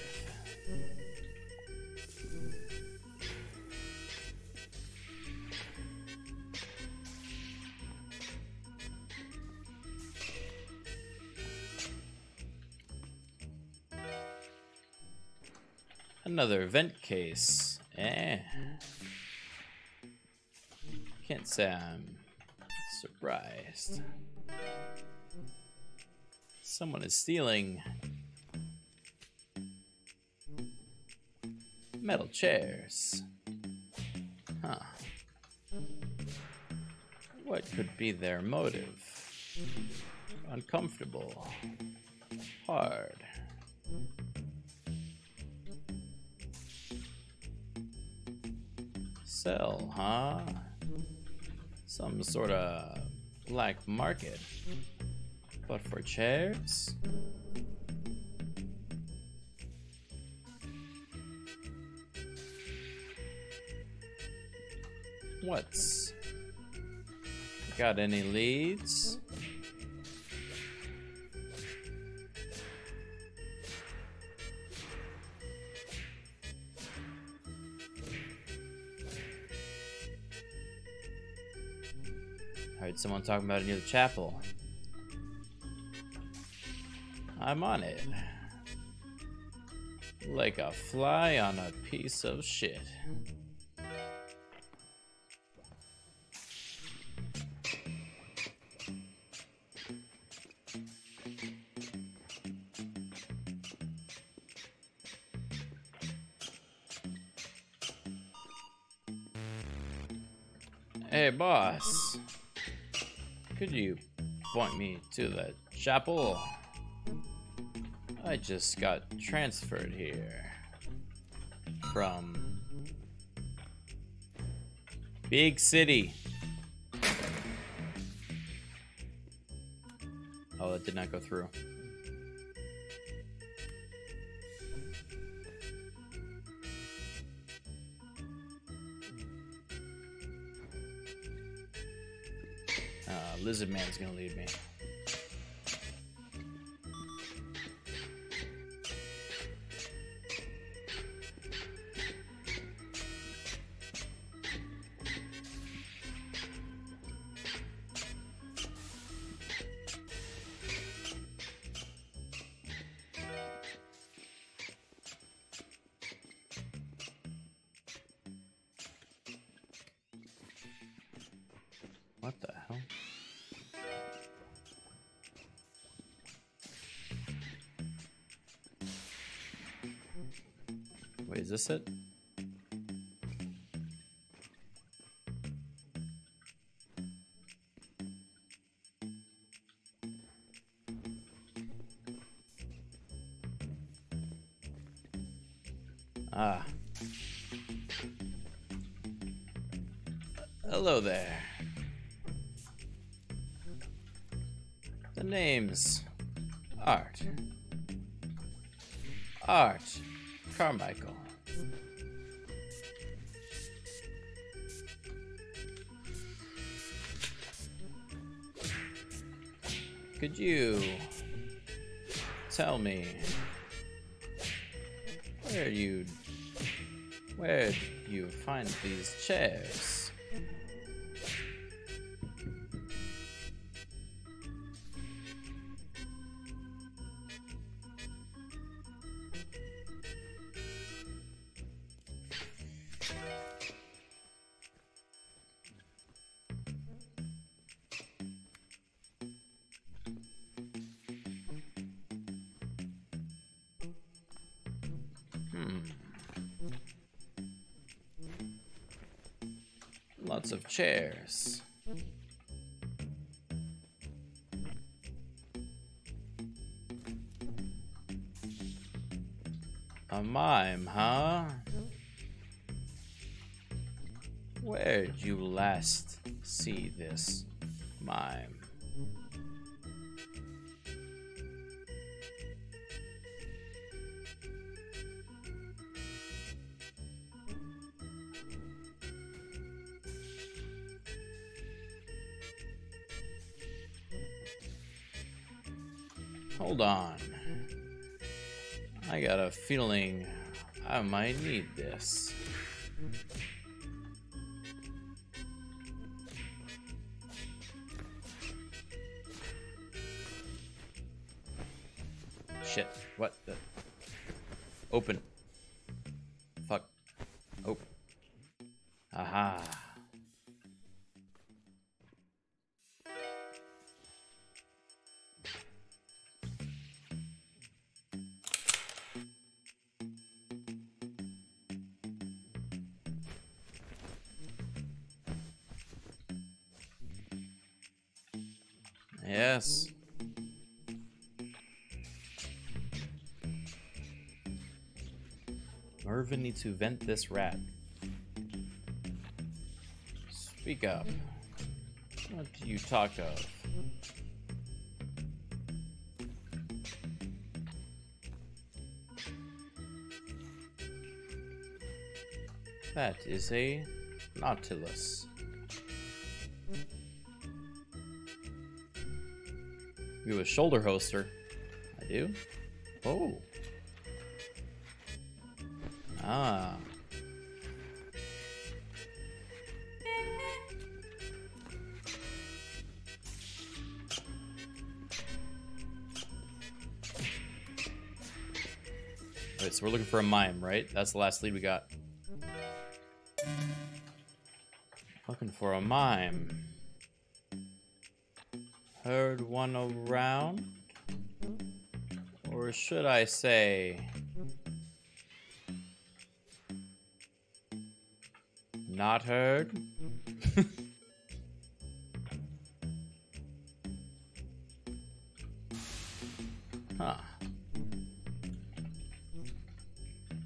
Another vent case. Eh. Can't say I'm surprised. Someone is stealing metal chairs. Huh. What could be their motive? Uncomfortable. Hard. Sell, huh? Some sort of black market. But for chairs? What's got any leads? I heard someone talking about it near the chapel. I'm on it. Like a fly on a piece of shit. Hey, boss. Could you point me to the chapel? I just got transferred here from Big City. Oh, that did not go through. Lizard Man's gonna lead me. What the hell? Wait, is this it? Ah. Hello there. The name's Art. Art Carmichael. Could you tell me where you find these chairs? Lots of chairs. A mime, huh? Where'd you last see this mime? Hold on. I got a feeling I might need this. Shit. What the? Open. Fuck. Open. Aha. Yes. Mervin needs to vent this rat. Speak up. What do you talk of? That is a Nautilus. You a shoulder hoster? I do. Oh. Ah. Alright, so we're looking for a mime, right? That's the last lead we got. Looking for a mime. Heard one around? Or should I say not heard? Huh.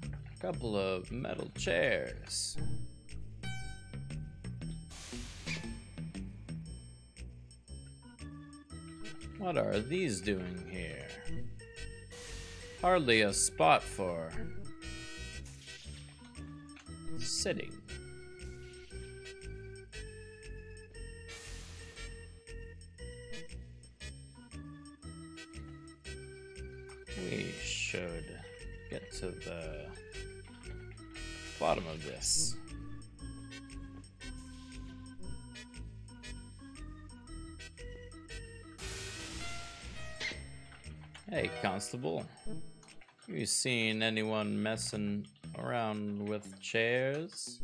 A couple of metal chairs. What are these doing here? Hardly a spot for sitting. We should get to the bottom of this. Hey, Constable. You seen anyone messing around with chairs?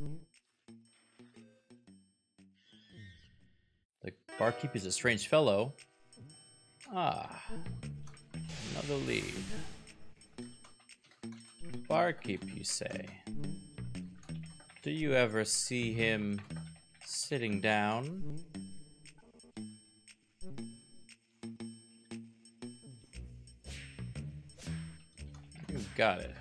The barkeep is a strange fellow. Ah, another lead. Barkeep, you say? Do you ever see him sitting down? Got it.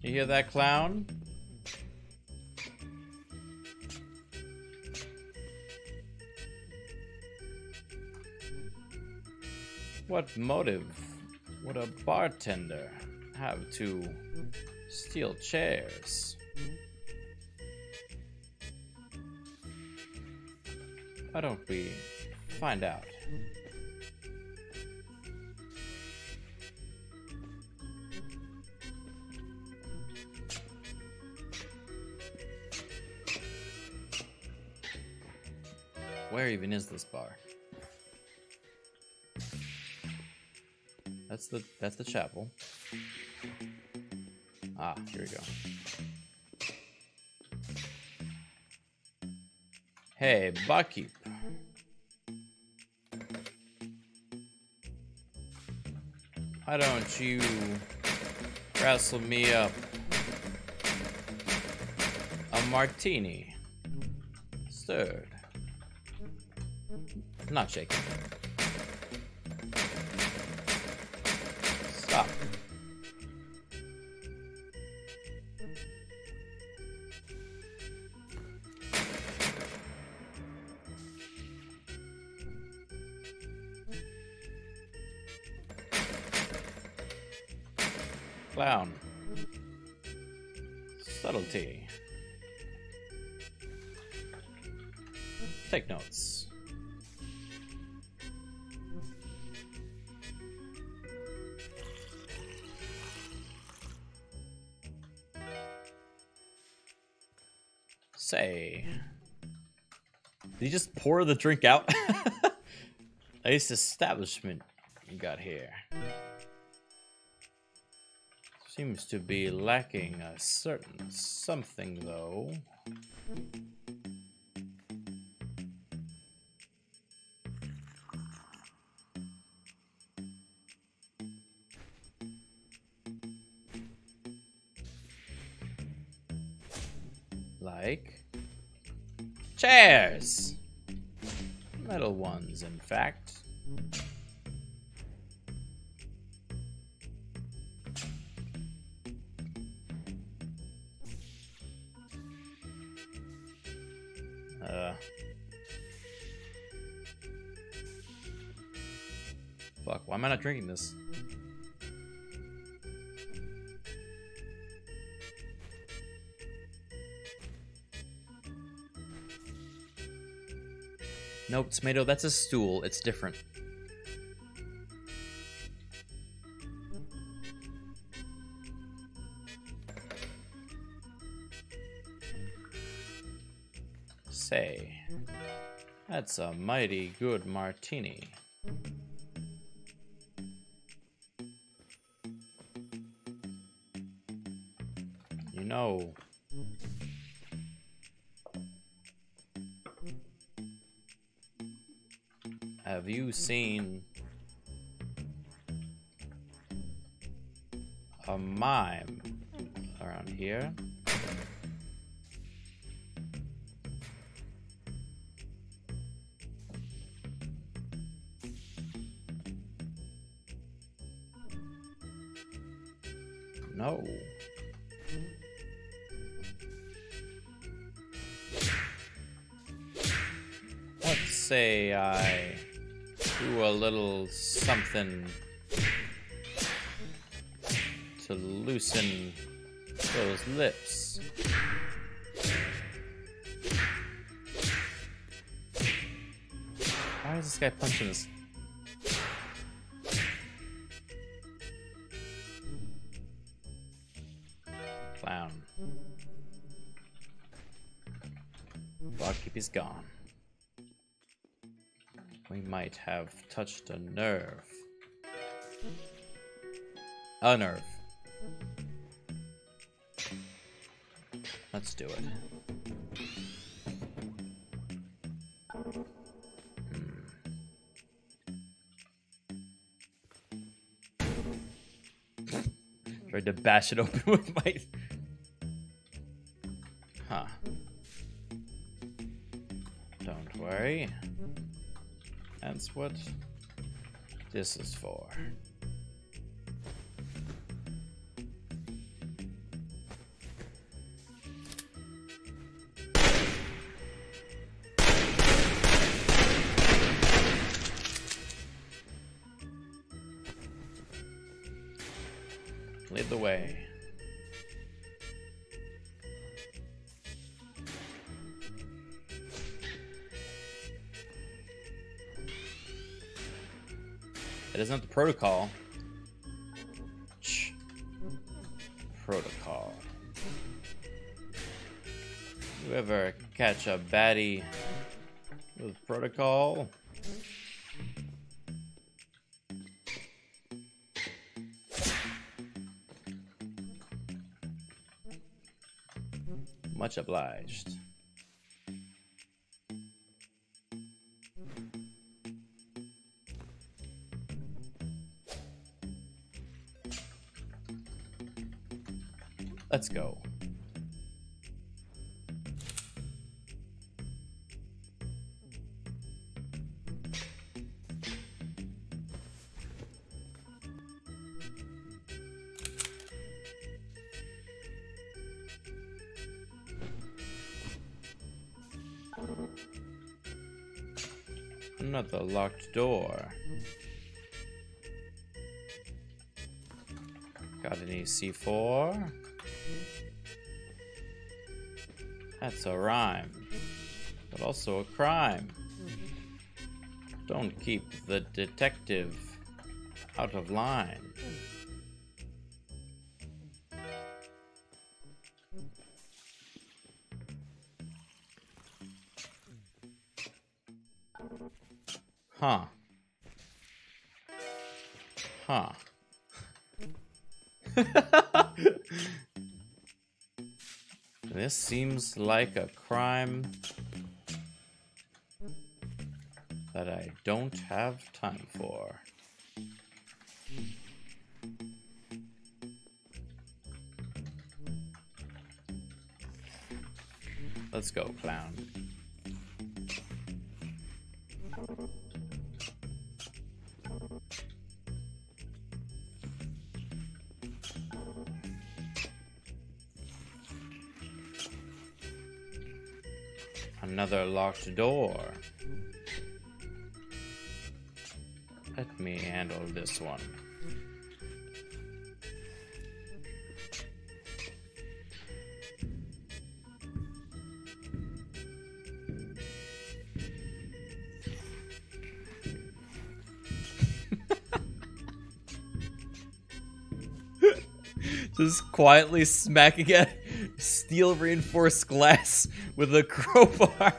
You hear that, clown? What motive would a bartender have to steal chairs? Why don't we find out? Where even is this bar? That's the chapel. Ah, here we go. Hey, barkeep. Why don't you wrestle me up a martini, stirred, not shaken. Stop. Clown. Subtlety. Take notes. Say. Did you just pour the drink out? Nice establishment you got here. Seems to be lacking a certain something, though. Like chairs! Metal ones, in fact. Fuck, why am I not drinking this? Nope, tomato, that's a stool. It's different. Say, that's a mighty good martini. No. Have you seen a mime around here. No. Let's say I do a little something to loosen those lips. Why is this guy punching this? He's gone. We might have touched a nerve. A nerve. Let's do it. Tried to bash it open with my... Huh. Don't worry. That's what this is for. Lead the way. That isn't the protocol. Shh. Protocol. You ever catch a baddie with protocol? Much obliged. Let's go. Another locked door. Got any C4? That's a rhyme, but also a crime. Don't keep the detective out of line. Huh. Huh. This seems like a crime that I don't have time for. Let's go, clown. Another locked door. Let me handle this one. Just quietly smacking at steel reinforced glass with a crowbar.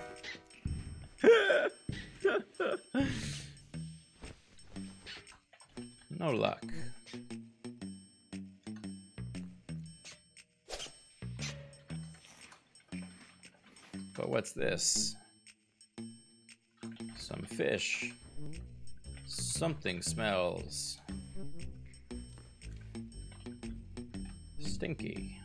No luck. But what's this? Some fish. Something smells stinky.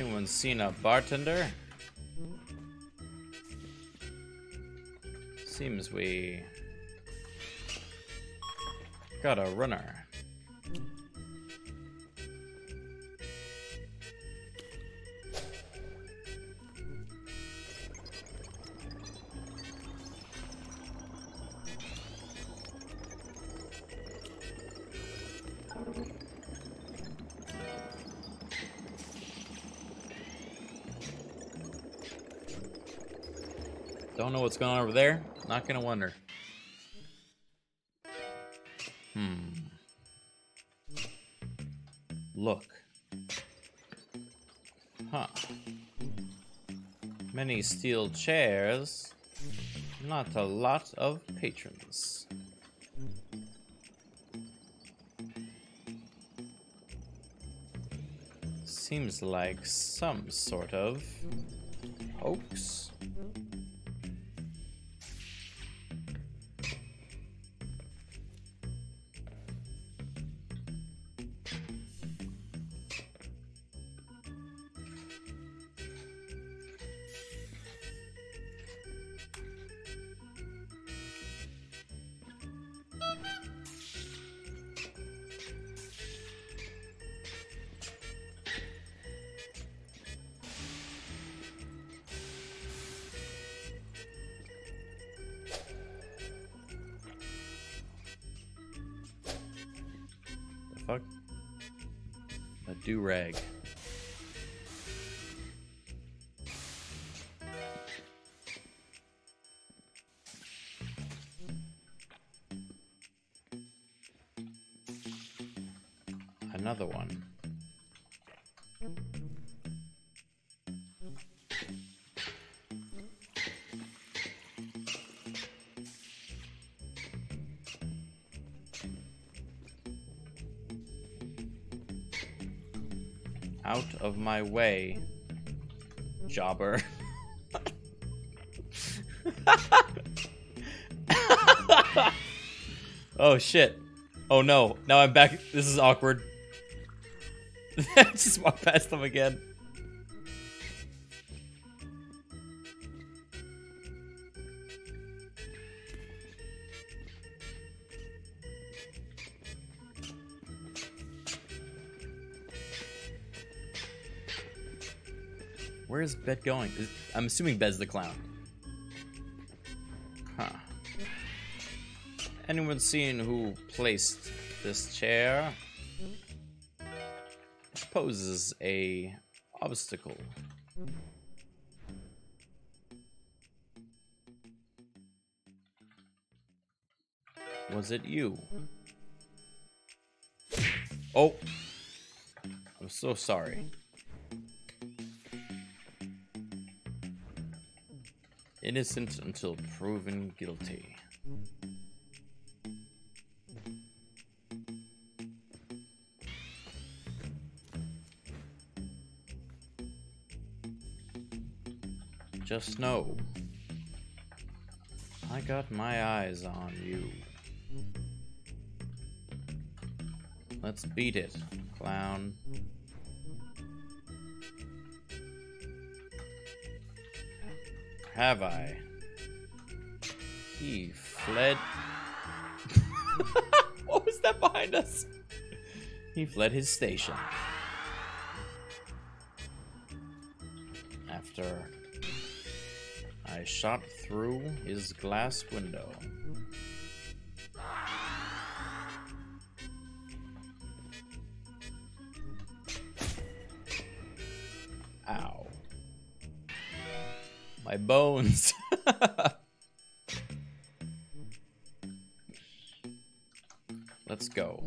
Anyone seen a bartender? Seems we got a runner. Don't know what's going on over there. Not gonna wonder. Look. Huh. Many steel chairs. Not a lot of patrons. Seems like some sort of hoax. Fuck. A do-rag. Another one. Out of my way, jobber. Oh shit. Oh no, now I'm back. This is awkward. I just walked past them again. Where's Bet going? I'm assuming Bed's the clown. Huh. Anyone seen who placed this chair? It poses a obstacle. Was it you? Oh. I'm so sorry. Innocent until proven guilty. Just know, I got my eyes on you. Let's beat it, clown. Have I? He fled. What was that behind us? He fled his station. After I shot through his glass window. Ow. My bones. Let's go.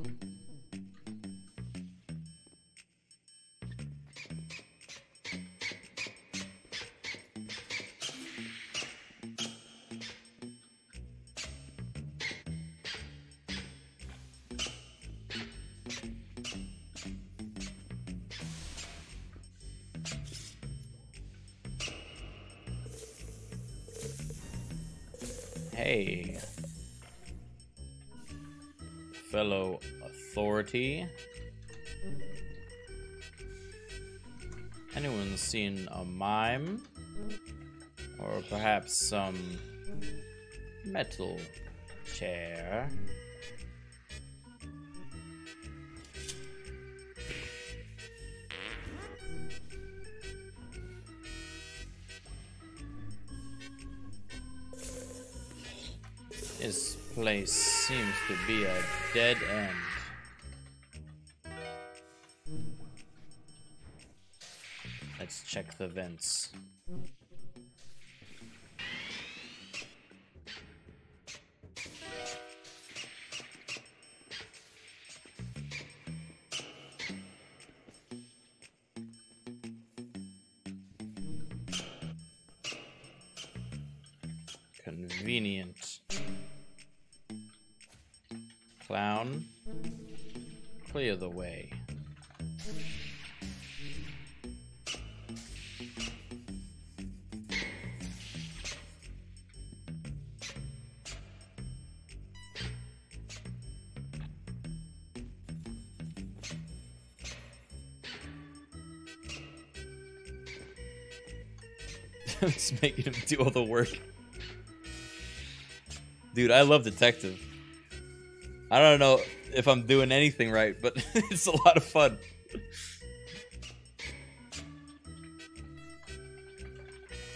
Hey, fellow authority. Anyone seen a mime? Or perhaps some metal chair? This place seems to be a dead end. Let's check the vents. Convenient. Clown, clear the way. I'm just making him do all the work. Dude, I love Detective. I don't know if I'm doing anything right, but it's a lot of fun.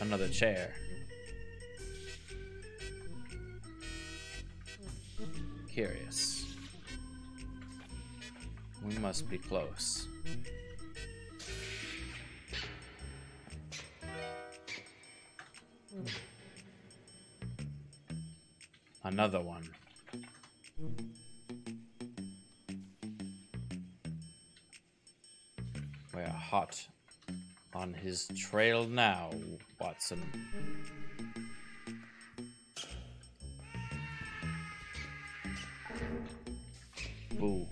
Another chair. Curious. We must be close. Another one. We're hot on his trail now, Watson. Boo.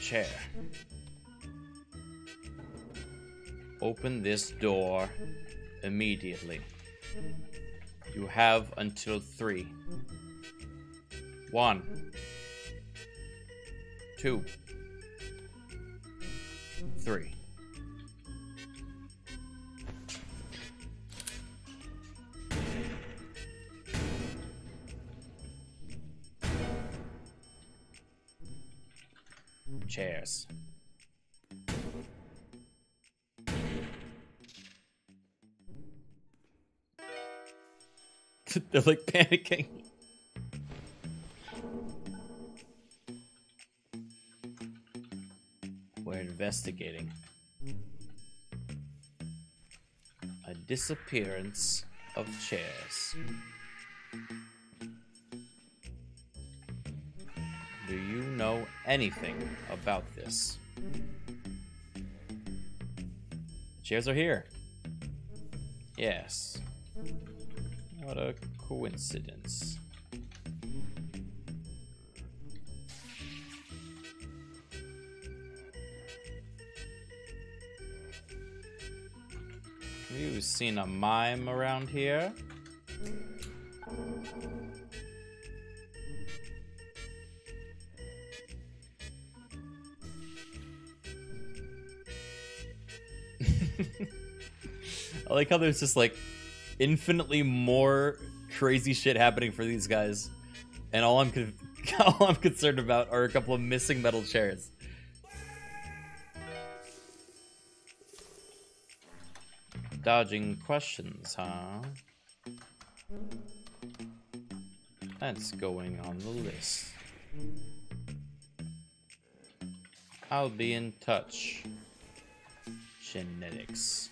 Chair. Open this door immediately. You have until 3. 1, 2, 3. Chairs. They're like panicking. We're investigating a disappearance of chairs. Do you know anything about this? The chairs are here. Yes. What a coincidence. Have you seen a mime around here? I like how there's just like infinitely more crazy shit happening for these guys, and all I'm concerned about are a couple of missing metal chairs. Dodging questions, huh? That's going on the list. I'll be in touch. Genetics.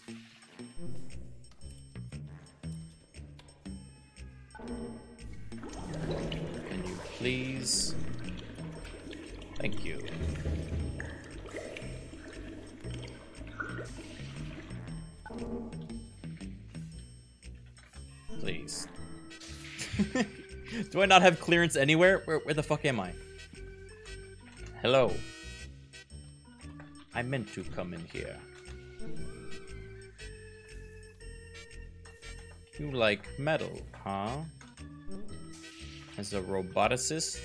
Can you please? Thank you. Please. Do I not have clearance anywhere? Where the fuck am I? Hello. I meant to come in here. You like metal, huh? As a roboticist?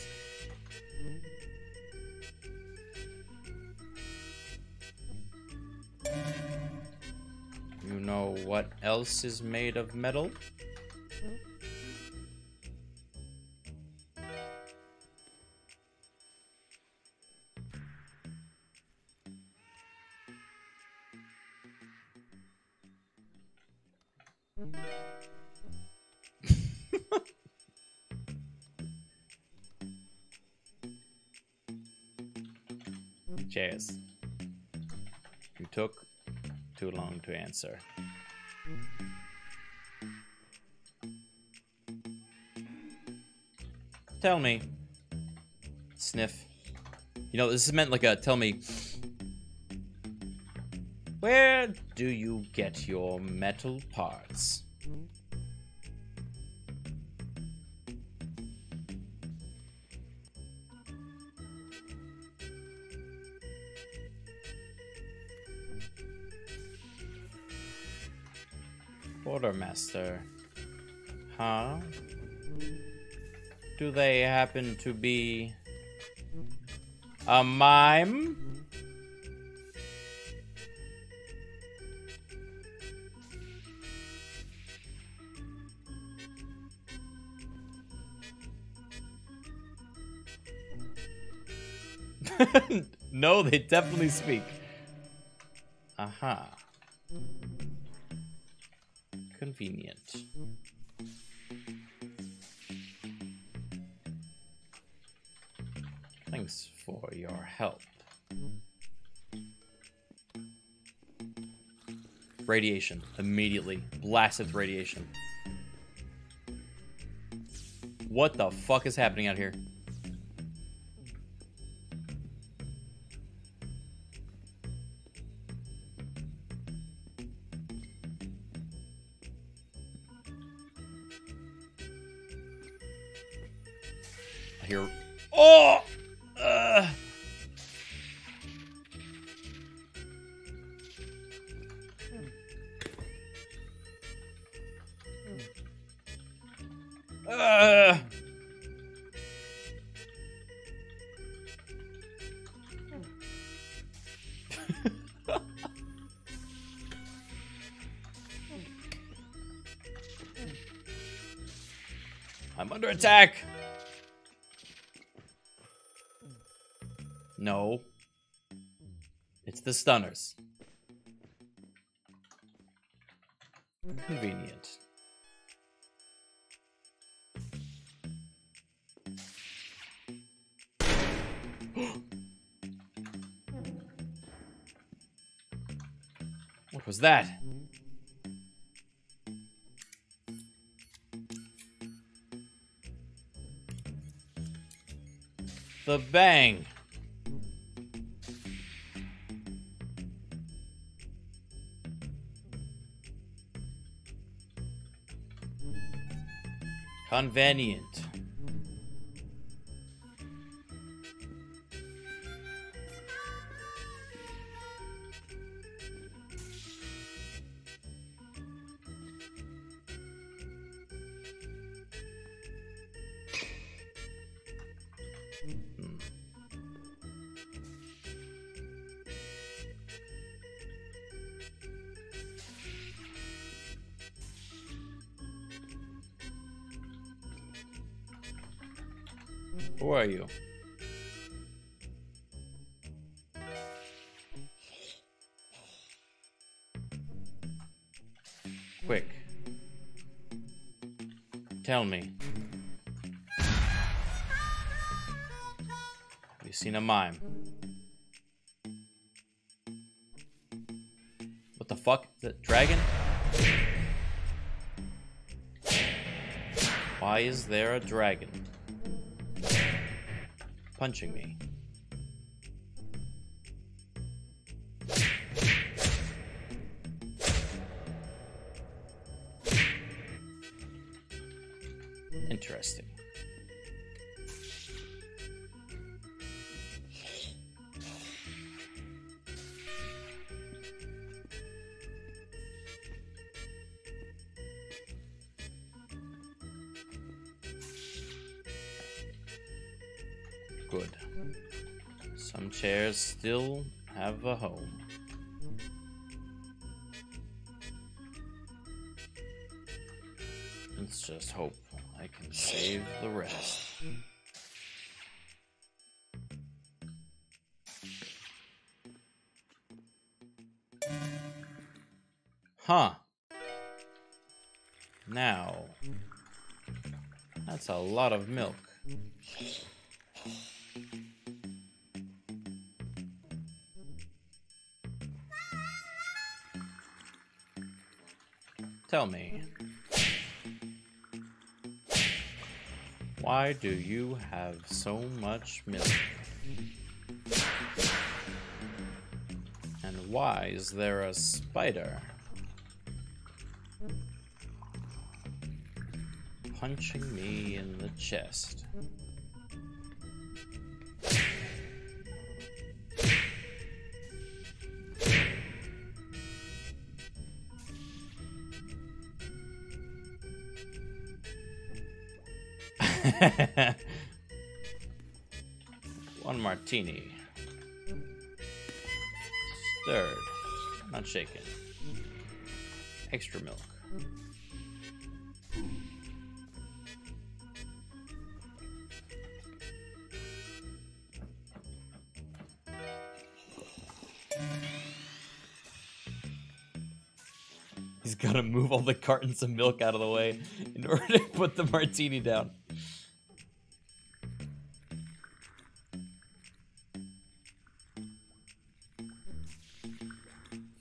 You know what else is made of metal? Cheers. You took too long to answer. Tell me. Sniff. You know, this is meant like a tell me. Where do you get your metal parts? Quartermaster. Huh? Do they happen to be a mime? No, they definitely speak. Aha. Uh-huh. Convenient. Thanks for your help. Radiation. Immediately. Blasted with radiation. What the fuck is happening out here? Oh! I'm under attack! No, it's the stunners. Convenient. What was that? The bang. Convenient. Who are you? Quick. Tell me. Have you seen a mime? What the fuck? Is that dragon? Why is there a dragon? Punching me. Interesting. good. Some chairs still have a home. Let's just hope I can save the rest. Huh. Now, that's a lot of milk. Tell me, why do you have so much milk? And why is there a spider punching me in the chest? One martini. Stirred, not shaken. Extra milk. He's gotta move all the cartons of milk out of the way in order to put the martini down.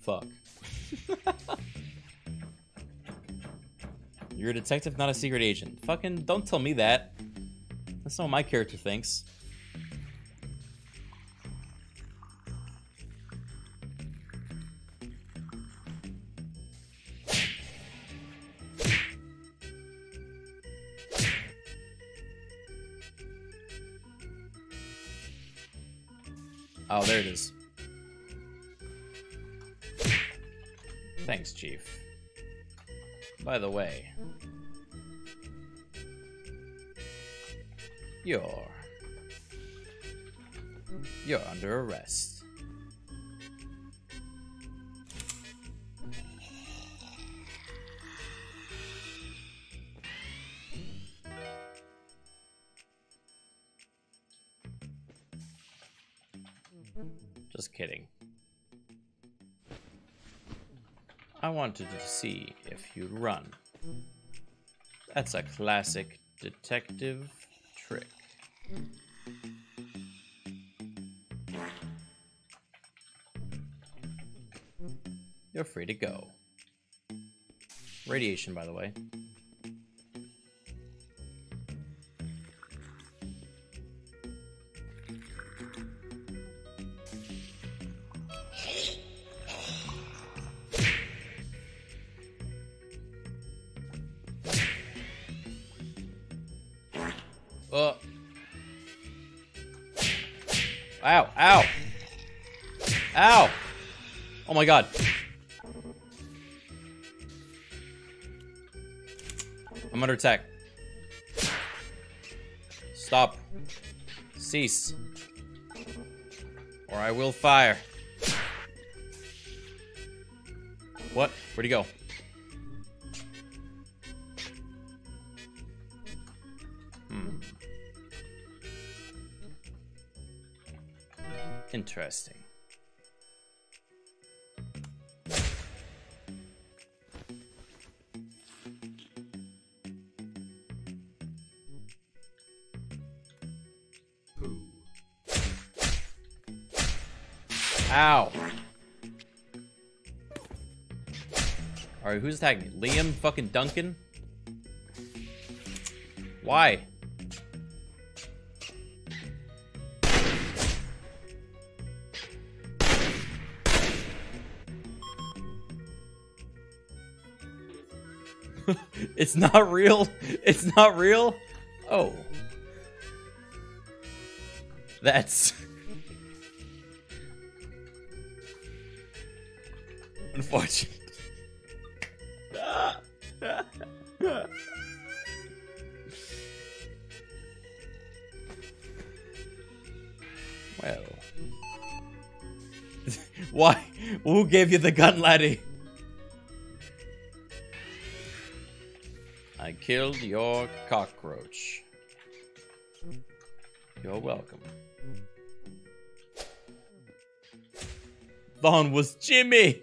Fuck. You're a detective, not a secret agent. Fucking don't tell me that. That's not what my character thinks. Oh, there it is. Thanks, Chief. By the way, you're under arrest. Just kidding. I wanted to see if you'd run. That's a classic detective trick. You're free to go. Radiation, by the way. Ow, ow, ow, oh my god. I'm under attack. Stop. Cease. Or I will fire. What? Where'd he go? Interesting. Ow. Alright, who's attacking me? Liam fucking Duncan? Why? It's not real. It's not real. Oh. That's unfortunate. Well. Why? Who gave you the gun, laddie? I killed your cockroach. You're welcome. Vaughn was Jimmy!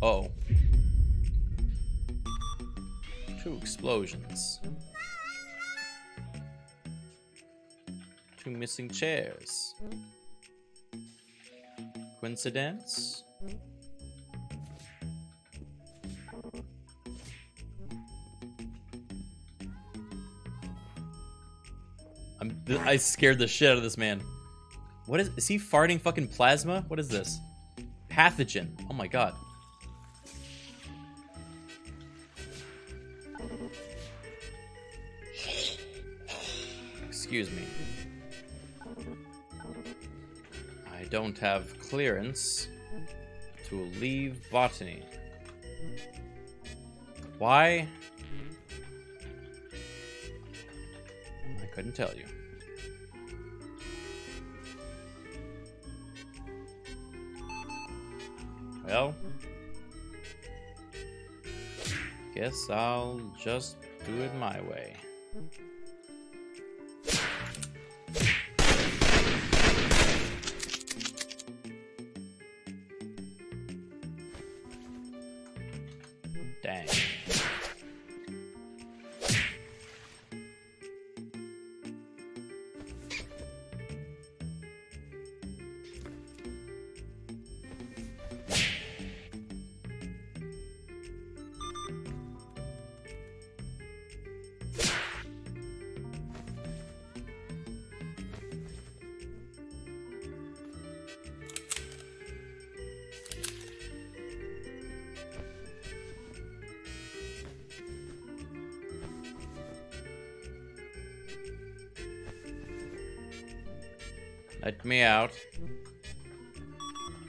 Oh. 2 explosions. 2 missing chairs. Coincidence? I scared the shit out of this man. What is he farting fucking plasma? What is this? Pathogen. Oh my god. Excuse me. I don't have clearance to leave botany. Why? I couldn't tell you. Well, guess I'll just do it my way. Dang. Let me out,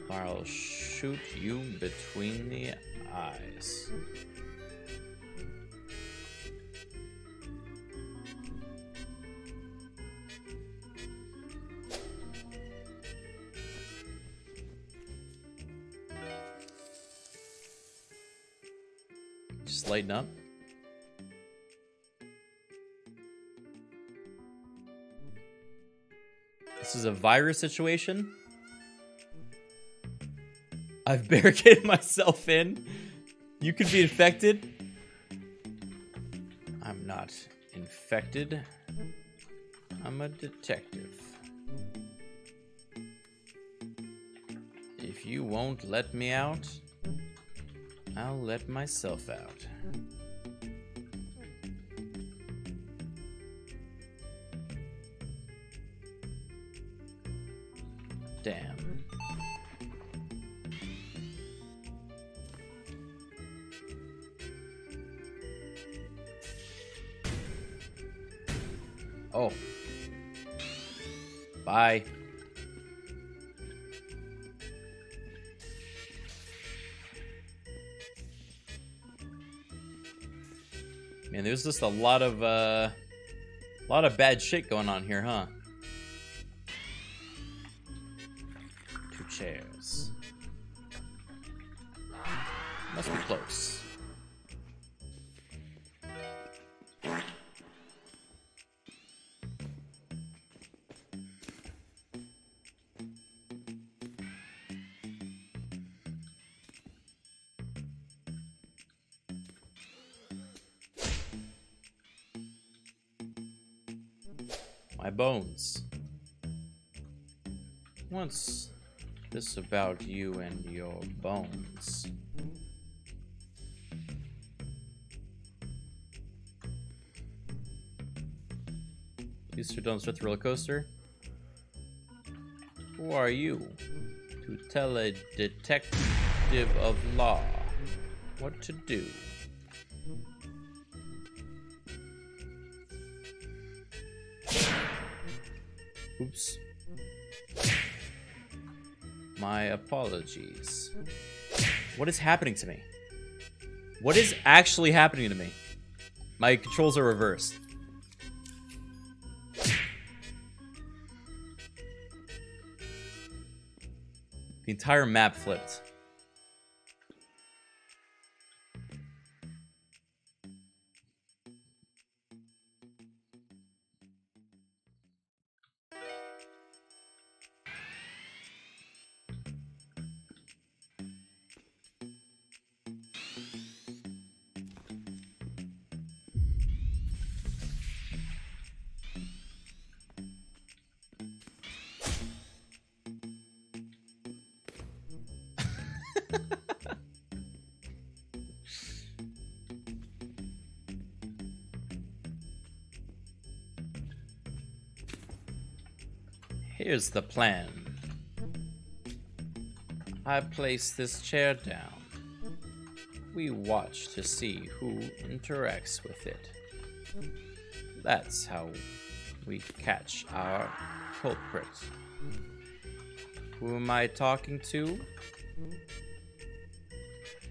or I'll shoot you between the eyes. Just lighten up. This is a virus situation. I've barricaded myself in. You could be infected. I'm not infected. I'm a detective. If you won't let me out, I'll let myself out. Damn. Oh. Bye. Man, there's just a lot of bad shit going on here, huh? Chairs. Must be close. My bones. Once. This about you and your bones. These two don't start the roller coaster. Who are you to tell a detective of law what to do? Oops. My apologies. What is happening to me? What is actually happening to me? My controls are reversed. The entire map flipped. Here's the plan. I place this chair down. We watch to see who interacts with it. That's how we catch our culprit. Who am I talking to?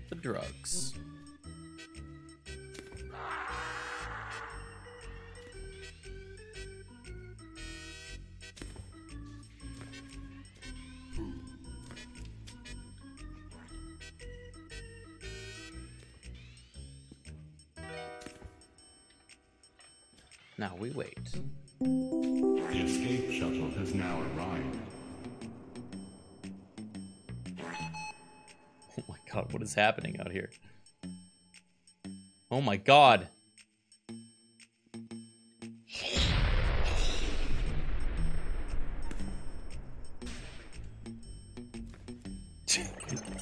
The drugs. Now we wait. The escape shuttle has now arrived. Oh my god, what is happening out here? Oh my god!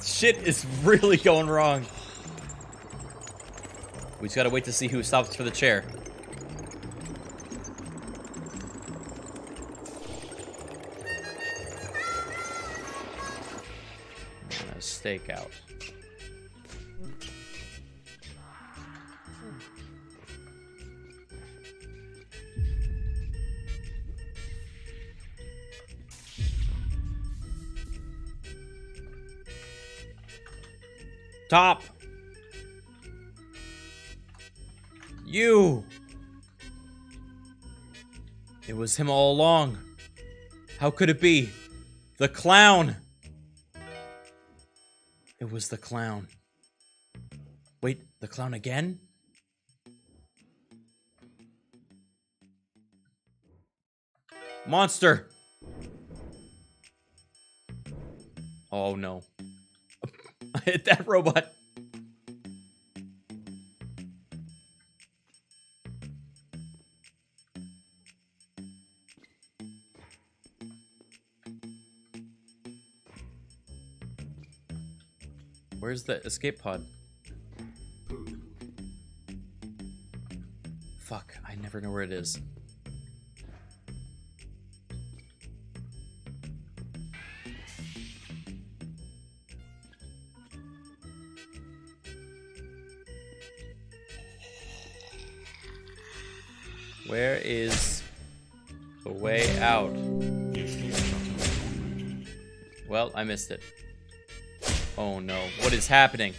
Shit is really going wrong. We just gotta wait to see who stops for the chair. Stakeout. Top. You. It was him all along. How could it be? The clown. It was the clown. Wait, the clown again? Monster! Oh no. I hit that robot. Where's the escape pod? Fuck, I never know where it is. Where is the way out? Well, I missed it. Oh no, what is happening?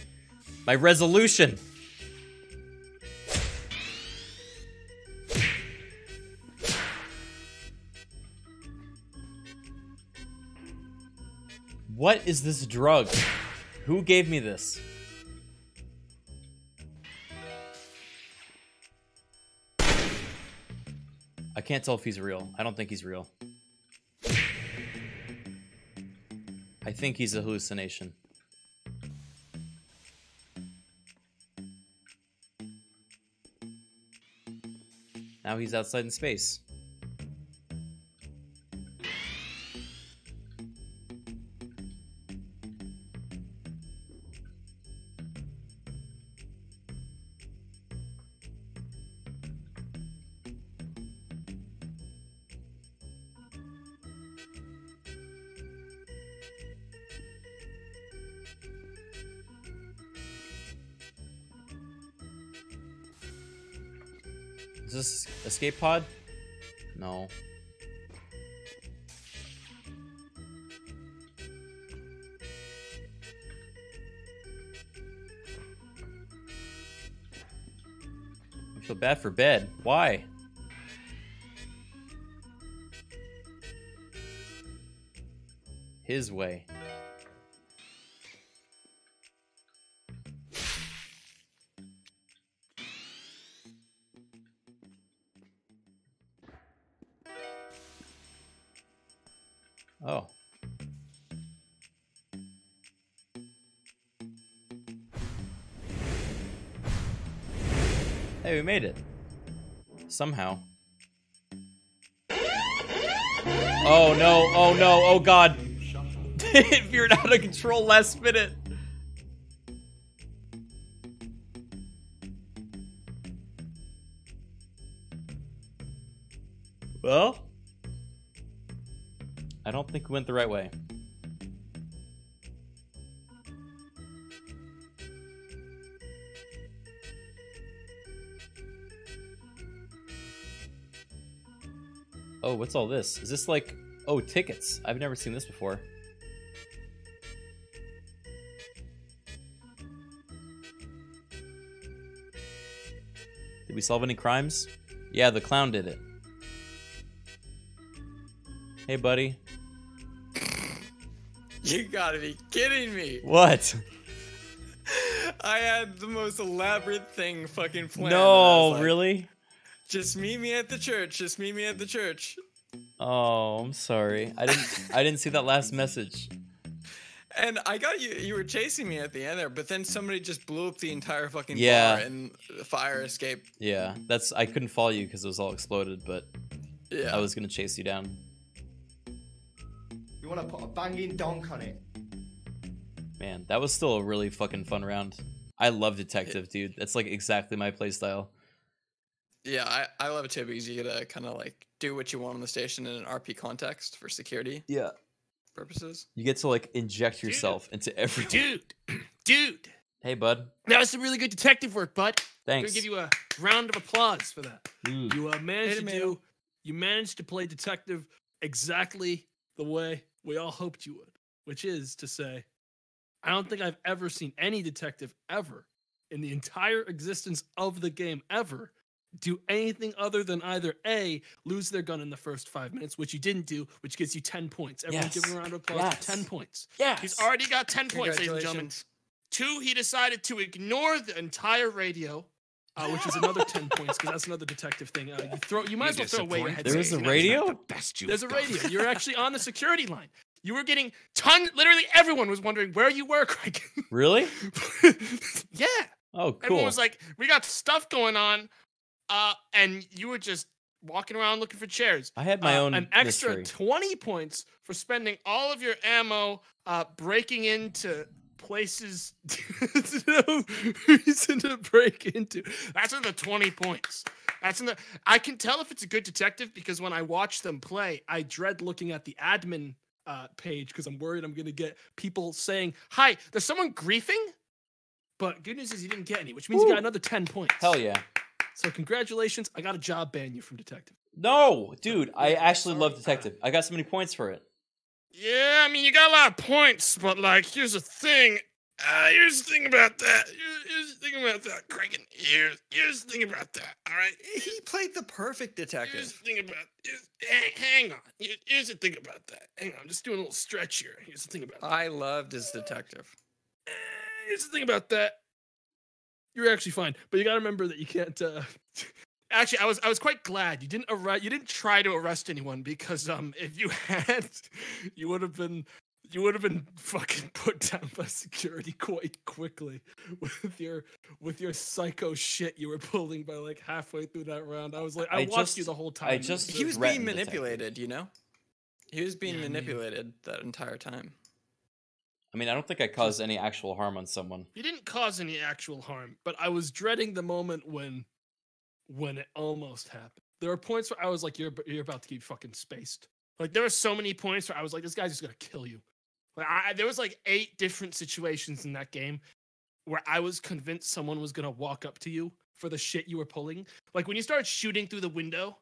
My resolution! What is this drug? Who gave me this? I can't tell if he's real. I don't think he's real. I think he's a hallucination. Now he's outside in space. Is this escape pod? No. So bad for bed. Why? His way. Oh. Hey, we made it. Somehow. Oh no, oh no, oh god. It veered out of control last minute. Well, I don't think we went the right way. Oh, what's all this? Is this like... Oh, tickets. I've never seen this before. Did we solve any crimes? Yeah, the clown did it. Hey, buddy. You gotta be kidding me. What? I had the most elaborate thing fucking planned. No, like, really? Just meet me at the church. Just meet me at the church. Oh, I'm sorry. I didn't see that last message. And I got you. You were chasing me at the end there, but then somebody just blew up the entire fucking bar and the fire escape. Yeah, that's. I couldn't follow you because it was all exploded, but yeah, I was gonna chase you down. You wanna put a banging donk on it? Man, that was still a really fucking fun round. I love detective, dude. That's like exactly my playstyle. Yeah, I love it too because you get to kind of like do what you want on the station in an RP context for security purposes. You get to like inject yourself into everyone. Dude. Hey, bud. That was some really good detective work, bud. Thanks. I'm gonna give you a round of applause for that. Mm. You managed to play detective exactly the way we all hoped you would, which is to say, I don't think I've ever seen any detective ever in the entire existence of the game ever do anything other than either A, lose their gun in the first 5 minutes, which you didn't do, which gives you 10 points. Everyone give him a round of applause for 10 points. Yeah, he's already got 10 points, ladies and gentlemen. 2, he decided to ignore the entire radio, which is another 10 points because that's another detective thing. You might as well throw away your headset. There is a radio? There's a radio. You're actually on the security line. You were getting tons. Literally everyone was wondering where you were, Craig. Really? Yeah. Oh, cool. Everyone was like, we got stuff going on. And you were just walking around looking for chairs. I had my own an extra mystery. 20 points for spending all of your ammo breaking into places. There's no reason to break into. That's in the 20 points. That's in the. I can tell if it's a good detective because when I watch them play, I dread looking at the admin page because I'm worried I'm gonna get people saying, "Hi, there's someone griefing." But good news is you didn't get any, which means you got another 10 points. Hell yeah. So congratulations, I got a job ban you from detective. No, dude, I actually love detective. I got so many points for it. Yeah, I mean, you got a lot of points, but like, here's the thing. Here's the thing about that. Here's the thing about that, Kraken. Here's the thing about that, all right? He played the perfect detective. Here's the thing about hang on. Here's the thing about that. Hang on, I'm just doing a little stretch here. Here's the thing about that. I loved his detective. Here's the thing about that. You're actually fine, but you gotta remember that you can't. Actually, I was quite glad you didn't arrest. You didn't try to arrest anyone because if you had, you would have been fucking put down by security quite quickly with your psycho shit you were pulling by like halfway through that round. I was like, I watched you the whole time. He was being manipulated, you know. He was being manipulated that entire time. I mean, I don't think I caused any actual harm on someone. You didn't cause any actual harm, but I was dreading the moment when it almost happened. There were points where I was like, "You're about to get fucking spaced." Like there were so many points where I was like, "This guy's just gonna kill you." Like there was like 8 different situations in that game where I was convinced someone was gonna walk up to you for the shit you were pulling. Like when you started shooting through the window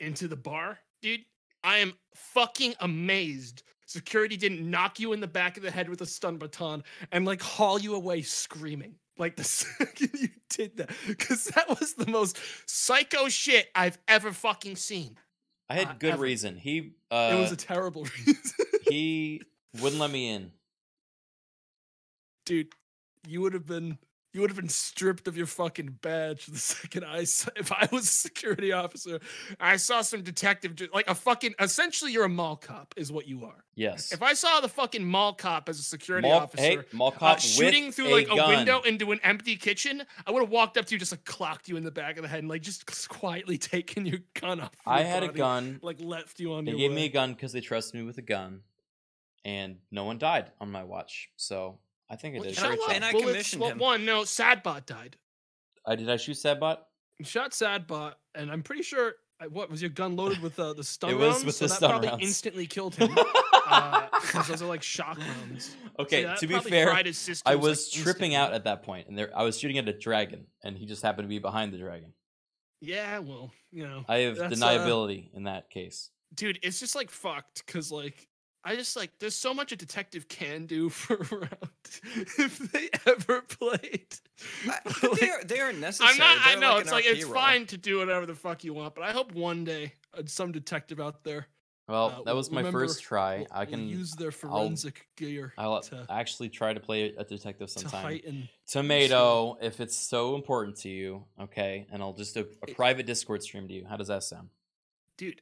into the bar, dude. I am fucking amazed. Security didn't knock you in the back of the head with a stun baton and like haul you away screaming. like the second you did that, because that was the most psycho shit I've ever fucking seen. I had good reason. He it was a terrible reason. He wouldn't let me in. Dude, you would have been stripped of your fucking badge the second if I was a security officer. I saw some detective, like a fucking, essentially you're a mall cop is what you are. Yes. If I saw the fucking mall cop as a security officer, mall cop shooting through like a window into an empty kitchen, I would have walked up to you, just like clocked you in the back of the head and like just quietly taken your gun off. I had a gun. Like left you on your way. They gave me a gun because they trusted me with a gun, and no one died on my watch, so... I think it did. And I commissioned him. One, no, Sadbot died. Did I shoot Sadbot? You shot Sadbot, and I'm pretty sure... What, was your gun loaded with the stun rounds? It was with the stun rounds. So that probably instantly killed him. Because those are like shock rounds. Okay, so to be fair, I was like, tripping out at that point, and I was shooting at a dragon, and he just happened to be behind the dragon. Yeah, well, you know... I have deniability in that case. Dude, it's just like fucked, because like... I just like, there's so much a detective can do for a round if they ever played. Like, they are necessary. I know, like it's like, it's fine to do whatever the fuck you want, but I hope one day some detective out there. Well, that was my first try. I can use their forensic gear. I'll actually try to play a detective sometime. Tomato, if it's so important to you, okay? And I'll just do a private Discord stream to you. How does that sound? Dude.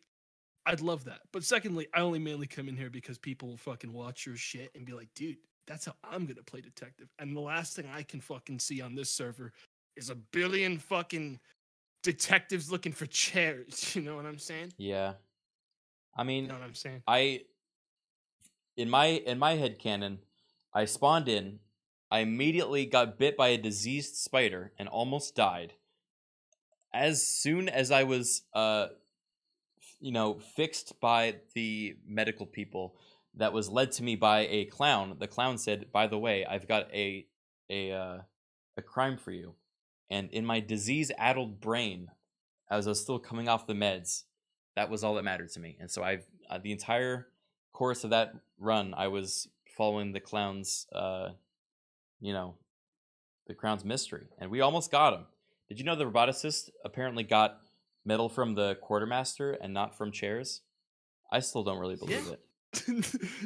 I'd love that. But secondly, I only mainly come in here because people will fucking watch your shit and be like, dude, that's how I'm going to play detective. And the last thing I can fucking see on this server is a billion fucking detectives looking for chairs. You know what I'm saying? Yeah. I mean, you know what I'm saying? In my headcanon, I spawned in, I immediately got bit by a diseased spider and almost died. As soon as I was, you know, fixed by the medical people, that was led to me by a clown. The clown said, by the way, I've got a crime for you. And in my disease-addled brain, as I was still coming off the meds, that was all that mattered to me. And so I've the entire course of that run, I was following the clown's, you know, the clown's mystery. And we almost got him. Did you know the roboticist apparently got metal from the quartermaster and not from chairs? I still don't really believe it.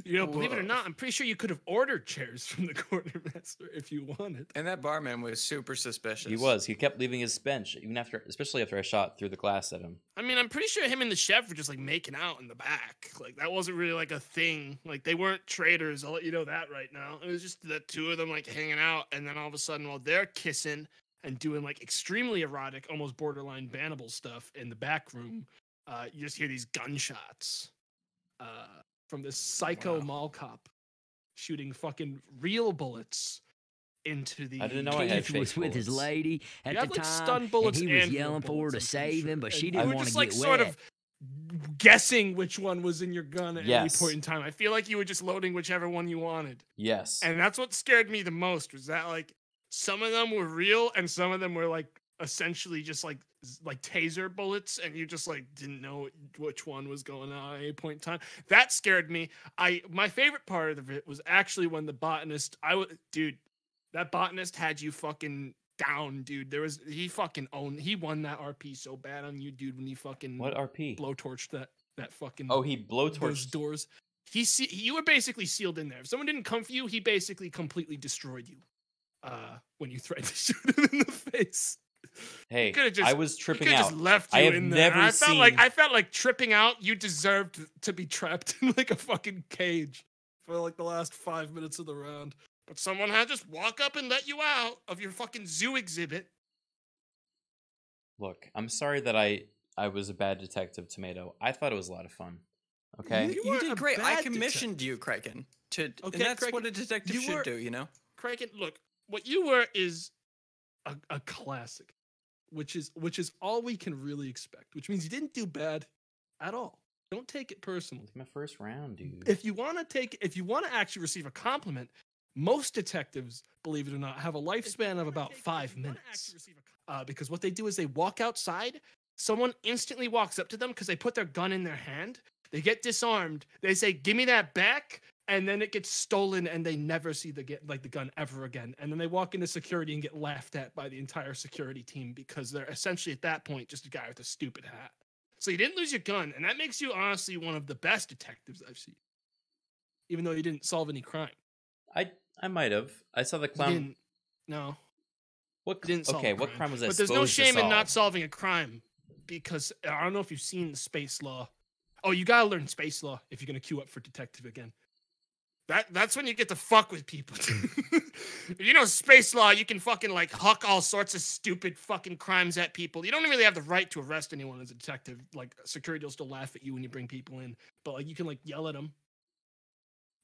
You know, believe it or not, I'm pretty sure you could have ordered chairs from the quartermaster if you wanted. And that barman was super suspicious. He was. He kept leaving his bench, even after, especially after I shot through the glass at him. I mean, I'm pretty sure him and the chef were just like making out in the back. Like that wasn't really like a thing. Like they weren't traitors. I'll let you know that right now. It was just the two of them like hanging out, and then all of a sudden, while they're kissing and doing like extremely erotic, almost borderline bannable stuff in the back room, you just hear these gunshots from this psycho mall cop shooting fucking real bullets into the... I didn't know I had fake bullets. With his lady at the time, stun bullets, and he was yelling for her to save him, but she didn't want to get wet. You were just like sort of guessing which one was in your gun at any point in time. I feel like you were just loading whichever one you wanted. Yes. And that's what scared me the most, was that like... some of them were real, and some of them were like essentially just like taser bullets, and you just like didn't know which one was going on at any point in time. That scared me. My favorite part of it was actually when the botanist. Dude, that botanist had you fucking down, dude. He fucking owned. He won that RP so bad on you, dude. When he fucking what RP blowtorched that fucking he blowtorched those doors. You were basically sealed in there. If someone didn't come for you, he basically completely destroyed you. When you threatened to shoot him in the face. Hey, I was tripping out. Just left you in there. I felt like tripping out. You deserved to be trapped in like a fucking cage for like the last 5 minutes of the round. But someone had to just walk up and let you out of your fucking zoo exhibit. Look, I'm sorry that I was a bad detective, Tomato. I thought it was a lot of fun. Okay, you did great. I commissioned you, Kraken. And that's Kraken, what a detective should do. You know, Kraken. Look. What you were is a classic, which is all we can really expect, which means you didn't do bad at all. Don't take it personally. It's my first round, dude. If you want to actually receive a compliment, most detectives, believe it or not, have a lifespan of about 5 minutes. Because what they do is they walk outside, someone instantly walks up to them because they put their gun in their hand, they get disarmed, they say, "Give me that back." and then it gets stolen and they never see the gun ever again. And then they walk into security and get laughed at by the entire security team because they're essentially at that point just a guy with a stupid hat. So you didn't lose your gun, and that makes you honestly one of the best detectives I've seen. Even though you didn't solve any crime. I might have. I saw the clown. Didn't, no. What didn't solve okay, what crime was that? But there's no shame in not solving a crime because I don't know if you've seen space law. Oh, you gotta learn space law if you're gonna queue up for detective again. That's when you get to fuck with people. If you know space law, you can fucking like huck all sorts of stupid fucking crimes at people. You don't really have the right to arrest anyone as a detective. Like security will still laugh at you when you bring people in, but like you can like yell at them.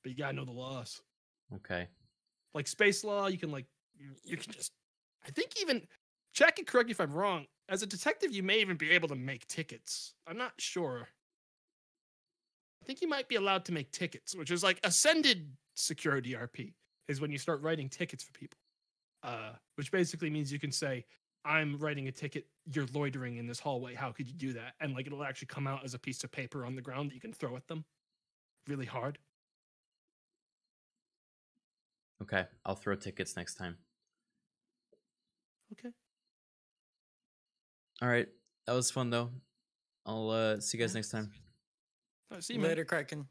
But you gotta know the laws. Okay. Like space law, you can like you can just. I think even check and correct me if I'm wrong. As a detective, you may even be able to make tickets. I'm not sure. I think you might be allowed to make tickets, which is like ascended security RP is when you start writing tickets for people, which basically means you can say, I'm writing a ticket. You're loitering in this hallway. How could you do that? And like, it'll actually come out as a piece of paper on the ground that you can throw at them really hard. Okay. I'll throw tickets next time. Okay. All right. That was fun though. I'll see you guys next time. All right, see you later, Kraken.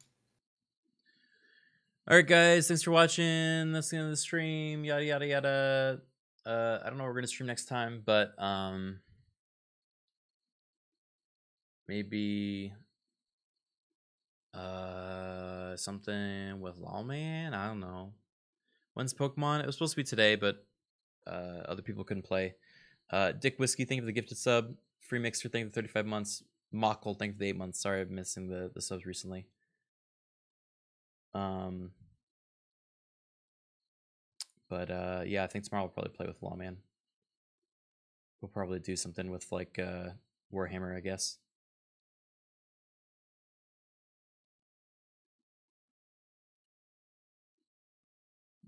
All right, guys. Thanks for watching. That's the end of the stream. Yada, yada, yada. I don't know what we're going to stream next time, but maybe something with Lawman. I don't know. When's Pokemon? It was supposed to be today, but other people couldn't play. Dick Whiskey, thank you for the gifted sub. Free Mixer, thank you for 35 months. Mockle, thank you for the 8 months. Sorry, I'm missing the subs recently. But yeah, I think tomorrow we'll probably play with Lawman. We'll probably do something with like Warhammer, I guess.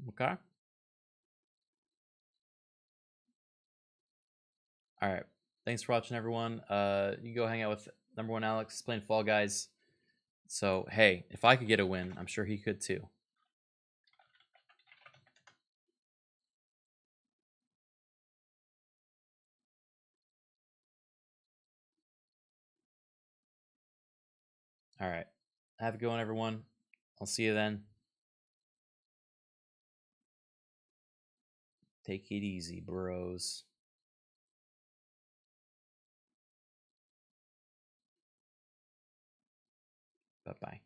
Okay. All right. Thanks for watching, everyone. You can go hang out with #1 Alex. He's playing Fall Guys. So, hey, if I could get a win, I'm sure he could too. All right. Have a good one, everyone. I'll see you then. Take it easy, bros. Bye-bye.